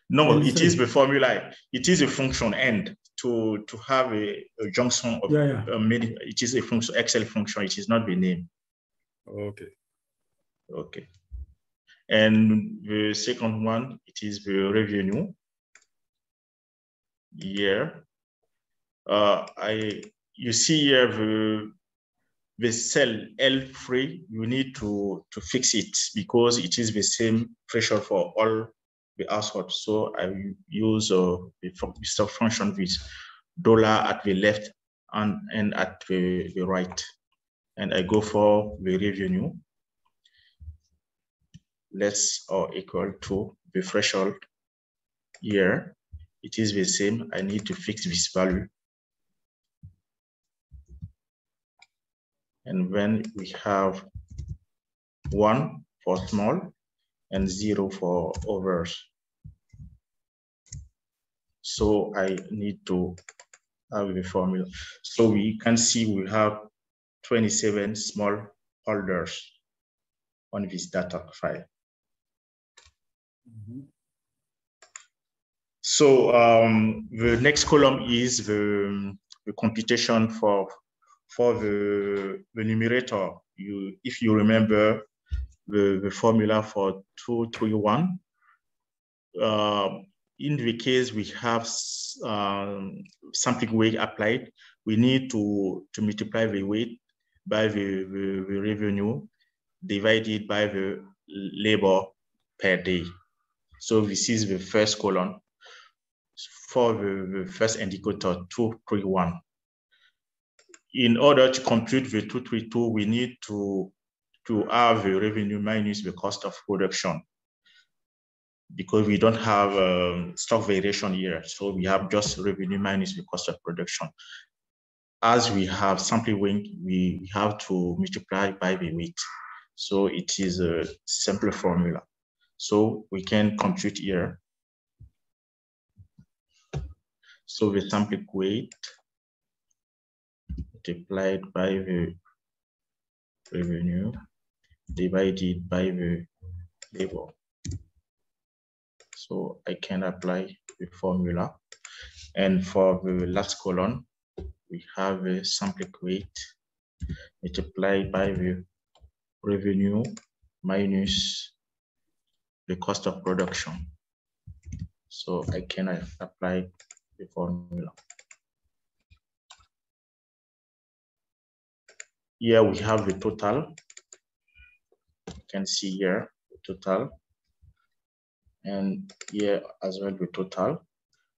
No, it is the formula. It is a function end to, to have a, a junction of yeah, yeah. A many, it is a function, Excel function. It is not the name. Okay. Okay. And the second one, it is the revenue. Here, uh, I you see here the, the cell L three. You need to to fix it because it is the same threshold for all the households. So I use uh, the sub function with dollar at the left and and at the, the right, and I go for the revenue. Less or equal to the threshold here. It is the same. I need to fix this value. And when we have one for small and zero for others. So I need to have the formula. So we can see we have twenty-seven small holders on this data file. Mm-hmm. So um, the next column is the, the computation for for the, the numerator. You, if you remember the, the formula for two three one, uh, in the case we have um, sampling weight applied, we need to to multiply the weight by the, the, the revenue divided by the labor per day. So this is the first column for the, the first indicator two three one. In order to compute the two three two, we need to, to have the revenue minus the cost of production because we don't have um, stock variation here. So we have just revenue minus the cost of production. as we have sample weight, we have to multiply by the weight. So it is a simple formula. So we can compute here. So the sample weight multiplied by the revenue divided by the labor. So I can apply the formula. And for the last column, we have a sample weight multiplied by the revenue minus the cost of production. So I can apply the formula. Here we have the total. You can see here the total. And here as well the total.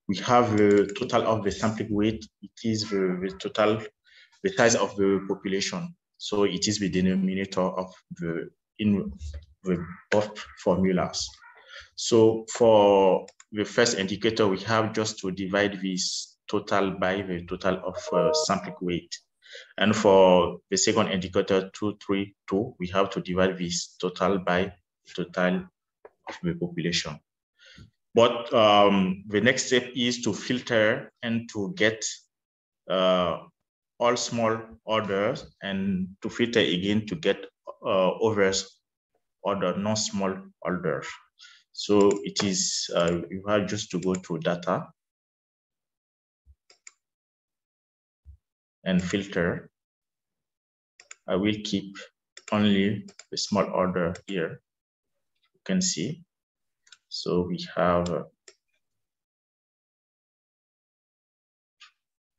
We have the total of the sample weight. It is the, the total, the size of the population. So it is the denominator of the, in the both formulas. So for the first indicator, we have just to divide this total by the total of uh, sample weight. And for the second indicator, two three two, we have to divide this total by total of the population. But um, the next step is to filter and to get uh, all small orders, and to filter again to get uh, overs order, non small orders. So it is, uh, you have just to go to data and filter. I will keep only the small order here, you can see. So we have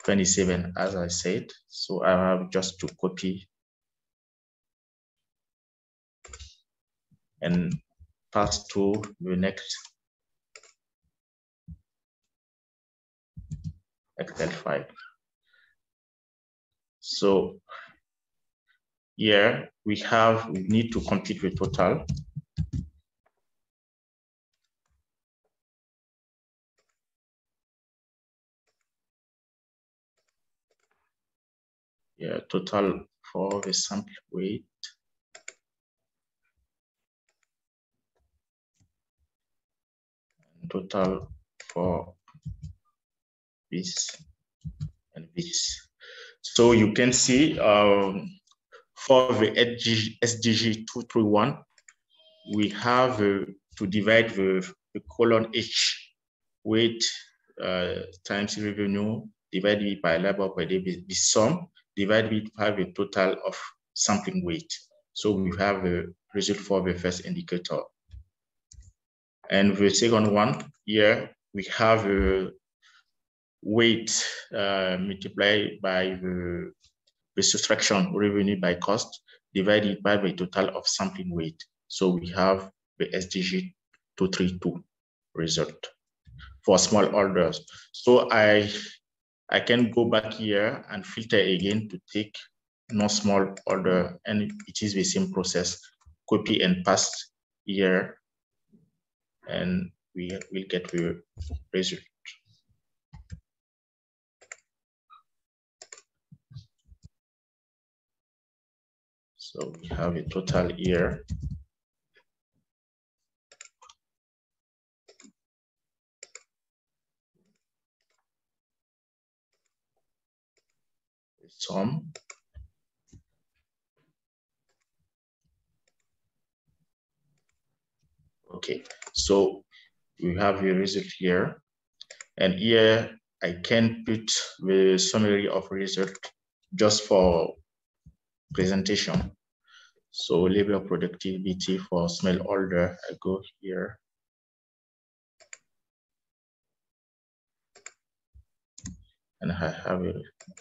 twenty-seven, as I said. So I have just to copy and pass to the next Excel file. So here we have, we need to compute the total. Yeah, total for the sample weight. And total for this and this. So you can see um, for the S D G two three one, we have uh, to divide the, the colon H weight uh, times revenue divided by labor per day, this sum, divided by the total of sampling weight. So we have a result for the first indicator. And the second one here, we have a weight uh, multiplied by the, the subtraction revenue by cost divided by the total of sampling weight. So we have the S D G two three two result for small orders. So I I can go back here and filter again to take no small order, and it is the same process. Copy and paste here, and we will get the result. So we have a total here. Sum okay, so we have the result here, and here I can put the summary of result just for presentation. So labor productivity for small order, I go here. And I have a,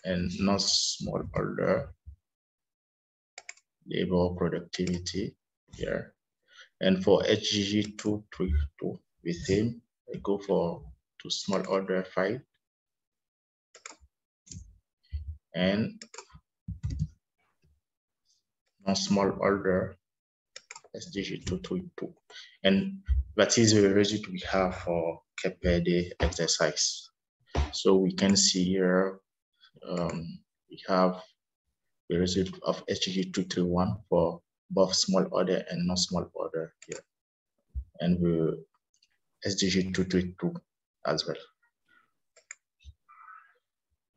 a not small order labor productivity here. And for H G G two three two, the same. I go for to small order file. And not small order S D G two three two. And that is the result we have for Cape Verde exercise. So we can see here um, we have the receipt of S D G two three one for both small order and non-small order here, and we S D G two three two as well.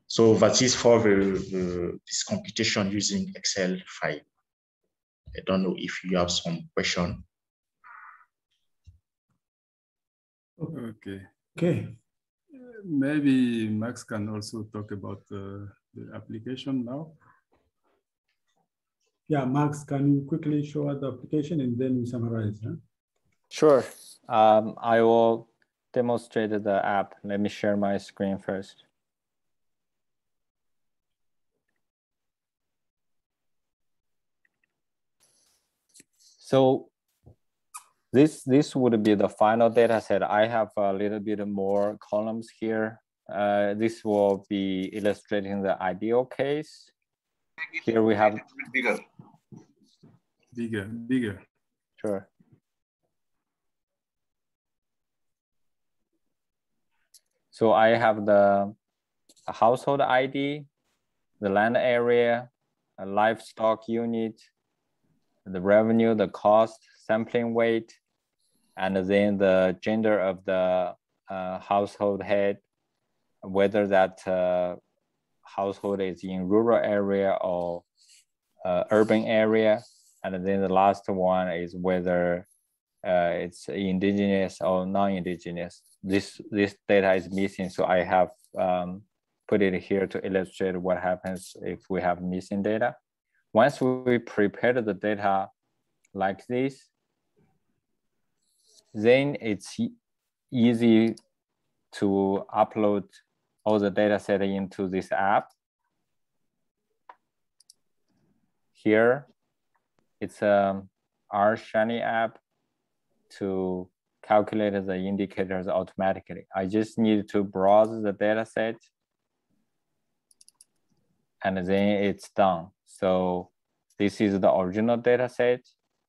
So that is for the, the, this computation using Excel file. I don't know if you have some question. Okay. Okay. Maybe Max can also talk about uh, the application now. Yeah, Max, can you quickly show us the application and then we summarize? Huh? Sure. Um, I will demonstrate the app. Let me share my screen first. So this, this would be the final data set. I have a little bit more columns here. Uh, this will be illustrating the ideal case. Here we have bigger, bigger, bigger. Sure. So I have the household I D, the land area, a livestock unit, the revenue, the cost, sampling weight, and then the gender of the uh, household head, whether that uh, household is in rural area or uh, urban area. And then the last one is whether uh, it's indigenous or non-indigenous. This, this data is missing, so I have um, put it here to illustrate what happens if we have missing data. Once we prepare the data like this, then it's easy to upload all the data set into this app. Here, it's a R Shiny app to calculate the indicators automatically. I just need to browse the data set and then it's done. So this is the original data set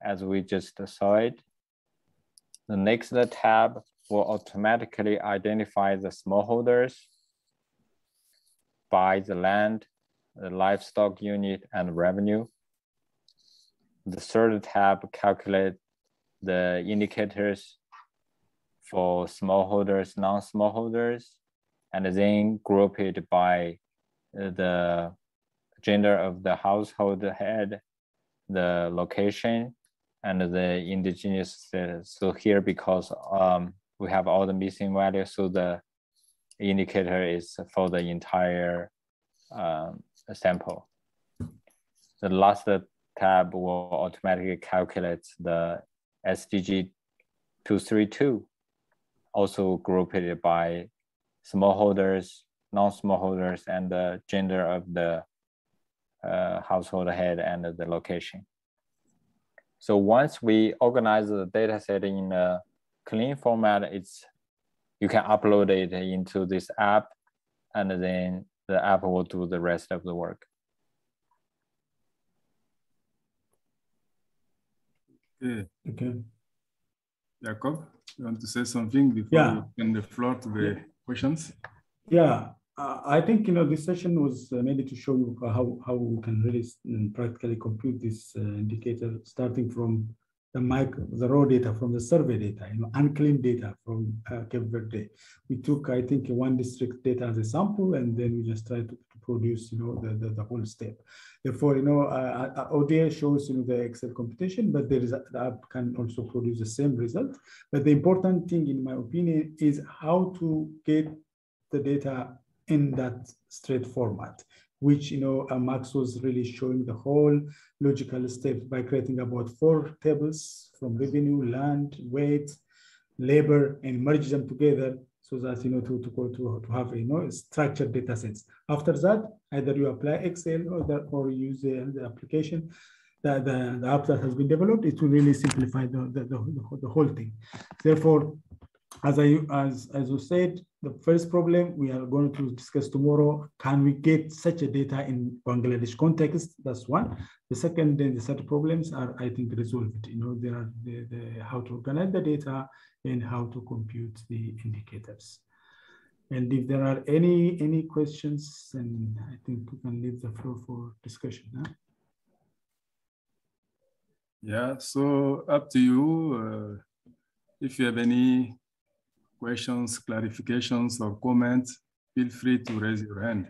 as we just saw it. The next tab will automatically identify the smallholders by the land, the livestock unit, and revenue. The third tab calculates the indicators for smallholders, non-smallholders, and then group it by the gender of the household head, the location, and the indigenous status. So here, because um, we have all the missing values, so the indicator is for the entire um, sample. The last tab will automatically calculate the S D G two three two, also grouped by smallholders, non-smallholders, and the gender of the Uh, household head and the location. So once we organize the data set in a clean format, it's you can upload it into this app, and then the app will do the rest of the work. Okay. Okay. Jacob, you want to say something before yeah. you open the floor to the yeah. questions? Yeah. I think, you know, this session was mainly to show you how, how we can really practically compute this uh, indicator, starting from the micro, the raw data, from the survey data, you know, unclean data from uh, Cape Verde. We took, I think, one district data as a sample, and then we just tried to, to produce, you know, the, the, the whole step. Therefore, you know, uh, O D A shows, you know, the Excel computation, but there is a, the app can also produce the same result. But the important thing, in my opinion, is how to get the data in that straight format, which, you know, uh, Max was really showing the whole logical steps by creating about four tables from revenue, land, weight, labor, and merge them together so that, you know, to, to go to, to have, you know, structured data sets. After that, either you apply Excel or, the, or use the, the application, the, the, the app that has been developed, it will really simplify the, the, the, the whole thing. Therefore, As I as as you said, the first problem we are going to discuss tomorrow: can we get such a data in Bangladesh context? That's one. The second and the third problems are, I think, resolved. You know, there are the, the how to organize the data and how to compute the indicators. And if there are any any questions, then I think we can leave the floor for discussion. Huh? Yeah, so up to you. Uh, if you have any questions, clarifications, or comments, feel free to raise your hand.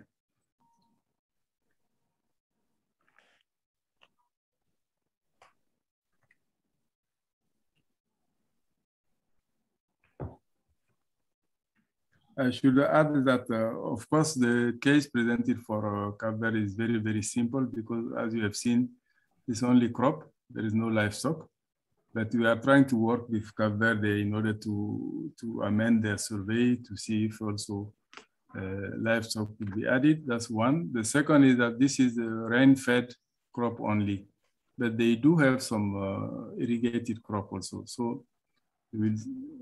I should add that, uh, of course, the case presented for uh, Cape Verde is very, very simple because, as you have seen, it's only crop. There is no livestock. But we are trying to work with Cape Verde in order to, to amend their survey to see if also uh, livestock will be added. That's one. The second is that this is a rain-fed crop only, but they do have some uh, irrigated crop also. So we'll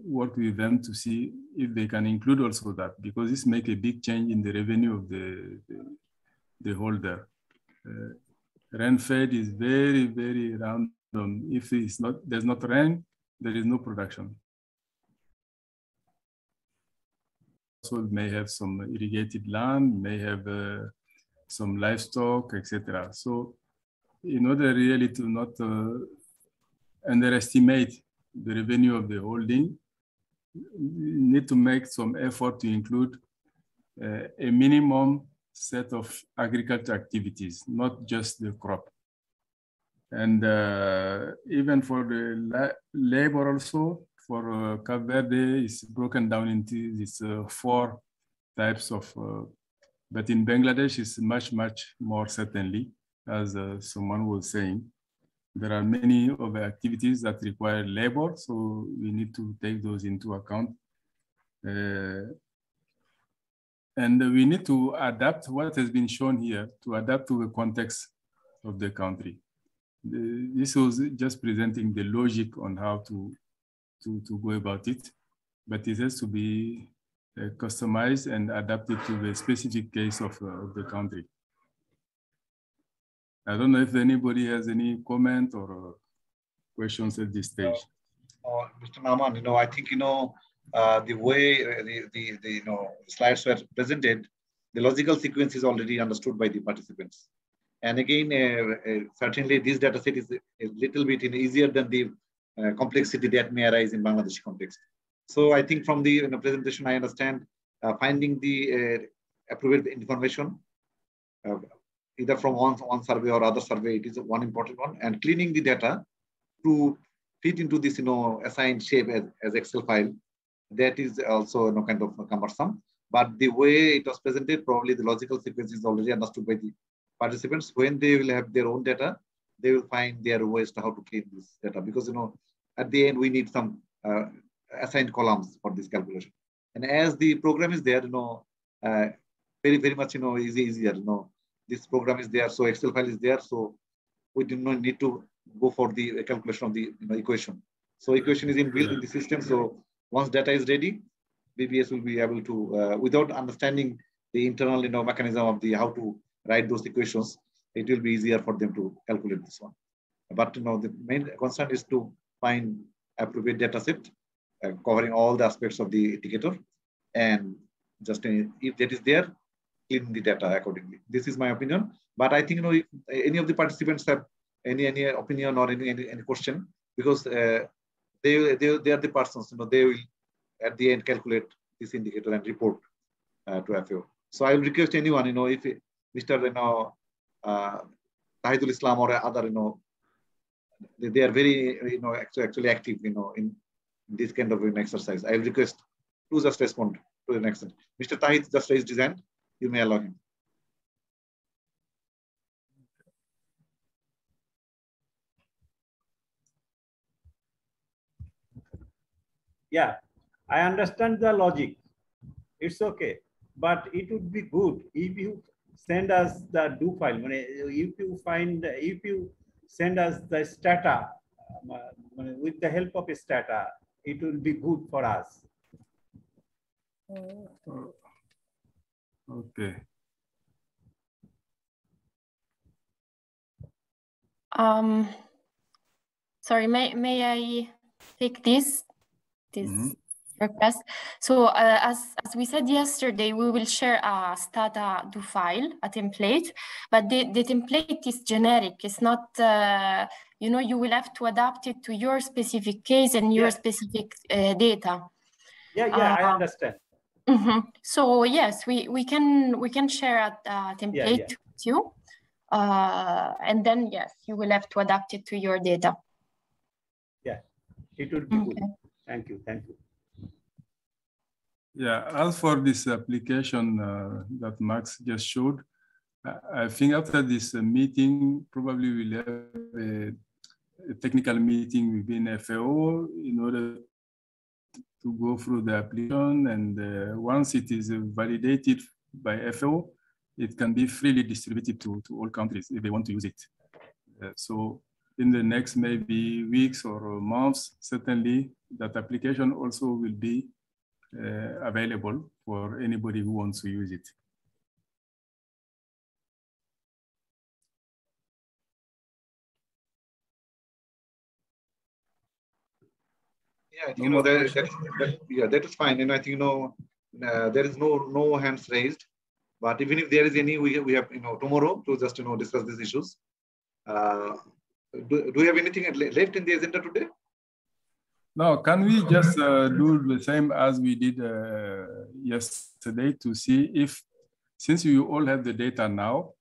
work with them to see if they can include also that, because this makes a big change in the revenue of the, the, the holder. Uh, rain fed is very, very random. If it's not, there's not rain, there is no production. So it may have some irrigated land, may have uh, some livestock, et cetera. So in order really to not uh, underestimate the revenue of the holding, you need to make some effort to include uh, a minimum set of agriculture activities, not just the crop. And uh, even for the la labor also, for uh, Cape Verde, it's broken down into these uh, four types of, uh, but in Bangladesh, it's much, much more certainly, as uh, someone was saying. There are many other activities that require labor, so we need to take those into account. Uh, and we need to adapt what has been shown here to adapt to the context of the country. The, this was just presenting the logic on how to, to, to go about it, but it has to be uh, customized and adapted to the specific case of, uh, of the country. I don't know if anybody has any comment or questions at this stage. No. Oh, Mister Noman, you know, I think, you know, uh, the way the, the, the you know, slides were presented, the logical sequence is already understood by the participants. And again, uh, uh, certainly this data set is a little bit easier than the uh, complexity that may arise in Bangladesh context. So I think from the you know, presentation, I understand uh, finding the uh, appropriate information, uh, either from one, one survey or other survey, it is one important one, and cleaning the data to fit into this, you know, assigned shape as, as Excel file, that is also, you know, kind of cumbersome. But the way it was presented, probably the logical sequence is already understood by the participants. When they will have their own data, they will find their ways to how to clean this data, because, you know, at the end, we need some uh, assigned columns for this calculation. And as the program is there, you know, uh, very, very much, you know, easy, easier, you know, this program is there, so Excel file is there, so we do not need to go for the calculation of the you know, equation. So equation is inbuilt in the system, so once data is ready, B B S will be able to, uh, without understanding the internal you know, mechanism of the how to write those equations, it will be easier for them to calculate this one. But you know, the main concern is to find appropriate data set uh, covering all the aspects of the indicator, and just uh, if that is there, in the data accordingly. This is my opinion, but I think you know if any of the participants have any any opinion or any any, any question, because uh, they, they they are the persons you know they will at the end calculate this indicator and report uh, to F A O. So I will request anyone you know if Mister you know uh, Tawhidul Islam or other you know they, they are very you know actually, actually active you know in this kind of an exercise. I will request to just respond to the next one. Mister Tawhid just raised his hand. You may allow him. Yeah, I understand the logic. It's okay, but it would be good if you send us the do file. If you find, if you send us the Stata with the help of Stata, it will be good for us. Oh. Okay. Um, sorry, may, may I take this? This. Mm-hmm. request. So uh, as, as we said yesterday, we will share a Stata do file, a template, but the, the template is generic. It's not, uh, you know, you will have to adapt it to your specific case and your yeah. specific uh, data. Yeah, yeah, uh, I understand. Mm-hmm. So yes, we, we can we can share a, a template yeah, yeah. with you. Uh, and then yes, you will have to adapt it to your data. Yeah, it would be okay. good. Thank you, thank you. Yeah, as for this application uh, that Max just showed, I think after this meeting, probably we'll have a, a technical meeting within F A O in order to go through the application. And uh, once it is validated by F A O, it can be freely distributed to, to all countries if they want to use it. Uh, so in the next maybe weeks or months, certainly that application also will be uh, available for anybody who wants to use it. Yeah, you know, that, that, that, yeah, that is fine. And I think, you know, uh, there is no, no hands raised. But even if there is any, we, we have, you know, tomorrow to just, you know, discuss these issues. Uh, do, do we have anything left in the agenda today? Now, can we just uh, do the same as we did uh, yesterday to see if, since you all have the data now,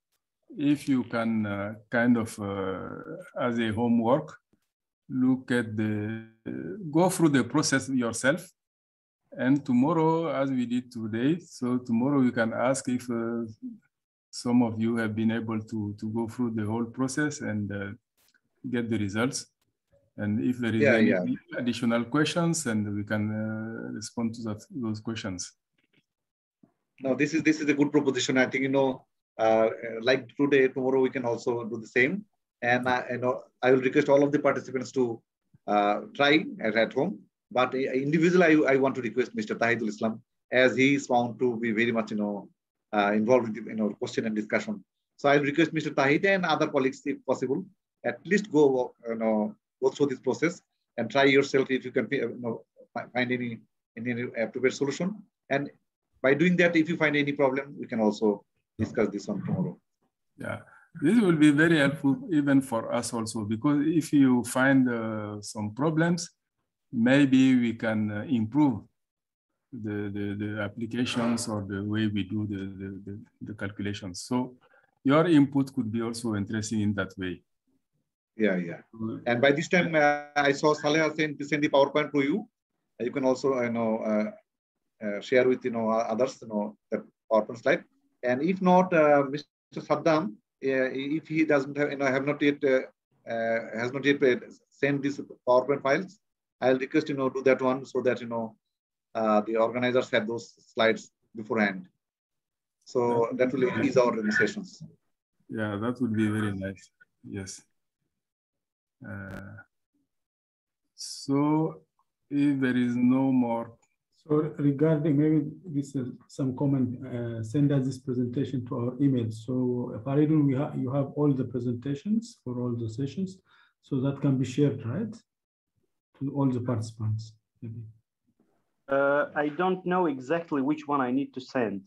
if you can uh, kind of, uh, as a homework, look at the, uh, go through the process yourself. And tomorrow, as we did today, so tomorrow you can ask if uh, some of you have been able to, to go through the whole process and uh, get the results. And if there is yeah, any yeah. additional questions, and we can uh, respond to that, those questions. No, this is, this is a good proposition. I think, you know, uh, like today, tomorrow, we can also do the same. And I, you know, I will request all of the participants to uh, try at, at home. But individually, I, I want to request Mister Tawhidul Islam, as he is found to be very much, you know, uh, involved with, you know, question and discussion. So I'll request Mister Tawhid and other colleagues, if possible, at least go, you know, go through this process and try yourself if you can, you know, find any, any appropriate solution. And by doing that, if you find any problem, we can also discuss this on tomorrow. Yeah. This will be very helpful even for us also, because if you find uh, some problems, maybe we can uh, improve the, the, the applications or the way we do the, the, the, the calculations. So your input could be also interesting in that way. Yeah, yeah. And by this time, uh, I saw Saleh has sent the PowerPoint to you. You can also, you know, uh, uh, share with, you know, others, you know, the PowerPoint slide. And if not, uh, Mister Saddam, Uh, if he doesn't have, you know, have not yet, uh, uh, has not yet sent these PowerPoint files, I'll request, you know, do that one so that, you know, uh, the organizers have those slides beforehand. So that will ease our sessions. Yeah, that would be very nice. Yes. Uh, so if there is no more. So regarding, maybe this is some comment, uh, send us this presentation to our email. So Faridun, we ha you have all the presentations for all the sessions, so that can be shared, right? To all the participants. Maybe. Uh, I don't know exactly which one I need to send.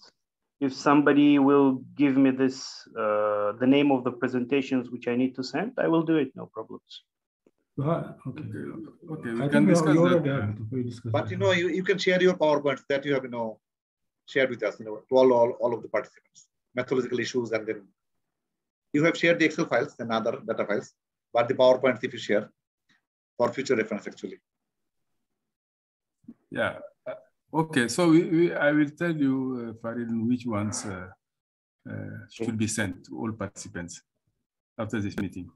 If somebody will give me this, uh, the name of the presentations which I need to send, I will do it, no problems. Okay. Okay. We can discuss that. But you know, you, you can share your PowerPoints that you have, you know, shared with us, you know, to all, all, all of the participants, methodological issues, and then you have shared the Excel files and other data files, but the PowerPoints if you share for future reference, actually. Yeah. Okay. So we, we, I will tell you, uh, Faridun, which ones uh, uh, should be sent to all participants after this meeting.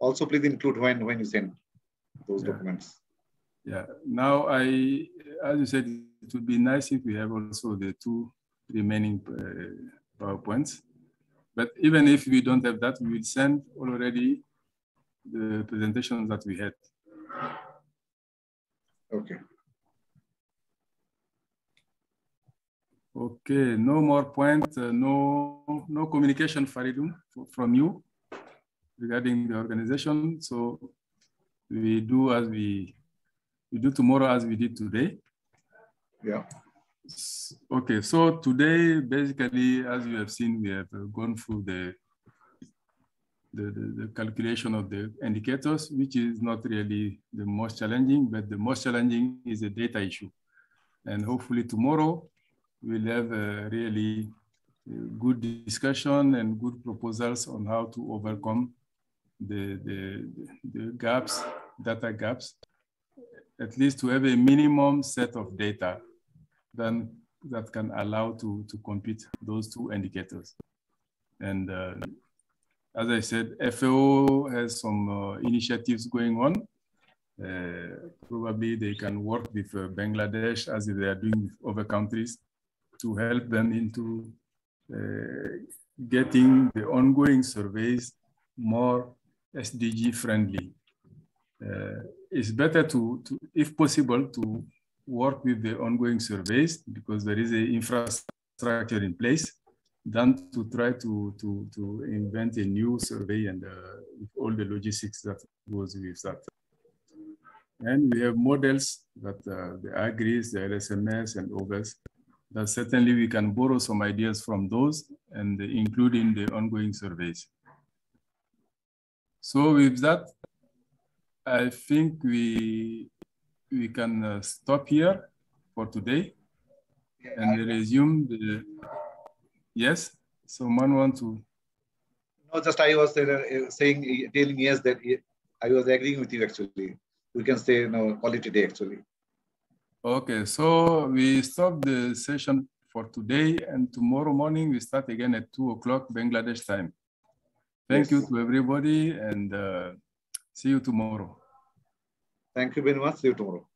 Also, please include when, when you send those yeah. documents. Yeah. Now, I, as you said, it would be nice if we have also the two remaining uh, PowerPoints. But even if we don't have that, we will send already the presentations that we had. Okay. Okay. No more point. Uh, no, no communication, Faridun, from you regarding the organization. So we do as we, we do tomorrow as we did today. Yeah. Okay, so today, basically, as you have seen, we have gone through the, the, the, the calculation of the indicators, which is not really the most challenging, but the most challenging is the data issue. And hopefully tomorrow, we'll have a really good discussion and good proposals on how to overcome the, the, the gaps, data gaps, at least to have a minimum set of data then that can allow to, to compute those two indicators. And uh, as I said, F A O has some uh, initiatives going on. Uh, probably they can work with uh, Bangladesh as they are doing with other countries to help them into uh, getting the ongoing surveys more S D G friendly. Uh, it's better to, to, if possible, to work with the ongoing surveys because there is an infrastructure in place than to try to, to, to invent a new survey and uh, all the logistics that goes with that. And we have models that uh, the AGRIS, the L S M S and others, that certainly we can borrow some ideas from those and include in the ongoing surveys. So with that, I think we we can uh, stop here for today and resume the, yes, someone want to? No, just I was uh, saying, telling yes, that I was agreeing with you actually. We can say, you know, call it a day actually. Okay, so we stop the session for today and tomorrow morning we start again at two o'clock Bangladesh time. Thank yes. you to everybody and uh, see you tomorrow. Thank you very much. See you tomorrow.